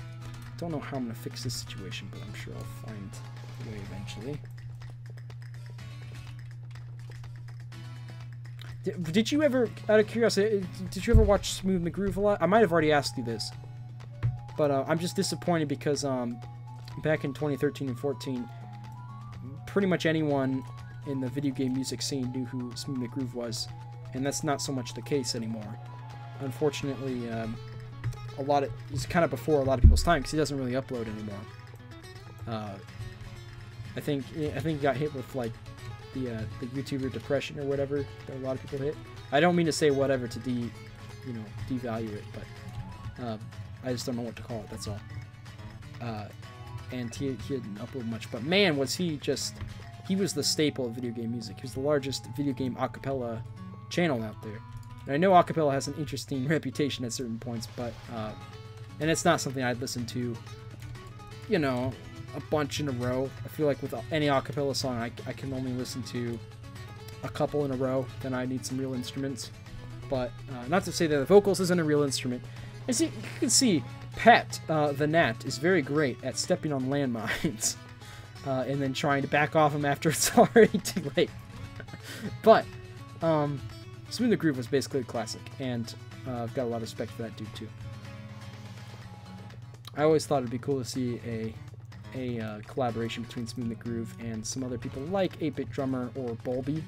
Don't know how I'm going to fix this situation, but I'm sure I'll find a way eventually. Did you ever, out of curiosity, did you ever watch Smooth McGroove a lot? I might have already asked you this, but I'm just disappointed because back in 2013 and 14, pretty much anyone in the video game music scene knew who Smooth McGroove was, and that's not so much the case anymore. Unfortunately, a lot of, he's kind of before a lot of people's time because he doesn't really upload anymore. I think he got hit with like the YouTuber depression or whatever that a lot of people hit. I don't mean to say whatever to devalue it, but I just don't know what to call it. That's all. And he didn't upload much, but man, was he just, he was the staple of video game music. He was the largest video game acapella channel out there. And I know acapella has an interesting reputation at certain points, but and it's not something I'd listen to, you know, a bunch in a row. I feel like with any acapella song, I can only listen to a couple in a row. Then I need some real instruments. But not to say that the vocals isn't a real instrument. As you can see, Pat the Gnat is very great at stepping on landmines and then trying to back off them after it's already too late. But Smooth McGroove was basically a classic, and I've got a lot of respect for that dude too. I always thought it'd be cool to see a collaboration between Smooth McGroove and some other people like 8-bit Drummer or Bulby.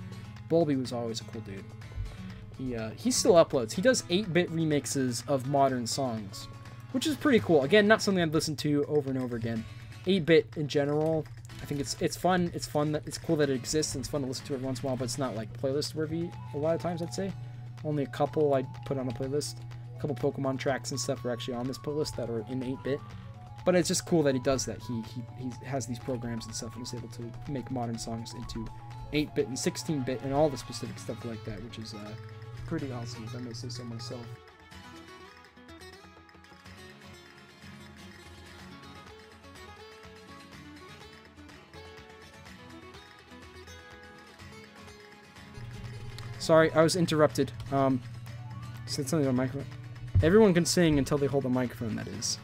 Bulby was always a cool dude. He still uploads. He does 8-bit remixes of modern songs, which is pretty cool. Again, not something I'd listen to over and over again. 8-bit in general, I think it's fun. It's fun that it's cool that it exists, and it's fun to listen to it once in a while. But it's not like playlist worthy a lot of times. I'd say only a couple I put on a playlist. A couple Pokemon tracks and stuff are actually on this playlist that are in 8-bit. But it's just cool that he does that. He has these programs and stuff and is able to make modern songs into 8-bit and 16-bit and all the specific stuff like that, which is pretty awesome, if I may say so myself. Sorry, I was interrupted. Said something on the microphone. Everyone can sing until they hold a microphone, that is.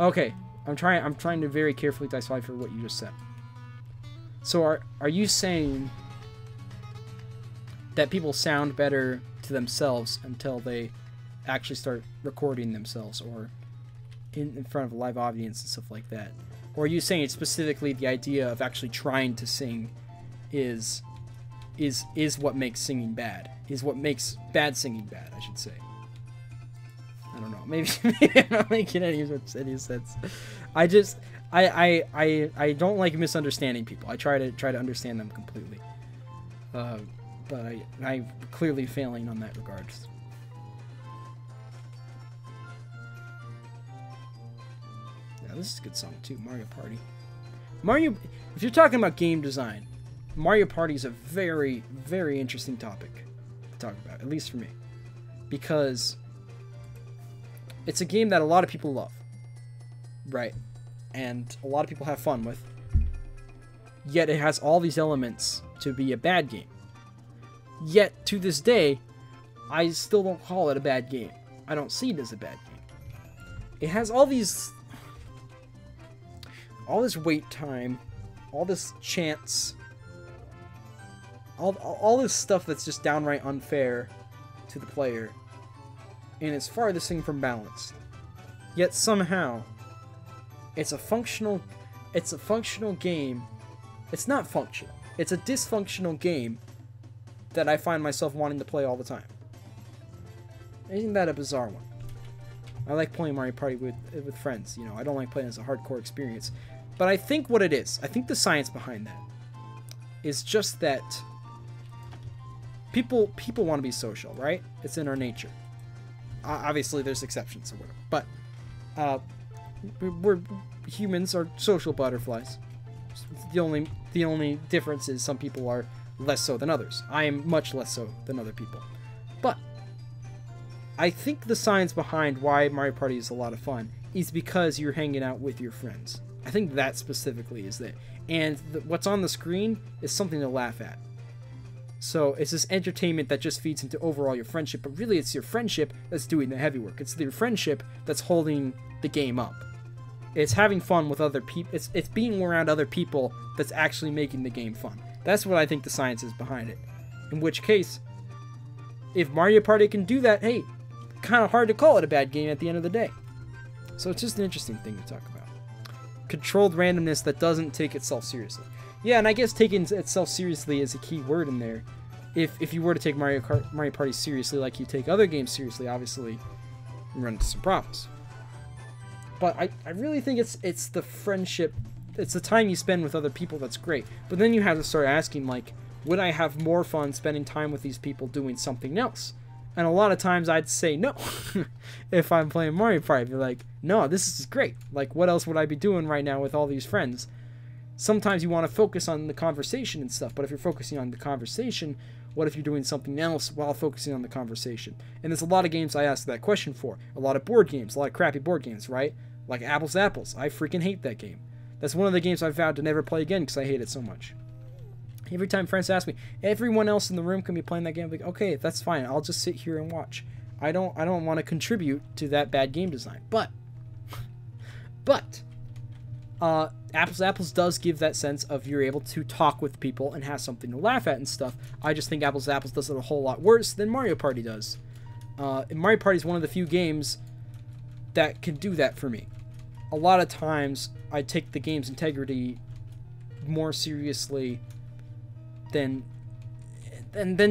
Okay, I'm trying to very carefully decipher what you just said. So are you saying that people sound better to themselves until they actually start recording themselves or in front of a live audience and stuff like that? Or are you saying it's specifically the idea of actually trying to sing is what makes singing bad? Is what makes bad singing bad, I should say. I don't know. Maybe I'm not making any sense. I don't like misunderstanding people. I try to understand them completely, but I'm clearly failing on that regard. Yeah, this is a good song too. Mario Party. Mario. If you're talking about game design, Mario Party is a very, very interesting topic to talk about, at least for me, because it's a game that a lot of people love, right? And a lot of people have fun with, yet it has all these elements to be a bad game. Yet, to this day, I still don't call it a bad game. I don't see it as a bad game. It has all this wait time, all this chance, all this stuff that's just downright unfair to the player, and it's farthest thing from balanced. Yet somehow, it's a functional game. It's not functional. It's a dysfunctional game that I find myself wanting to play all the time. Isn't that a bizarre one? I like playing Mario Party with friends. You know, I don't like playing as a hardcore experience. But I think what it is, I think the science behind that is just that people want to be social, right? It's in our nature. Obviously, there's exceptions or whatever, but we're humans are social butterflies. The only difference is some people are less so than others. I am much less so than other people, but I think the science behind why Mario Party is a lot of fun is because you're hanging out with your friends. I think that specifically is it, and what's on the screen is something to laugh at. So it's this entertainment that just feeds into overall your friendship, but really it's your friendship that's doing the heavy work. It's your friendship that's holding the game up. It's having fun with other people. It's being around other people that's actually making the game fun. That's what I think the science is behind it. In which case, if Mario Party can do that, hey, kind of hard to call it a bad game at the end of the day. So it's just an interesting thing to talk about. Controlled randomness that doesn't take itself seriously. Yeah, and I guess taking itself seriously is a key word in there. If you were to take Mario Party seriously like you take other games seriously, obviously you run into some problems. But I really think it's the friendship, it's the time you spend with other people that's great. But then you have to start asking, like, would I have more fun spending time with these people doing something else? And a lot of times I'd say no. If I'm playing Mario Party, I'd be like, no, this is great. Like, what else would I be doing right now with all these friends? Sometimes you want to focus on the conversation and stuff, but if you're focusing on the conversation, what if you're doing something else while focusing on the conversation? And there's a lot of games I ask that question for. A lot of board games, a lot of crappy board games, right? Like Apples to Apples. I freaking hate that game. That's one of the games I vowed to never play again because I hate it so much. Every time friends ask me, everyone else in the room can be playing that game, I'm like, okay, that's fine. I'll just sit here and watch. I don't want to contribute to that bad game design. But Apples to Apples does give that sense of you're able to talk with people and have something to laugh at and stuff. I just think Apples to Apples does it a whole lot worse than Mario Party does. And Mario Party is one of the few games that can do that for me. A lot of times, I take the game's integrity more seriously than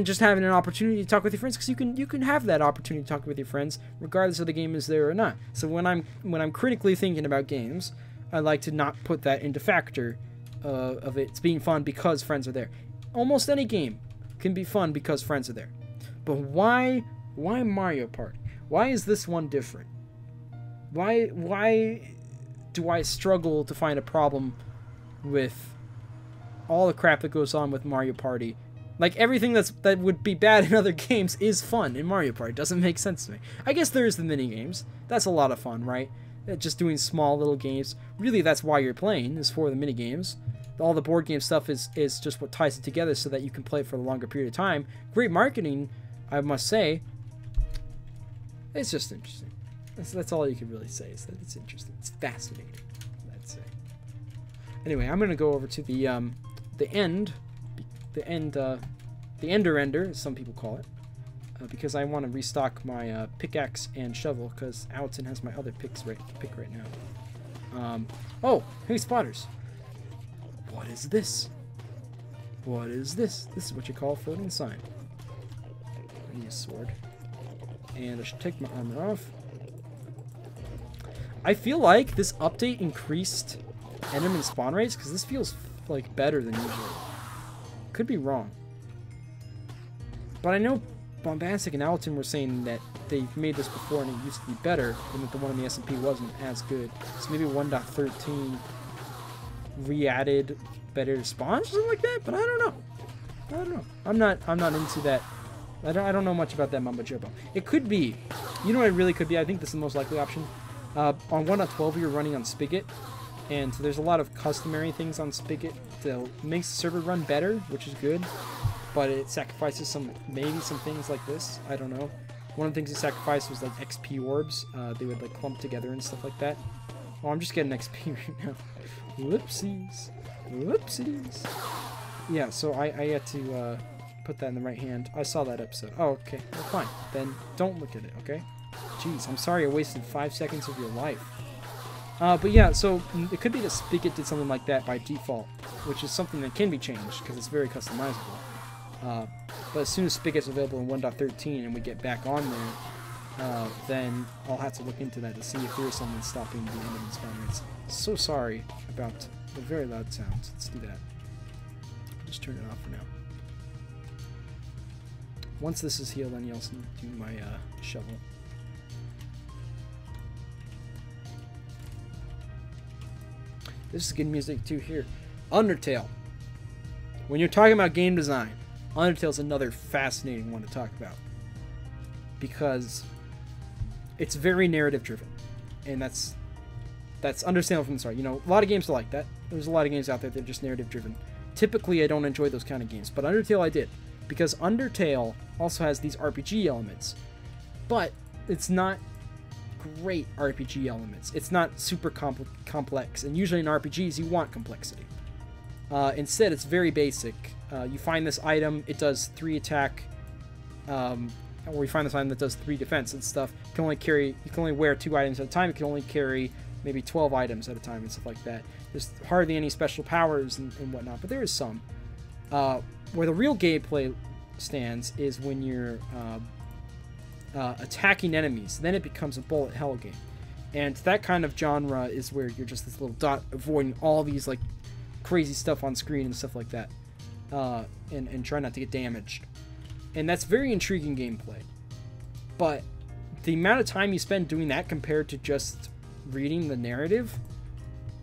just having an opportunity to talk with your friends, because you can have that opportunity to talk with your friends regardless of the game is there or not. So when I'm critically thinking about games, I like to not put that into factor of it's being fun because friends are there. Almost any game can be fun because friends are there. But why Mario Party? Why is this one different? Why do I struggle to find a problem with all the crap that goes on with Mario Party? Like, everything that would be bad in other games is fun in Mario Party. It doesn't make sense to me. I guess there is the mini games. That's a lot of fun, right? Just doing small little games. Really, that's why you're playing, is for the mini games. All the board game stuff is just what ties it together so that you can play it for a longer period of time. Great marketing, I must say. It's just interesting. That's all you can really say, is that it's interesting. It's fascinating, I'd say. Anyway, I'm gonna go over to the ender, as some people call it, because I want to restock my pickaxe and shovel, because Owltin has my other pick right now. Oh, hey spotters! What is this? What is this? This is what you call a floating sign. I need a sword, and I should take my armor off. I feel like this update increased Enderman spawn rates, because this feels like better than usual. Could be wrong, but I know Bombastic and Owltin were saying that they've made this before and it used to be better, and that the one in the SMP wasn't as good. So maybe 1.13 re-added better spawns or something like that. But I don't know. I don't know. I'm not into that. I don't know much about that mumbo jumbo. It could be. You know what it really could be. I think this is the most likely option. On 1.12 you're running on Spigot, and there's a lot of customary things on Spigot that makes the server run better, which is good, but it sacrifices maybe some things like this. I don't know. One of the things it sacrificed was like XP orbs. They would like clump together and stuff like that. Oh, I'm just getting XP right now. Whoopsies. Whoopsies. Yeah, so I had to put that in the right hand. I saw that episode. Oh, okay. Well, fine. Then don't look at it, okay? Jeez, I'm sorry I wasted 5 seconds of your life. But yeah, so it could be that Spigot did something like that by default, which is something that can be changed because it's very customizable. But as soon as Spigot's available in 1.13 and we get back on there, then I'll have to look into that to see if there's something stopping the Enderman spawn rates. So sorry about the very loud sounds. Let's do that. I'll just turn it off for now. Once this is healed, I'll also do my shovel. This is good music too here. Undertale. When you're talking about game design, Undertale's another fascinating one to talk about, because it's very narrative driven, and that's understandable from the start. You know, a lot of games are like that. There's a lot of games out there that are just narrative driven. Typically I don't enjoy those kind of games, but Undertale I did, because Undertale also has these RPG elements, but it's not great RPG elements. It's not super complex, and usually in RPGs you want complexity. Instead, it's very basic. You find this item, it does 3 attack, or you find this item that does 3 defense and stuff. You can only carry, you can only wear 2 items at a time. You can only carry maybe 12 items at a time and stuff like that. There's hardly any special powers and whatnot, but there is some. Where the real gameplay stands is when you're attacking enemies. Then it becomes a bullet hell game, and that kind of genre is where you're just this little dot avoiding all these like crazy stuff on screen and stuff like that, and try not to get damaged. And that's very intriguing gameplay, but the amount of time you spend doing that compared to just reading the narrative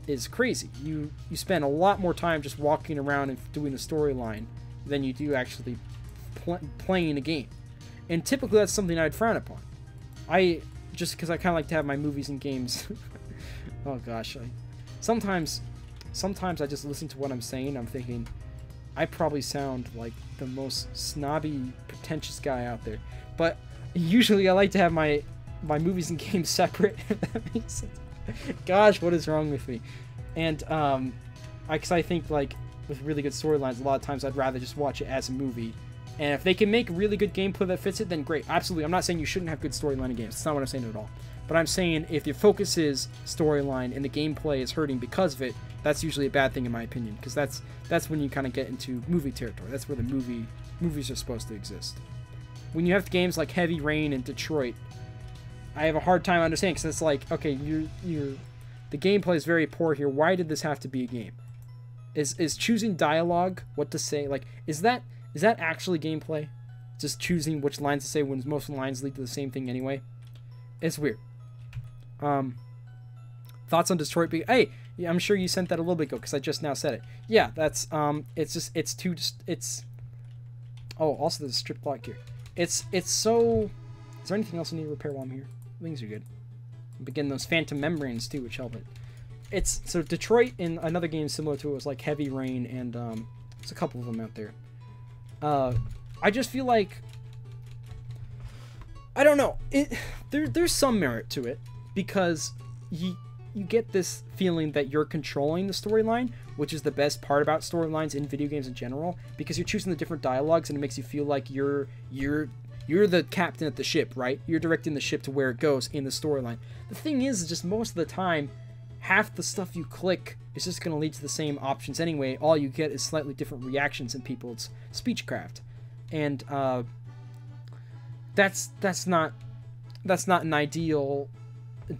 is crazy. You spend a lot more time just walking around and doing the storyline than you do actually playing a game. And typically that's something I'd frown upon. Just because I kind of like to have my movies and games. Oh gosh. Sometimes I just listen to what I'm saying. I'm thinking, I probably sound like the most snobby, pretentious guy out there. But usually I like to have my movies and games separate, if that makes sense. Gosh, what is wrong with me? And because I think like with really good storylines, a lot of times I'd rather just watch it as a movie. And if they can make really good gameplay that fits it, then great. Absolutely. I'm not saying you shouldn't have good storyline in games. That's not what I'm saying at all. But I'm saying if your focus is storyline and the gameplay is hurting because of it, that's usually a bad thing in my opinion. Because that's when you kind of get into movie territory. That's where the movies are supposed to exist. When you have games like Heavy Rain and Detroit, I have a hard time understanding, because it's like, okay, the gameplay is very poor here. Why did this have to be a game? Is choosing dialogue, what to say, like, is that actually gameplay? Just choosing which lines to say when most lines lead to the same thing anyway? It's weird. Thoughts on Detroit? Hey, yeah, I'm sure you sent that a little bit ago because I just now said it. Yeah, that's Oh, also there's a strip block here. It's so. Is there anything else I need to repair while I'm here? Things are good. But again, those phantom membranes too, which help it. It's so Detroit in another game similar to it was like Heavy Rain, and there's a couple of them out there. I just feel like, I don't know, there's some merit to it, because you get this feeling that you're controlling the storyline, which is the best part about storylines in video games in general, because you're choosing the different dialogues, and it makes you feel like you're the captain of the ship, right? You're directing the ship to where it goes in the storyline. The thing is just most of the time, half the stuff you click is just going to lead to the same options anyway. All you get is slightly different reactions in people's speechcraft, and that's not an ideal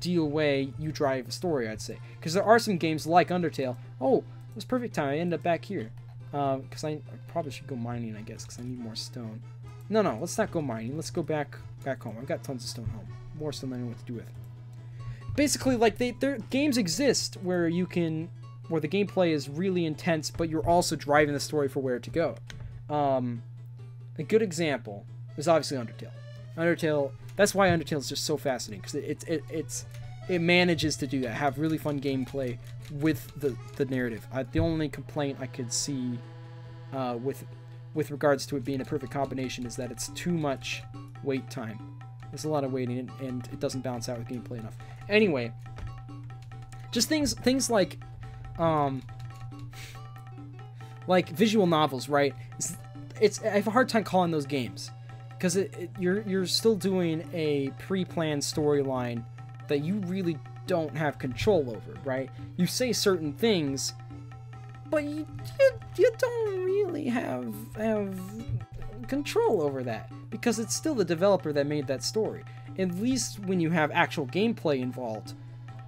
way you drive a story, I'd say. Because there are some games like Undertale. Oh, it was perfect time. I ended up back here because I probably should go mining, I guess, because I need more stone. No, let's not go mining. Let's go back home. I've got tons of stone home, more stone than I know what to do with. Basically, like, their games exist where you can, where the gameplay is really intense, but you're also driving the story for where to go. A good example is obviously Undertale. That's why Undertale is just so fascinating, because it manages to do that, have really fun gameplay with the narrative. The only complaint I could see with regards to it being a perfect combination is that it's too much wait time. There's a lot of waiting, and it doesn't balance out with gameplay enough. Anyway, just things like visual novels, right? I have a hard time calling those games, because you're still doing a pre-planned storyline that you really don't have control over, right? You say certain things, but you don't really have control over that, because it's still the developer that made that story. At least when you have actual gameplay involved,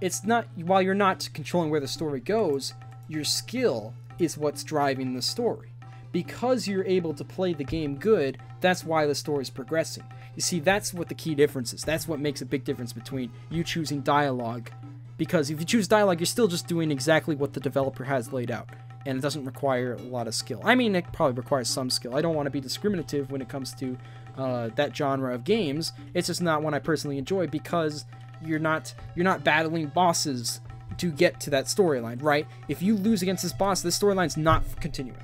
it's not, while you're not controlling where the story goes, your skill is what's driving the story. Because you're able to play the game good, that's why the story's progressing. You see, that's what the key difference is. That's what makes a big difference between you choosing dialogue, because if you choose dialogue, you're still just doing exactly what the developer has laid out, and it doesn't require a lot of skill. I mean, it probably requires some skill. I don't want to be discriminative when it comes to that genre of games. It's just not one I personally enjoy, because you're not battling bosses to get to that storyline, right? If you lose against this boss, this storyline's not continuing.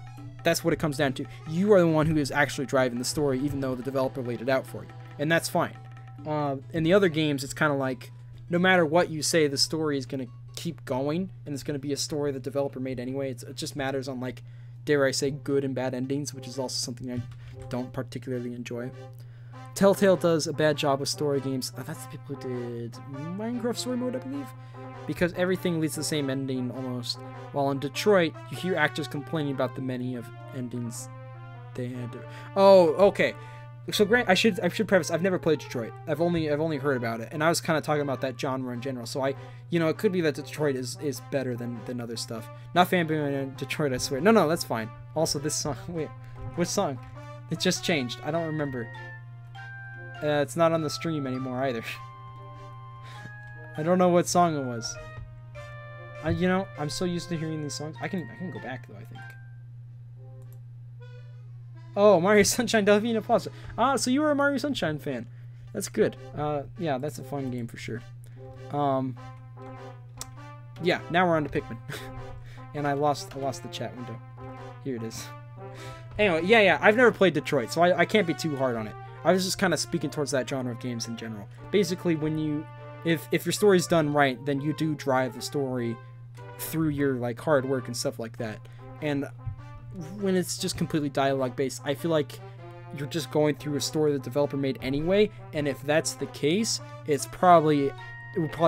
That's what it comes down to. You are the one who is actually driving the story, even though the developer laid it out for you. And that's fine. In the other games, it's kind of like, no matter what you say, the story is going to keep going, and it's going to be a story the developer made anyway. It just matters on, like, dare I say, good and bad endings, which is also something I don't particularly enjoy. Telltale does a bad job with story games. Oh, that's the people who did Minecraft Story Mode, I believe, because everything leads to the same ending almost. While in Detroit, you hear actors complaining about the many of endings they had. Oh, okay. So Grant, I should preface, I've never played Detroit. I've only heard about it, and I was kind of talking about that genre in general. So it could be that Detroit is better than other stuff. Not fanboying in Detroit, I swear. No, that's fine. Also, this song. Wait, which song? It just changed. I don't remember. It's not on the stream anymore either. I don't know what song it was. I'm so used to hearing these songs. I can go back though, I think. Oh, Mario Sunshine Delvina Plaza. Ah, so you were a Mario Sunshine fan. That's good. Yeah, that's a fun game for sure. Yeah, now we're on to Pikmin. And I lost the chat window. Here it is. Anyway, yeah, I've never played Detroit, so I can't be too hard on it. I was just kind of speaking towards that genre of games in general. Basically, when you if your story's done right, then you do drive the story through your like hard work and stuff like that. And when it's just completely dialogue based, I feel like you're just going through a story the developer made anyway, and if that's the case, it would probably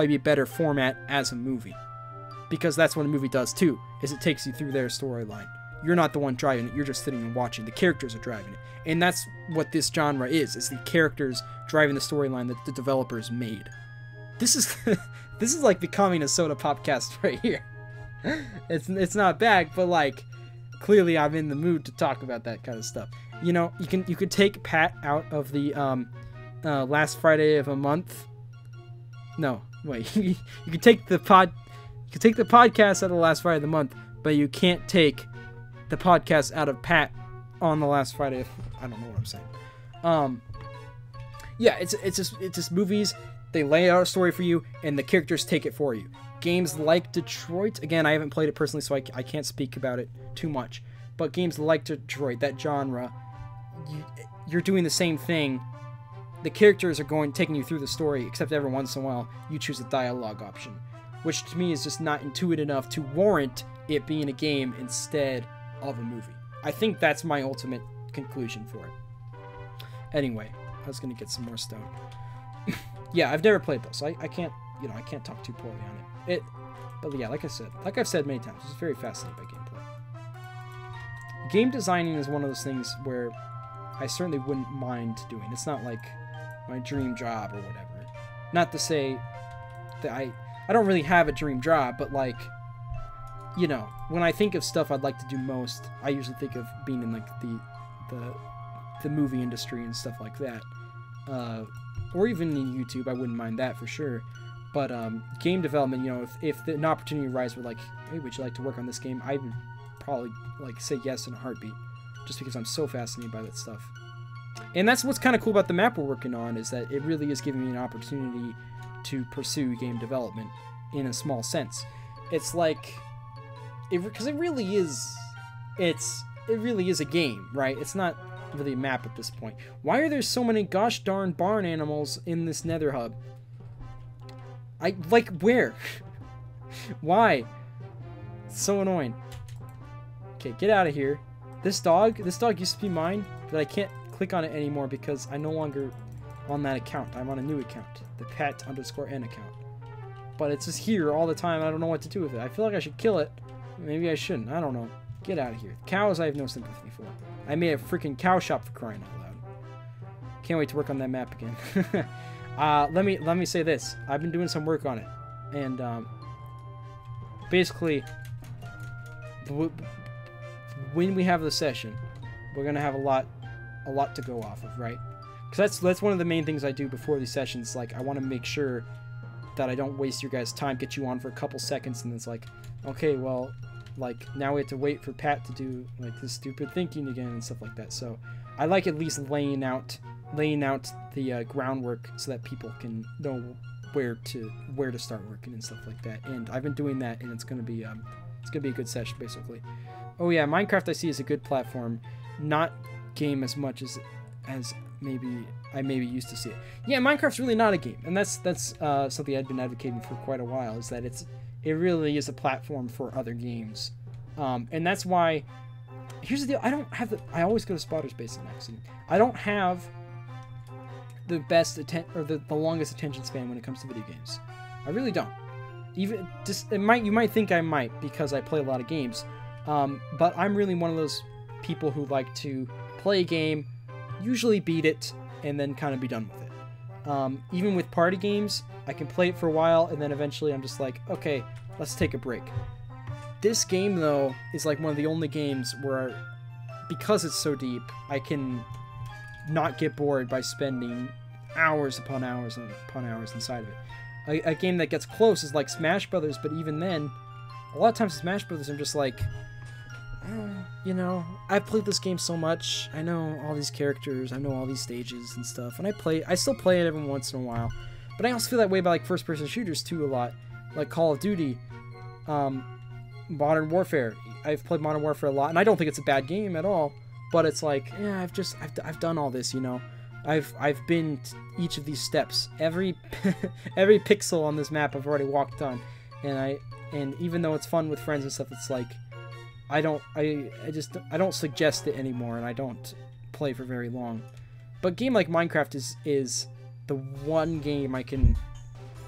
be a better format as a movie. Because that's what a movie does too, is it takes you through their storyline. You're not the one driving it, you're just sitting and watching. The characters are driving it. And that's what this genre is the characters driving the storyline that the developers made. This is like becoming a Soda Popcast right here. It's not bad, but like clearly I'm in the mood to talk about that kind of stuff. You could take Pat out of the last Friday of a month. No, wait. you could take the podcast out of the last Friday of the month, but you can't take the podcast out of Pat on the last Friday of, I don't know what I'm saying. Yeah, it's just movies. They lay out a story for you, and the characters take it for you. Games like Detroit, again, I haven't played it personally, so I can't speak about it too much. But games like Detroit, that genre, you're doing the same thing. The characters are taking you through the story, except every once in a while, you choose a dialogue option. Which, to me, is just not intuitive enough to warrant it being a game instead of a movie. I think that's my ultimate conclusion for it. Anyway, I was going to get some more stone. Yeah, I've never played those, so I can't, I can't talk too poorly on it. But yeah, like I've said many times, it's very fascinating by gameplay. Game designing is one of those things where I certainly wouldn't mind doing. It's not like my dream job or whatever. Not to say that I don't really have a dream job, but like, when I think of stuff I'd like to do most, I usually think of being in like the movie industry and stuff like that. Or even in YouTube, I wouldn't mind that for sure. But game development, if an opportunity arises where like, hey, would you like to work on this game? I would probably like say yes in a heartbeat, just because I'm so fascinated by that stuff. And that's what's kind of cool about the map we're working on, is that it really is giving me an opportunity to pursue game development in a small sense. It's like, because it really is a game, right? It's not really a map at this point. Why are there so many gosh darn barn animals in this nether hub? Where? Why? It's so annoying. Okay, get out of here. This dog used to be mine, but I can't click on it anymore because I'm no longer on that account. I'm on a new account, the pat_n account. But it's just here all the time. I don't know what to do with it. I feel like I should kill it. Maybe I shouldn't. I don't know. Get out of here. Cows, I have no sympathy for. I made a freaking cow shop, for crying out loud. Can't wait to work on that map again. Let me say this. I've been doing some work on it, and basically, when we have the session, we're gonna have a lot to go off of, right? Because that's one of the main things I do before these sessions. Like, I want to make sure that I don't waste your guys' time. Get you on for a couple seconds, and it's like, okay, well, like, now we have to wait for Pat to do like this stupid thinking again and stuff like that. So I like at least laying out the groundwork so that people can know where to start working and stuff like that. And I've been doing that, and it's going to be It's going to be a good session, basically. Oh, yeah, Minecraft, I see, is a good platform. Not game as much as maybe I used to see it. Yeah, Minecraft's really not a game. And that's something I've been advocating for quite a while, is that it really is a platform for other games. And that's why... Here's the deal. I don't have the... I always go to Spotter's Base on accident. I don't have the best... the longest attention span when it comes to video games. I really don't. Even just, you might think I might, because I play a lot of games, but I'm really one of those people who like to play a game, usually beat it, and then kind of be done with it. Even with party games, I can play it for a while, and then eventually I'm just like, okay, let's take a break. This game, though, is like one of the only games where, because it's so deep, I can not get bored by spending hours upon hours inside of it. A game that gets close is like Smash Brothers, but even then, a lot of times in Smash Brothers, I'm just like, you know, I've played this game so much, I know all these characters, I know all these stages and stuff, and I still play it every once in a while, but I also feel that way about, like, first-person shooters, too, a lot, like Call of Duty, Modern Warfare. I've played Modern Warfare a lot, and I don't think it's a bad game at all, but it's like, yeah, I've done all this, you know. I've been to each of these steps. Every pixel on this map I've already walked on, and even though it's fun with friends and stuff, it's like I don't suggest it anymore, and I don't play for very long. But a game like Minecraft is the one game I can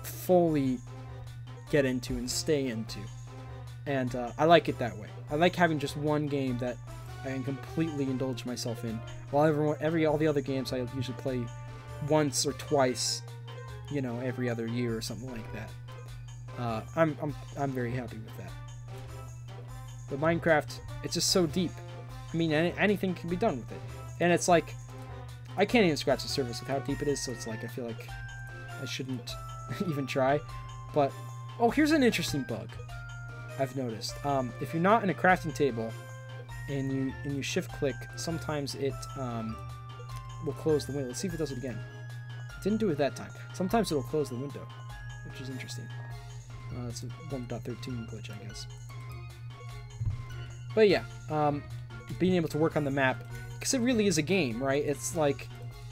fully get into and stay into, and I like it that way. I like having just one game that I can completely indulge myself in, while all the other games I usually play once or twice, you know, every other year or something like that. I'm very happy with that. But Minecraft, it's just so deep. I mean, anything can be done with it, and it's like I can't even scratch the surface with how deep it is. So it's like I feel like I shouldn't even try. But oh, here's an interesting bug I've noticed. If you're not in a crafting table, and you shift click, sometimes it will close the window. Let's see if it does it again. Didn't do it that time. Sometimes it'll close the window, which is interesting. It's a 1.13 glitch, I guess. But yeah, being able to work on the map, because it really is a game, right? It's like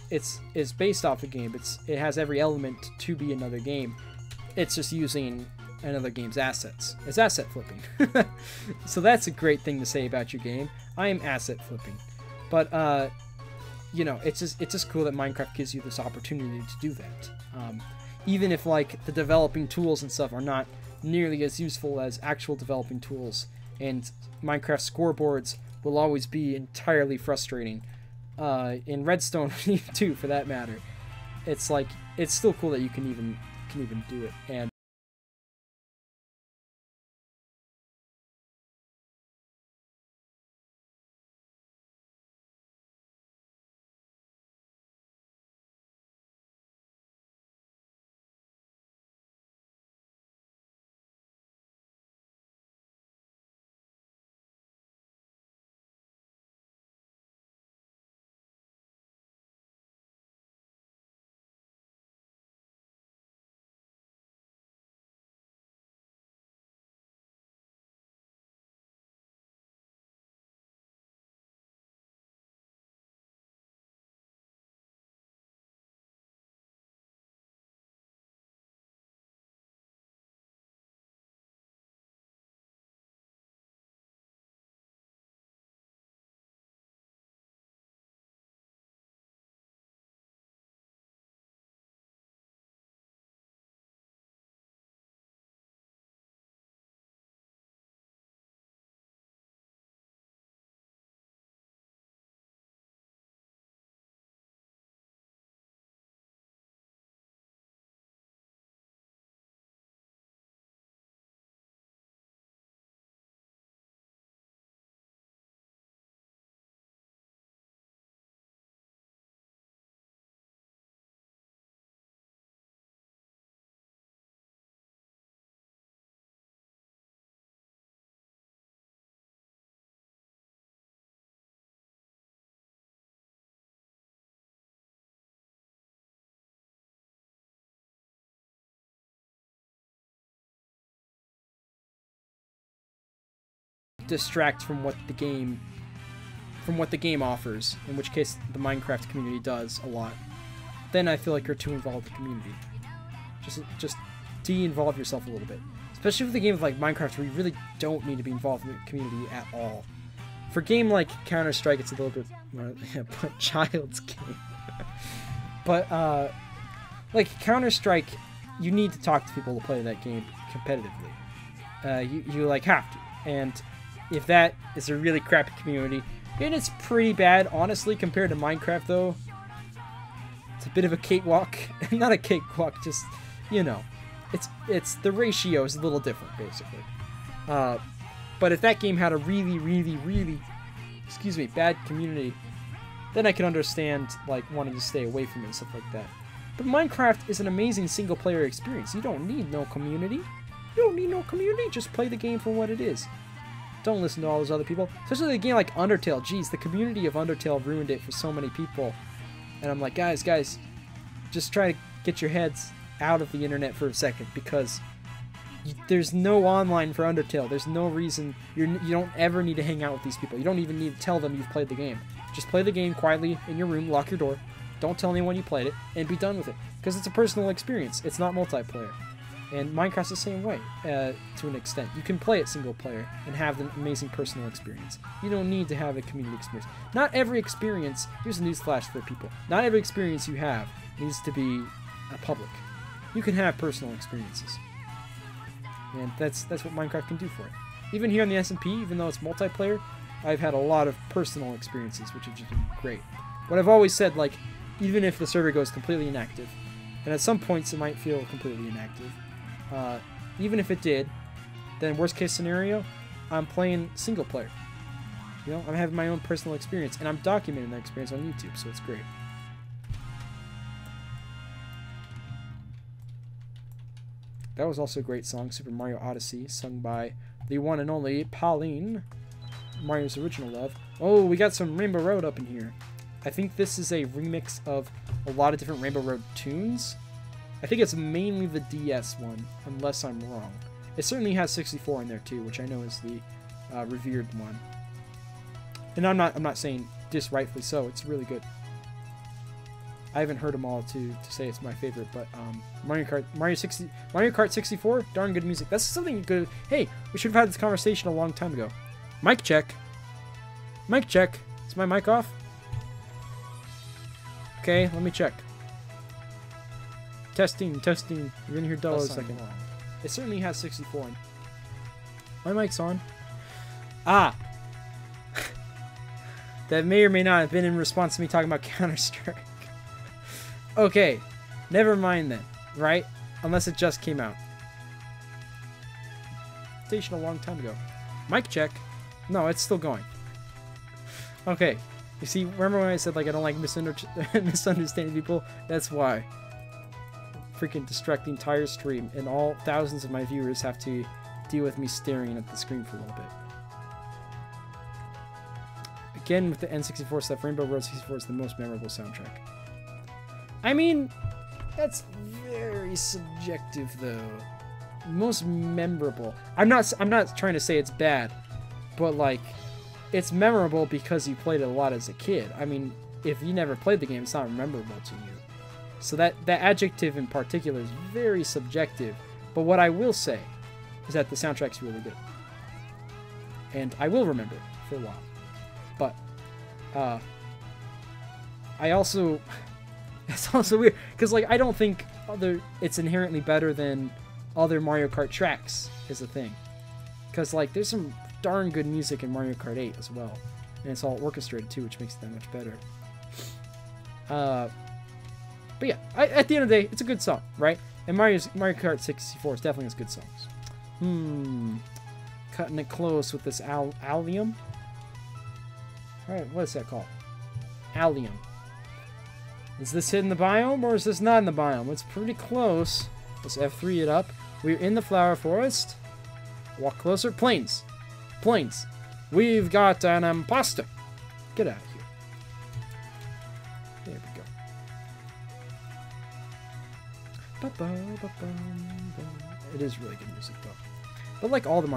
it's based off a game. It has every element to be another game. It's just using another game's assets. It's asset flipping. So that's a great thing to say about your game. I am asset flipping. But, you know, it's just cool that Minecraft gives you this opportunity to do that. Even if, like, the developing tools and stuff are not nearly as useful as actual developing tools, and Minecraft scoreboards will always be entirely frustrating. In Redstone, too, for that matter. It's like, it's still cool that you can even do it. And distract from what the game offers, in which case the Minecraft community does a lot, then I feel like you're too involved in the community. Just de-involve yourself a little bit. Especially with a game like Minecraft, where you really don't need to be involved in the community at all. For a game like Counter-Strike, it's a little bit more child's game. But, like, Counter-Strike, you need to talk to people to play that game competitively. You like, have to. And if that is a really crappy community, and it's pretty bad, honestly, compared to Minecraft, though. It's a bit of a cakewalk. Not a cakewalk, just, you know. It's the ratio is a little different, basically. But if that game had a really bad community, then I can understand, like, wanting to stay away from it and stuff like that. But Minecraft is an amazing single-player experience. You don't need no community. Just play the game for what it is. Don't listen to all those other people. Especially a game like Undertale. Jeez, the community of Undertale ruined it for so many people. And I'm like, guys, just try to get your heads out of the internet for a second, because there's no online for Undertale. There's no reason. You don't ever need to hang out with these people. You don't even need to tell them you've played the game. Just play the game quietly in your room, lock your door, don't tell anyone you played it, and be done with it. Because it's a personal experience. It's not multiplayer. And Minecraft's the same way, to an extent. You can play it single player and have an amazing personal experience. You don't need to have a community experience. Not every experience, here's a newsflash for people, not every experience you have needs to be public. You can have personal experiences. And that's what Minecraft can do for it. Even here on the SMP, even though it's multiplayer, I've had a lot of personal experiences, which have just been great. But I've always said, like, even if the server goes completely inactive, and at some points it might feel completely inactive, even if it did, then worst case scenario, I'm playing single player. You know, I'm having my own personal experience, and I'm documenting that experience on YouTube, so it's great. That was also a great song, Super Mario Odyssey, sung by the one and only Pauline, Mario's original love. Oh, we got some Rainbow Road up in here. I think this is a remix of a lot of different Rainbow Road tunes. I think it's mainly the DS one, unless I'm wrong. It certainly has 64 in there too, which I know is the revered one. And I'm not saying disrightfully so. It's really good. I haven't heard them all to say it's my favorite, but Mario Kart 64, darn good music. That's something good. Hey, we should have had this conversation a long time ago. Mic check. Mic check. Is my mic off? Okay, let me check. Testing. You're gonna hear dull in a second. It certainly has 64. My mic's on. Ah! That may or may not have been in response to me talking about Counter-Strike. Okay. Never mind then, right? Unless it just came out. Station a long time ago. Mic check. No, it's still going. Okay. You see, remember when I said, like, I don't like misunderstanding people? That's why. Freaking distract the entire stream, and all thousands of my viewers have to deal with me staring at the screen for a little bit. Again, with the N64 stuff, Rainbow Road 64 is the most memorable soundtrack. I mean, that's very subjective, though. Most memorable. I'm not trying to say it's bad, but, like, it's memorable because you played it a lot as a kid. I mean, if you never played the game, it's not memorable to you. So that adjective in particular is very subjective. But what I will say is that the soundtrack's really good. And I will remember it for a while. But, I also... It's also weird, because, like, I don't think it's inherently better than other Mario Kart tracks is a thing. Because, like, there's some darn good music in Mario Kart 8 as well. And it's all orchestrated, too, which makes it that much better. But yeah, at the end of the day, it's a good song, right? And Mario Kart 64 is definitely has good songs. Cutting it close with this Allium. Alright, what is that called? Allium. Is this in the biome, or is this not in the biome? It's pretty close. Let's F3 it up. We're in the flower forest. Walk closer. Plains. Plains. We've got an imposter. Get out of here. There we go. It is really good music, though. But like all the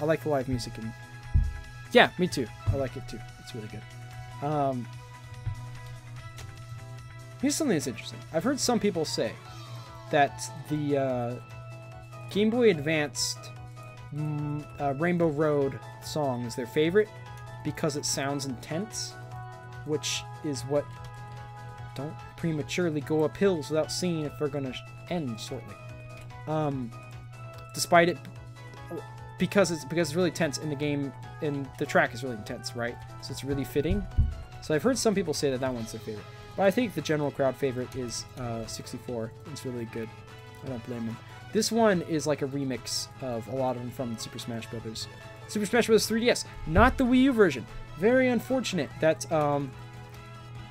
I like the live music. And yeah, me too. I like it too. It's really good. Here's something that's interesting. I've heard some people say that the Game Boy Advanced Rainbow Road song is their favorite because it sounds intense, which is what don't prematurely go up hills without seeing if they're gonna end shortly. Despite it, because it's really tense in the game, and the track is really intense, right? So it's really fitting. So I've heard some people say that that one's their favorite. But I think the general crowd favorite is 64. It's really good. I don't blame them. This one is like a remix of a lot of them from Super Smash Brothers. Super Smash Brothers 3DS, not the Wii U version. Very unfortunate that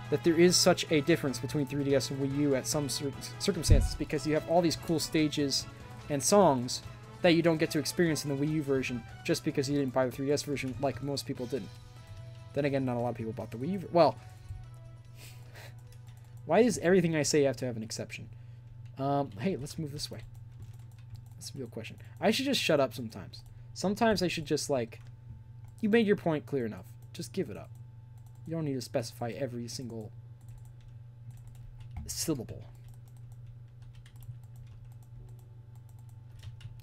that there is such a difference between 3DS and Wii U at some circumstances, because you have all these cool stages and songs that you don't get to experience in the Wii U version just because you didn't buy the 3DS version, like most people didn't. Then again, not a lot of people bought the Wii U. Well, why is everything I say have to have an exception? Hey, let's move this way. That's a real question. I should just shut up sometimes. Sometimes I should just, like, you made your point clear enough. Just give it up. You don't need to specify every single syllable.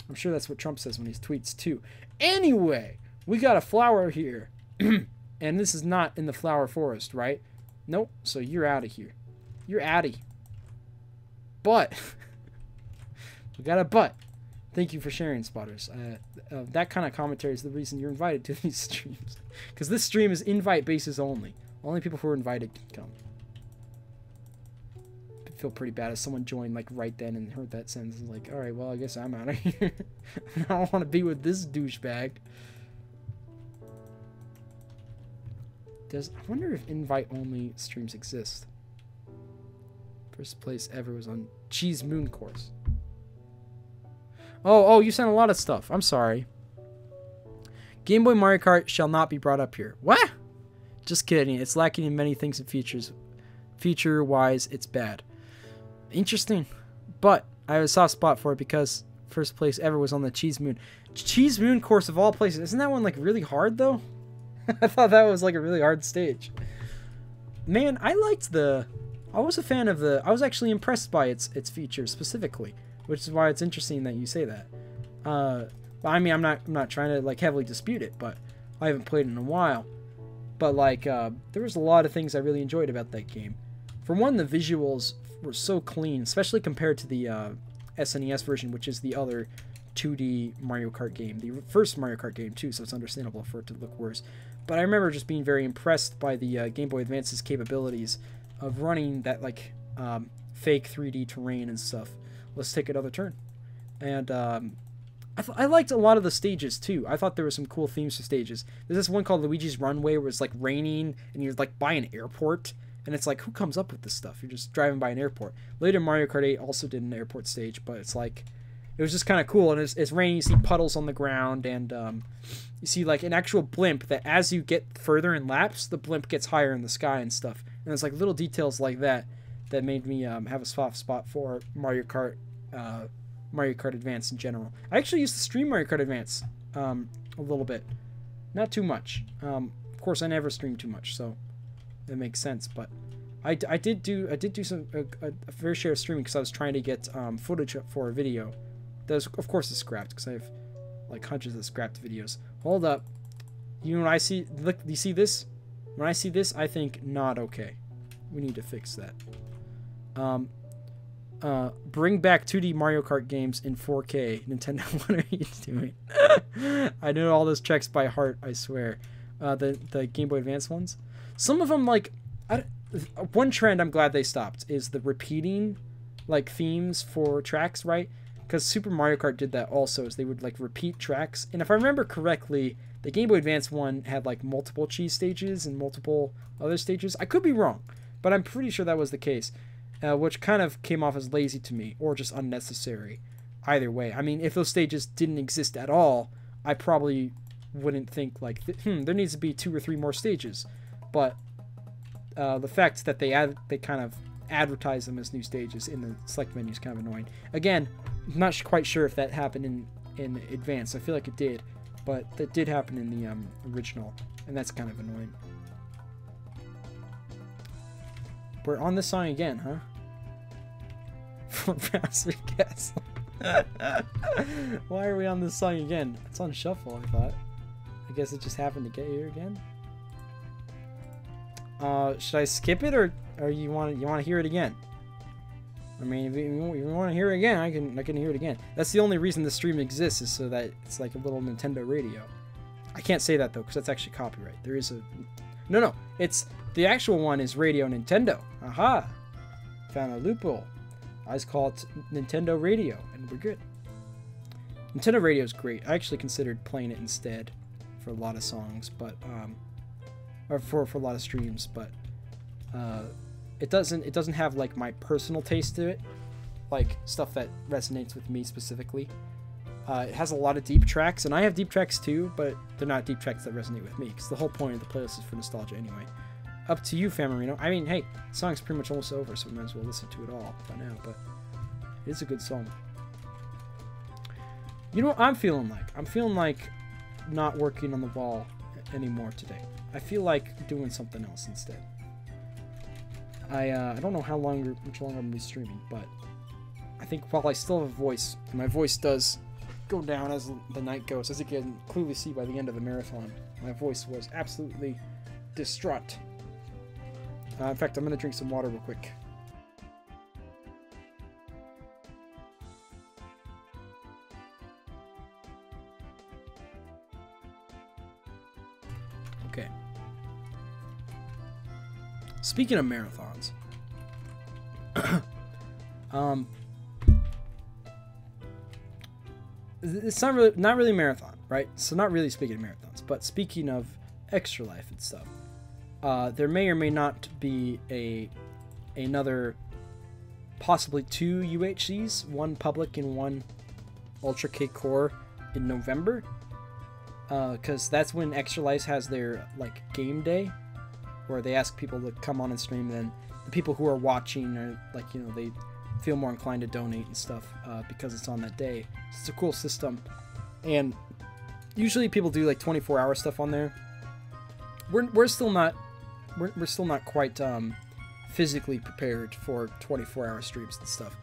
I'm sure that's what Trump says when he tweets, too. Anyway, we got a flower here. And this is not in the flower forest, right? Nope, so you're out of here. You're outie. But we got a but. Thank you for sharing, spotters. That kind of commentary is the reason you're invited to these streams, because this stream is invite basis only. Only people who are invited can come. I feel pretty bad if someone joined like right then and heard that sentence and was like, all right, well, I guess I'm out of here. I don't want to be with this douchebag. I wonder if invite only streams exist. First place ever was on Cheese Moon course. Oh, you sent a lot of stuff. I'm sorry. Game Boy Mario Kart shall not be brought up here. What? Just kidding. It's lacking in many things and features. Feature-wise, it's bad. Interesting. But I have a soft spot for it because first place ever was on the Cheese Moon. Cheese Moon course of all places. Isn't that one, like, really hard, though? I thought that was, like, a really hard stage. Man, I liked the... I was a fan of the... I was actually impressed by its features specifically, which is why it's interesting that you say that. I mean, I'm not trying to, like, heavily dispute it, but I haven't played it in a while. But, like, there was a lot of things I really enjoyed about that game. For one, the visuals were so clean, especially compared to the SNES version, which is the other 2D Mario Kart game. The first Mario Kart game, too, so it's understandable for it to look worse. But I remember just being very impressed by the Game Boy Advance's capabilities of running that, like, fake 3D terrain and stuff. Let's take another turn. And I liked a lot of the stages, too. I thought there were some cool themes for stages. There's this one called Luigi's Runway where it's, like, raining and you're, like, by an airport. And it's like, who comes up with this stuff? You're just driving by an airport. Later, Mario Kart 8 also did an airport stage, but it's, like, it was just kind of cool. And it's raining, you see puddles on the ground, and you see, like, an actual blimp that as you get further in laps, the blimp gets higher in the sky and stuff. And it's, like, little details like that that made me have a soft spot for Mario Kart Advance in general. I actually used to stream Mario Kart Advance a little bit. Not too much. Of course, I never stream too much, so that makes sense. But I did do some a fair share of streaming because I was trying to get footage up for a video. Those, of course, is scrapped because I have, like, hundreds of scrapped videos. Hold up. You know what I see? Look, you see this? When I see this, I think, not okay. We need to fix that. Bring back 2D Mario Kart games in 4K. Nintendo, what are you doing? I know all those tracks by heart, I swear. The Game Boy Advance ones. Some of them, like... one trend I'm glad they stopped is the repeating, like, themes for tracks, right? Because Super Mario Kart did that also, is they would, like, repeat tracks. And if I remember correctly... the Game Boy Advance one had, like, multiple cheese stages and multiple other stages. I could be wrong, but I'm pretty sure that was the case, which kind of came off as lazy to me, or just unnecessary. Either way, I mean, if those stages didn't exist at all, I probably wouldn't think, like, there needs to be 2 or 3 more stages. But the fact that they kind of advertise them as new stages in the select menu is kind of annoying. Again, I'm not quite sure if that happened in Advance. I feel like it did. but that did happen in the original, and that's kind of annoying. We're on this song again, huh? From Browser Castle. Why are we on this song again? It's on shuffle, I thought. I guess it just happened to get here again. Should I skip it, or you want to hear it again? I mean, if you want to hear it again, I can hear it again. That's the only reason the stream exists, is so that it's like a little Nintendo radio. I can't say that though, because that's actually copyright. There is a no. It's the actual one is Radio Nintendo. Aha! Found a loophole. I just call it Nintendo Radio, and we're good. Nintendo Radio is great. I actually considered playing it instead for a lot of songs, but or for a lot of streams, but it doesn't have like my personal taste to it, like stuff that resonates with me specifically. It has a lot of deep tracks, and I have deep tracks too, but they're not deep tracks that resonate with me, because the whole point of the playlist is for nostalgia anyway. Up to you, Famarino. I mean, hey, the song's pretty much almost over, so we might as well listen to it all by now, but it is a good song. You know what I'm feeling like? I'm feeling like not working on the ball anymore today. I feel like doing something else instead. I don't know much longer I'm going to be streaming, but I think while I still have a voice, and my voice does go down as the night goes, as you can clearly see by the end of the marathon, my voice was absolutely distraught. In fact, I'm going to drink some water real quick. Okay. Speaking of marathons, it's not really a marathon, right? So not really speaking of marathons, but speaking of Extra Life and stuff. There may or may not be another, possibly two UHCs, one public and one Ultra Cakecore in November, because that's when Extra Life has their like game day, where they ask people to come on and stream. Then the people who are watching are like, you know, they feel more inclined to donate and stuff because it's on that day. So it's a cool system, and usually people do like 24-hour stuff on there. We're still not. We're still not quite physically prepared for 24-hour streams and stuff.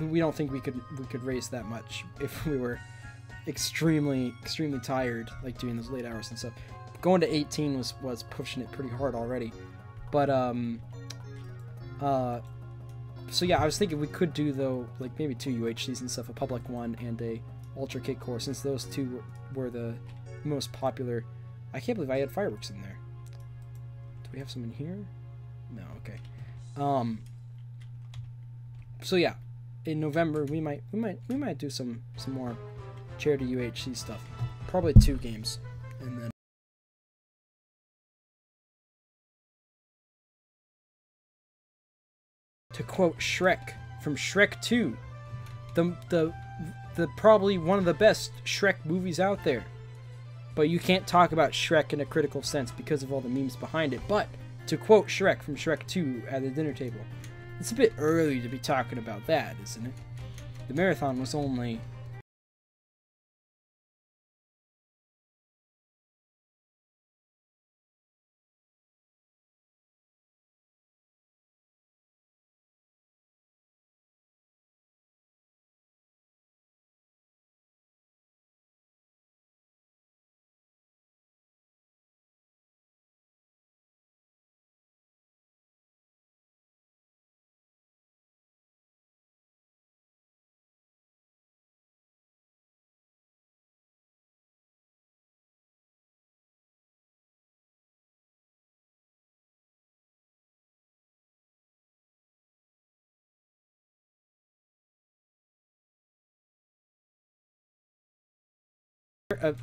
We don't think we could race that much if we were extremely tired, like doing those late hours and stuff. Going to 18 was pushing it pretty hard already, but so yeah, I was thinking we could do though like maybe two UHCs and stuff, a public one and a Ultra Cakecore, since those two were the most popular. I can't believe I had fireworks in there. Do we have some in here? No, okay. So yeah, in November we might do some more charity UHC stuff. Probably two games, and then to quote Shrek from Shrek 2, the probably one of the best Shrek movies out there. But you can't talk about Shrek in a critical sense because of all the memes behind it. But to quote Shrek from Shrek 2 at the dinner table, it's a bit early to be talking about that, isn't it? The marathon was only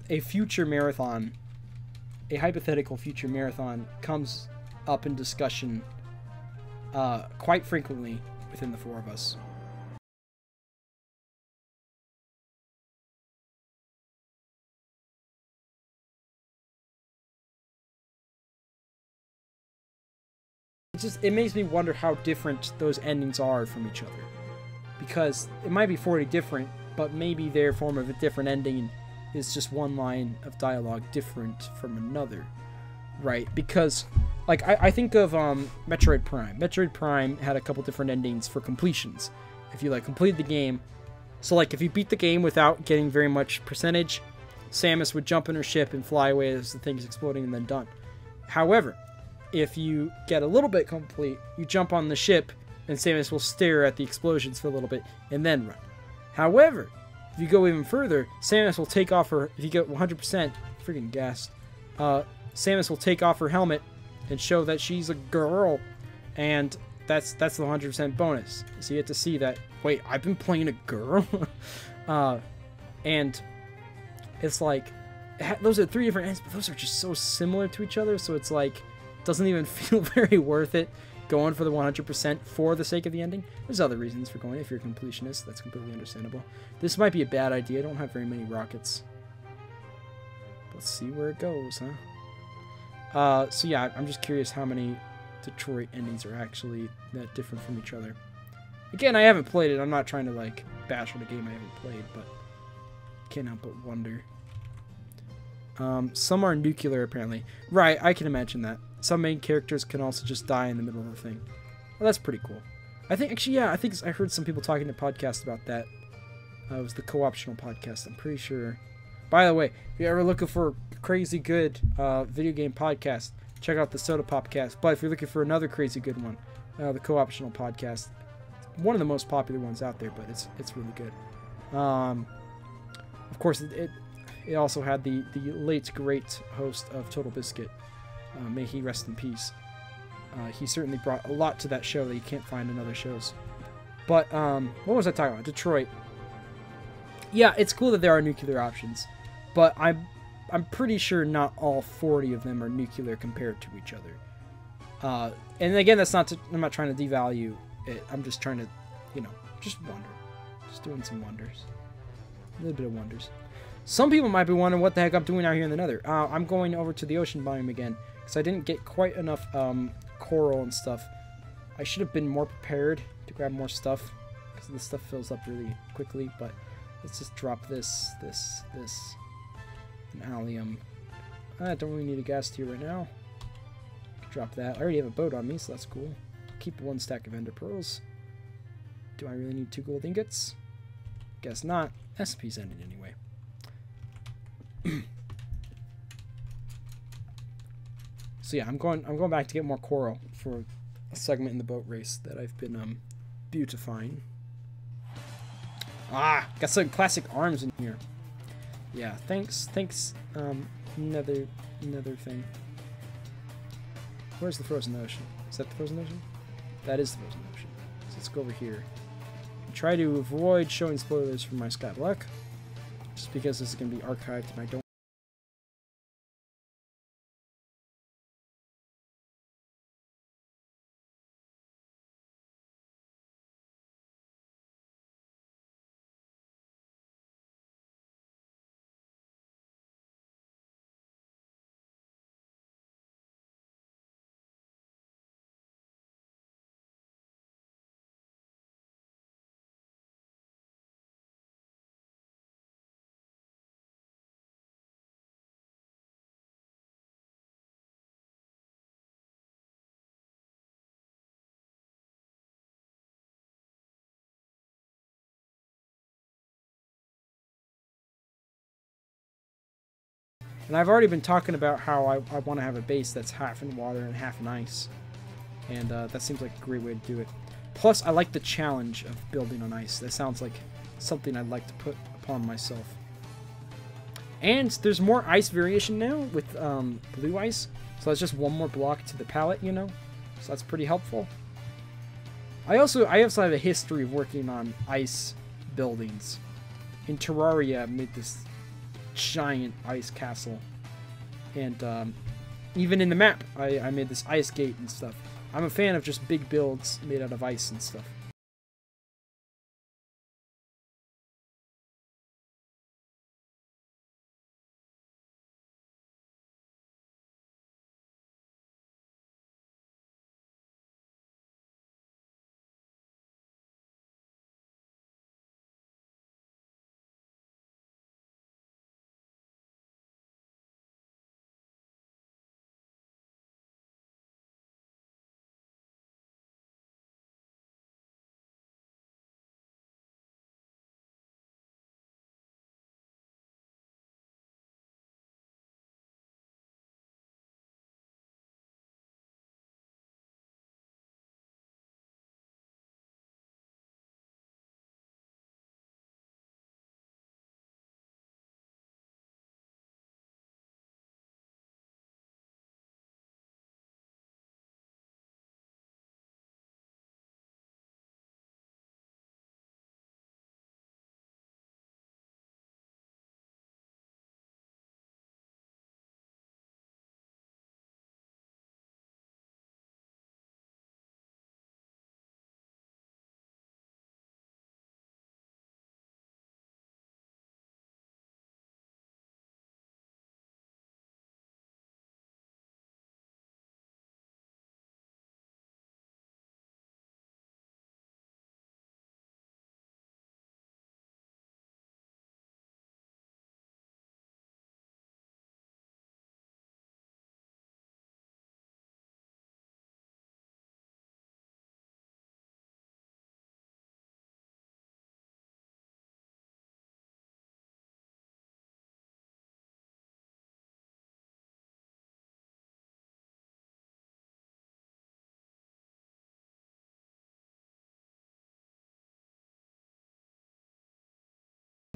a future marathon, a hypothetical future marathon comes up in discussion quite frequently within the four of us. It makes me wonder how different those endings are from each other, because it might be 40 different, but maybe their form of a different ending is just one line of dialogue different from another, right? Because, like, I think of Metroid Prime. Metroid Prime had a couple different endings for completions. If you, like, completed the game, so, like, if you beat the game without getting very much percentage, Samus would jump in her ship and fly away as the thing's exploding and then done. However, if you get a little bit complete, you jump on the ship and Samus will stare at the explosions for a little bit and then run. However, if you go even further, Samus will take off her, if you get 100%, freaking gassed, Samus will take off her helmet and show that she's a girl, and that's the 100% bonus. So you get to see that, wait, I've been playing a girl? And it's like, those are three different ends, but those are just so similar to each other, so it's like, doesn't even feel very worth it going for the 100% for the sake of the ending. There's other reasons for going. If you're a completionist, that's completely understandable. This might be a bad idea. I don't have very many rockets. Let's see where it goes, huh? So yeah, I'm just curious how many Detroit endings are actually that different from each other. Again, I haven't played it. I'm not trying to, like, bash on a game I haven't played, but can't help but wonder. Some are nuclear, apparently. Right, I can imagine that. Some main characters can also just die in the middle of the thing. Well, that's pretty cool. I think, actually, yeah, I think I heard some people talking to podcasts about that. It was the Co-Optional Podcast, I'm pretty sure. By the way, if you're ever looking for a crazy good video game podcast, check out the Soda Popcast. But if you're looking for another crazy good one, the Co-Optional Podcast, one of the most popular ones out there, but it's really good. Of course, it also had the late, great host of Total Biscuit. May he rest in peace. He certainly brought a lot to that show that you can't find in other shows. But, what was I talking about? Detroit. Yeah, it's cool that there are nuclear options, but I'm pretty sure not all 40 of them are nuclear compared to each other. And again, that's not to, I'm not trying to devalue it. I'm just trying to, you know, just wonder. Just doing some wonders. A little bit of wonders. Some people might be wondering what the heck I'm doing out here in the Nether. I'm going over to the ocean biome again, because I didn't get quite enough coral and stuff. I should have been more prepared to grab more stuff, because this stuff fills up really quickly, but let's just drop this, and allium. I don't really need a gas tier right now. Drop that. I already have a boat on me, so that's cool. Keep one stack of ender pearls. Do I really need 2 gold ingots? Guess not. SP's ended anyway. So yeah, I'm going back to get more coral for a segment in the boat race that I've been beautifying. Ah, got some classic arms in here. Yeah, thanks nether thing. Where's the frozen ocean? Is that the frozen ocean? That is the frozen ocean. So let's go over here. Try to avoid showing spoilers for my skyblock. Just because this is going to be archived and I don't. And I've already been talking about how I want to have a base that's half in water and half in ice. And that seems like a great way to do it. Plus, I like the challenge of building on ice. That sounds like something I'd like to put upon myself. And there's more ice variation now with blue ice. So that's just one more block to the palette, you know? So that's pretty helpful. I also have a history of working on ice buildings. In Terraria, I made this giant ice castle, and even in the map I made this ice gate and stuff. I'm a fan of just big builds made out of ice and stuff.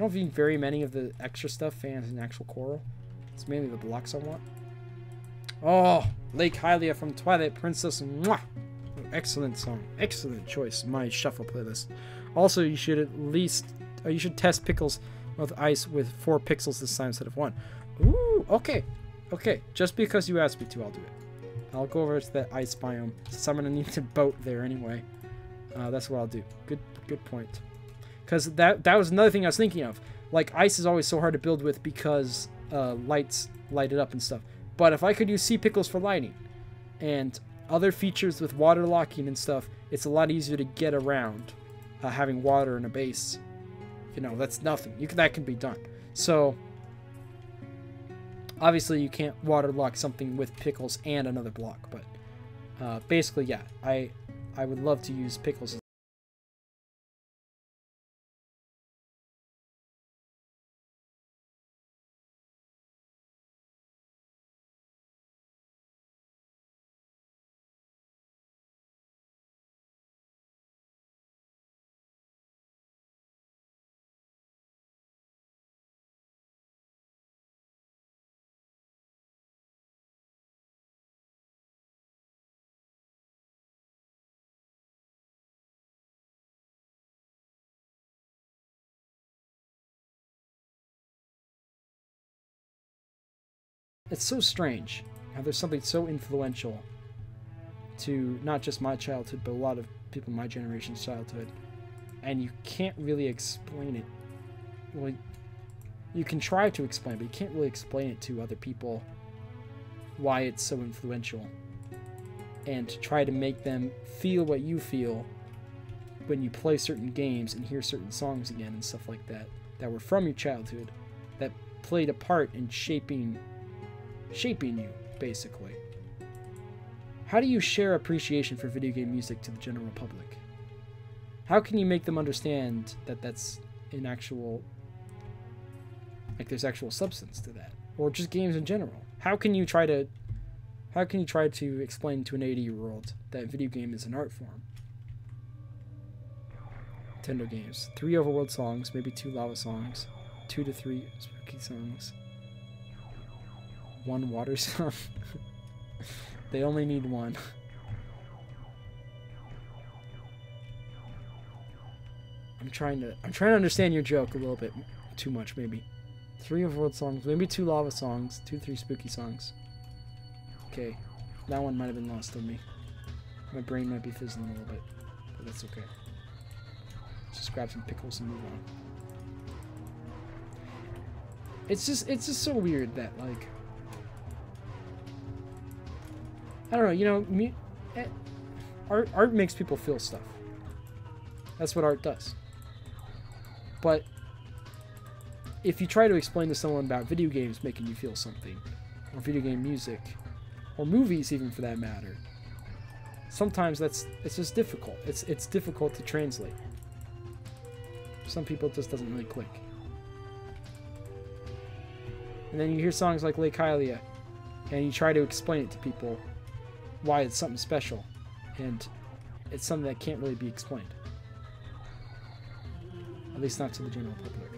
I don't think very many of the extra stuff fans in actual Coral. It's mainly the blocks I want. Oh, Lake Hylia from Twilight Princess. Mwah! Excellent song. Excellent choice. My shuffle playlist. Also, you should at least... you should test pickles with ice with 4 pixels this time instead of 1. Ooh, okay. Okay, just because you asked me to, I'll do it. I'll go over to that ice biome. So I'm going to need to boat there anyway. That's what I'll do. Good point. Because that was another thing I was thinking of. Like, ice is always so hard to build with because lights light it up and stuff. But if I could use sea pickles for lighting and other features with water locking and stuff, it's a lot easier to get around having water in a base. You know, that's nothing. That can be done. So, obviously you can't water lock something with pickles and another block. But basically, yeah, I would love to use pickles as It's so strange how there's something so influential to not just my childhood, but a lot of people in my generation's childhood, and you can't really explain it. Well, you can try to explain it, but you can't really explain it to other people why it's so influential, and to try to make them feel what you feel when you play certain games and hear certain songs again and stuff like that, that were from your childhood, that played a part in shaping you, basically. How do you share appreciation for video game music to the general public? How can you make them understand that that's an actual... like, there's actual substance to that? Or just games in general? How can you try to explain to an 80-year-old that video game is an art form? Nintendo games. 3 overworld songs, maybe 2 lava songs, 2 to 3 spooky songs. 1 water song. They only need 1. I'm trying to understand your joke a little bit too much, maybe. 3 overworld songs, maybe 2 lava songs, 2 to 3 spooky songs. Okay, that one might have been lost on me. My brain might be fizzling a little bit, but that's okay. Just grab some pickles and move on. It's just so weird that, like, I don't know, you know, art makes people feel stuff. That's what art does. But if you try to explain to someone about video games making you feel something, or video game music, or movies even for that matter, sometimes it's just difficult. It's difficult to translate. For some people it just doesn't really click. And then you hear songs like Lake Hylia, and you try to explain it to people why it's something special, and it's something that can't really be explained. At least not to the general public.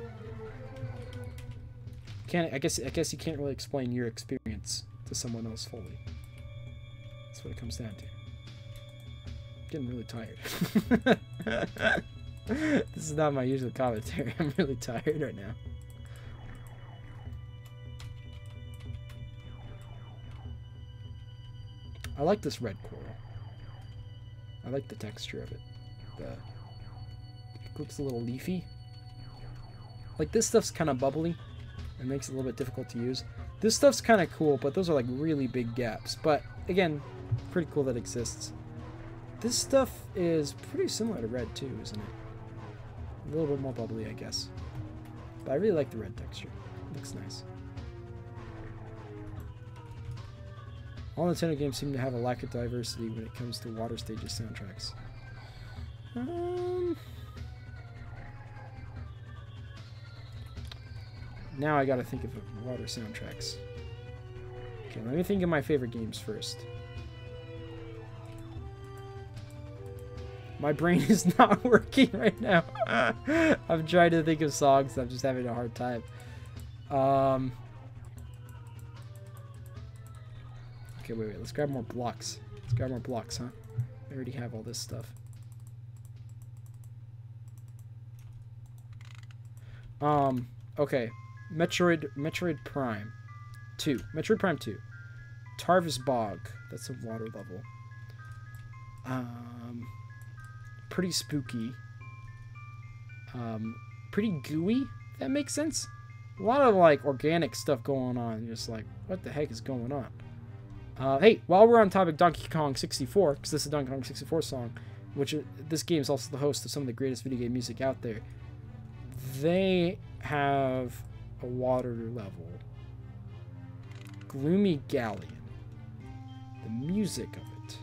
I guess you can't really explain your experience to someone else fully. That's what it comes down to. I'm getting really tired. This is not my usual commentary. I'm really tired right now. I like this red coral. I like the texture of it. It looks a little leafy. Like, this stuff's kind of bubbly. It makes it a little bit difficult to use. This stuff's kind of cool, but those are, like, really big gaps. But, again, pretty cool that it exists. This stuff is pretty similar to red, too, isn't it? A little bit more bubbly, I guess. But I really like the red texture. It looks nice. All Nintendo games seem to have a lack of diversity when it comes to water stages soundtracks. Now I gotta think of water soundtracks. Okay, let me think of my favorite games first. My brain is not working right now. I'm trying to think of songs. I'm just having a hard time. Okay, wait. Let's grab more blocks. Let's grab more blocks, huh? I already have all this stuff. Okay. Metroid Prime 2. Metroid Prime 2. Tarvis Bog. That's a water level. Pretty spooky. Pretty gooey. If that makes sense. A lot of, like, organic stuff going on. You're just like, what the heck is going on? Hey, while we're on topic, Donkey Kong 64, because this is a Donkey Kong 64 song, which this game is also the host of some of the greatest video game music out there. They have a water level. Gloomy Galleon. The music of it.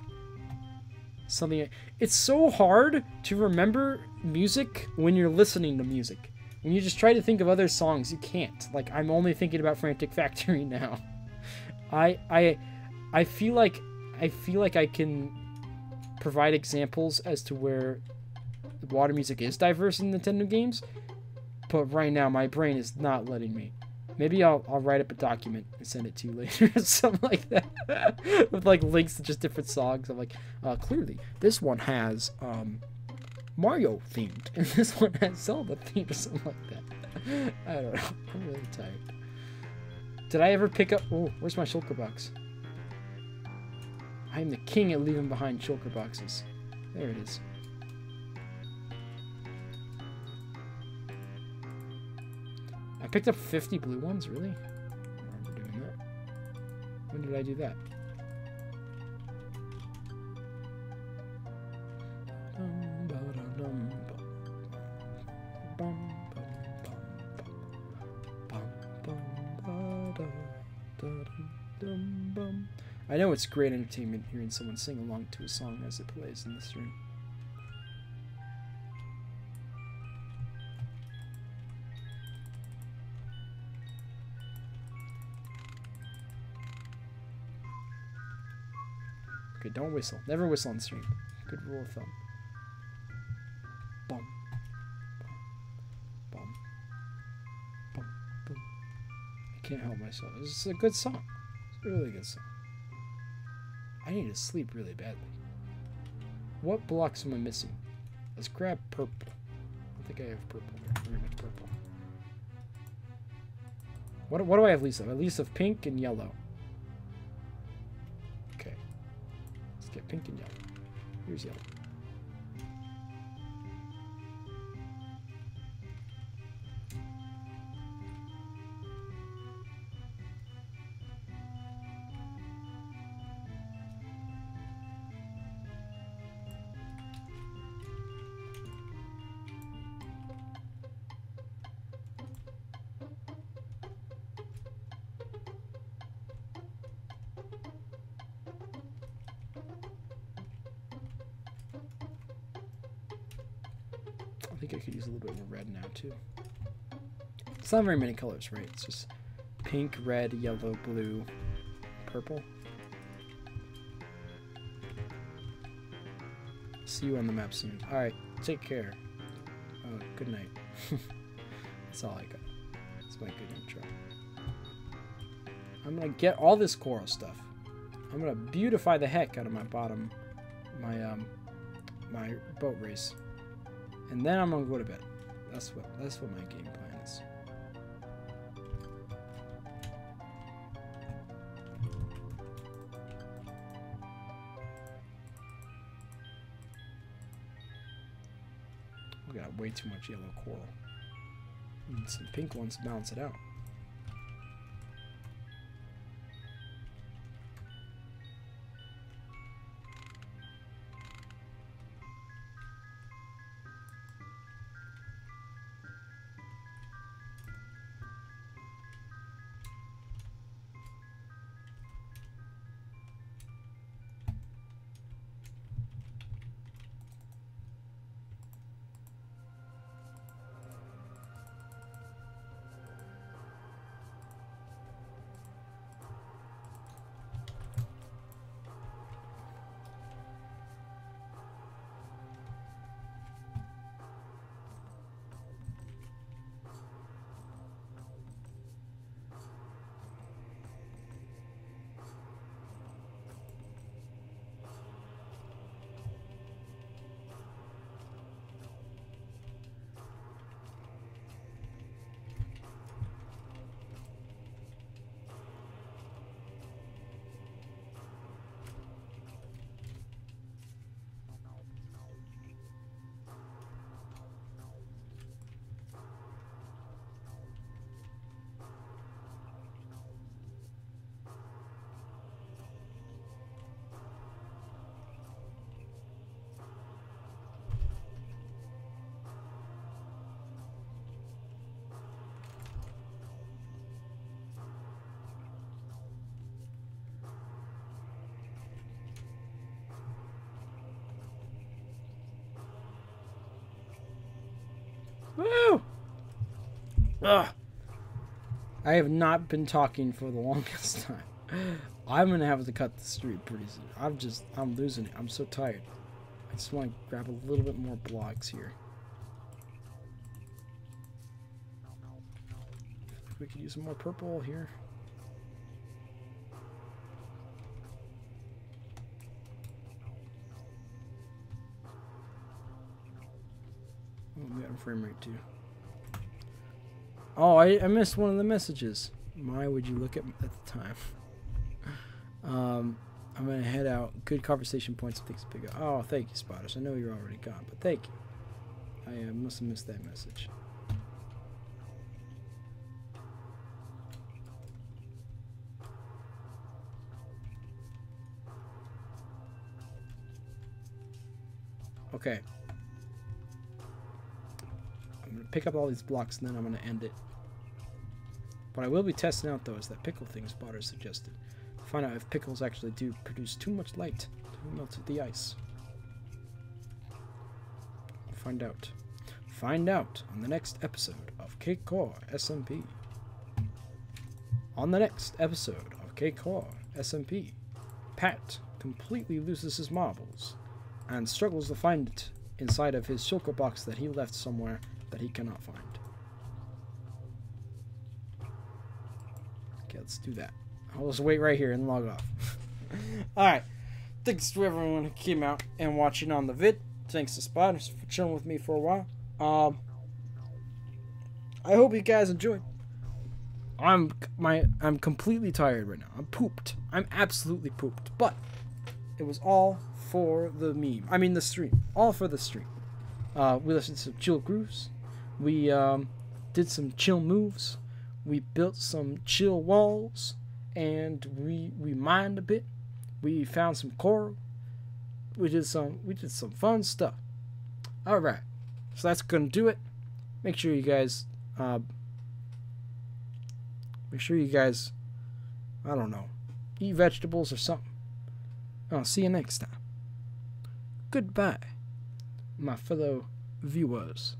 Something. It's so hard to remember music when you're listening to music. When you just try to think of other songs, you can't. Like, I'm only thinking about Frantic Factory now. I feel like I can provide examples as to where the water music is diverse in Nintendo games, but right now my brain is not letting me. Maybe I'll write up a document and send it to you later or something like that with like links to just different songs. I'm like, clearly this one has Mario themed and this one has Zelda themed or something like that. I don't know. I'm really tired. Did I ever pick up... Oh, where's my shulker box? I am the king at leaving behind shulker boxes. There it is. I picked up 50 blue ones, really? I remember doing that. When did I do that? I know it's great entertainment hearing someone sing along to a song as it plays in this room. Okay, don't whistle. Never whistle on stream. Good rule of thumb. Bum. Bum. Bum. Bum. I can't help myself. It's a good song. It's a really good song. I need to sleep really badly. What blocks am I missing? Let's grab purple. I think I have purple. Very much purple. What do I have least of? I have least of pink and yellow. Okay. Let's get pink and yellow. Here's yellow. I think I could use a little bit of red now, too. It's not very many colors, right? It's just pink, red, yellow, blue, purple. See you on the map soon. Alright, take care. Good night. That's all I got. That's my good intro. I'm gonna get all this coral stuff. I'm gonna beautify the heck out of my bottom, my boat race. And then I'm gonna go to bed. That's what my game plan is. We got way too much yellow coral. And some pink ones to balance it out. Woo! Ugh. I have not been talking for the longest time. I'm gonna have to cut the street pretty soon. I'm losing it. I'm so tired. I just want to grab a little bit more blocks here. We could use some more purple here. Oh, we got a frame rate too. Oh, I missed one of the messages. Why would you look at the time? I'm gonna head out. Good conversation points and things to pick up. Oh, thank you, Spotters. I know you're already gone, but thank you. I must have missed that message. Okay. I'm gonna pick up all these blocks and then I'm gonna end it. What I will be testing out though is that pickle thing Spotter suggested. Find out if pickles actually do produce too much light to melt the ice. Find out. Find out on the next episode of Cakecore SMP. On the next episode of Cakecore SMP, Pat completely loses his marbles and struggles to find it inside of his shulker box that he left somewhere that he cannot find. Okay, let's do that. I'll just wait right here and log off. Alright, thanks to everyone who came out and watching on the vid. Thanks to Spotters for chilling with me for a while. I hope you guys enjoyed. I'm completely tired right now. I'm pooped. I'm absolutely pooped. But it was all for the meme. I mean the stream. All for the stream. We listened to some chill grooves. We did some chill moves. We built some chill walls. And we mined a bit. We found some coral. We did some fun stuff. All right, so that's gonna do it. Make sure you guys. I don't know, eat vegetables or something. I'll see you next time. Goodbye, my fellow viewers.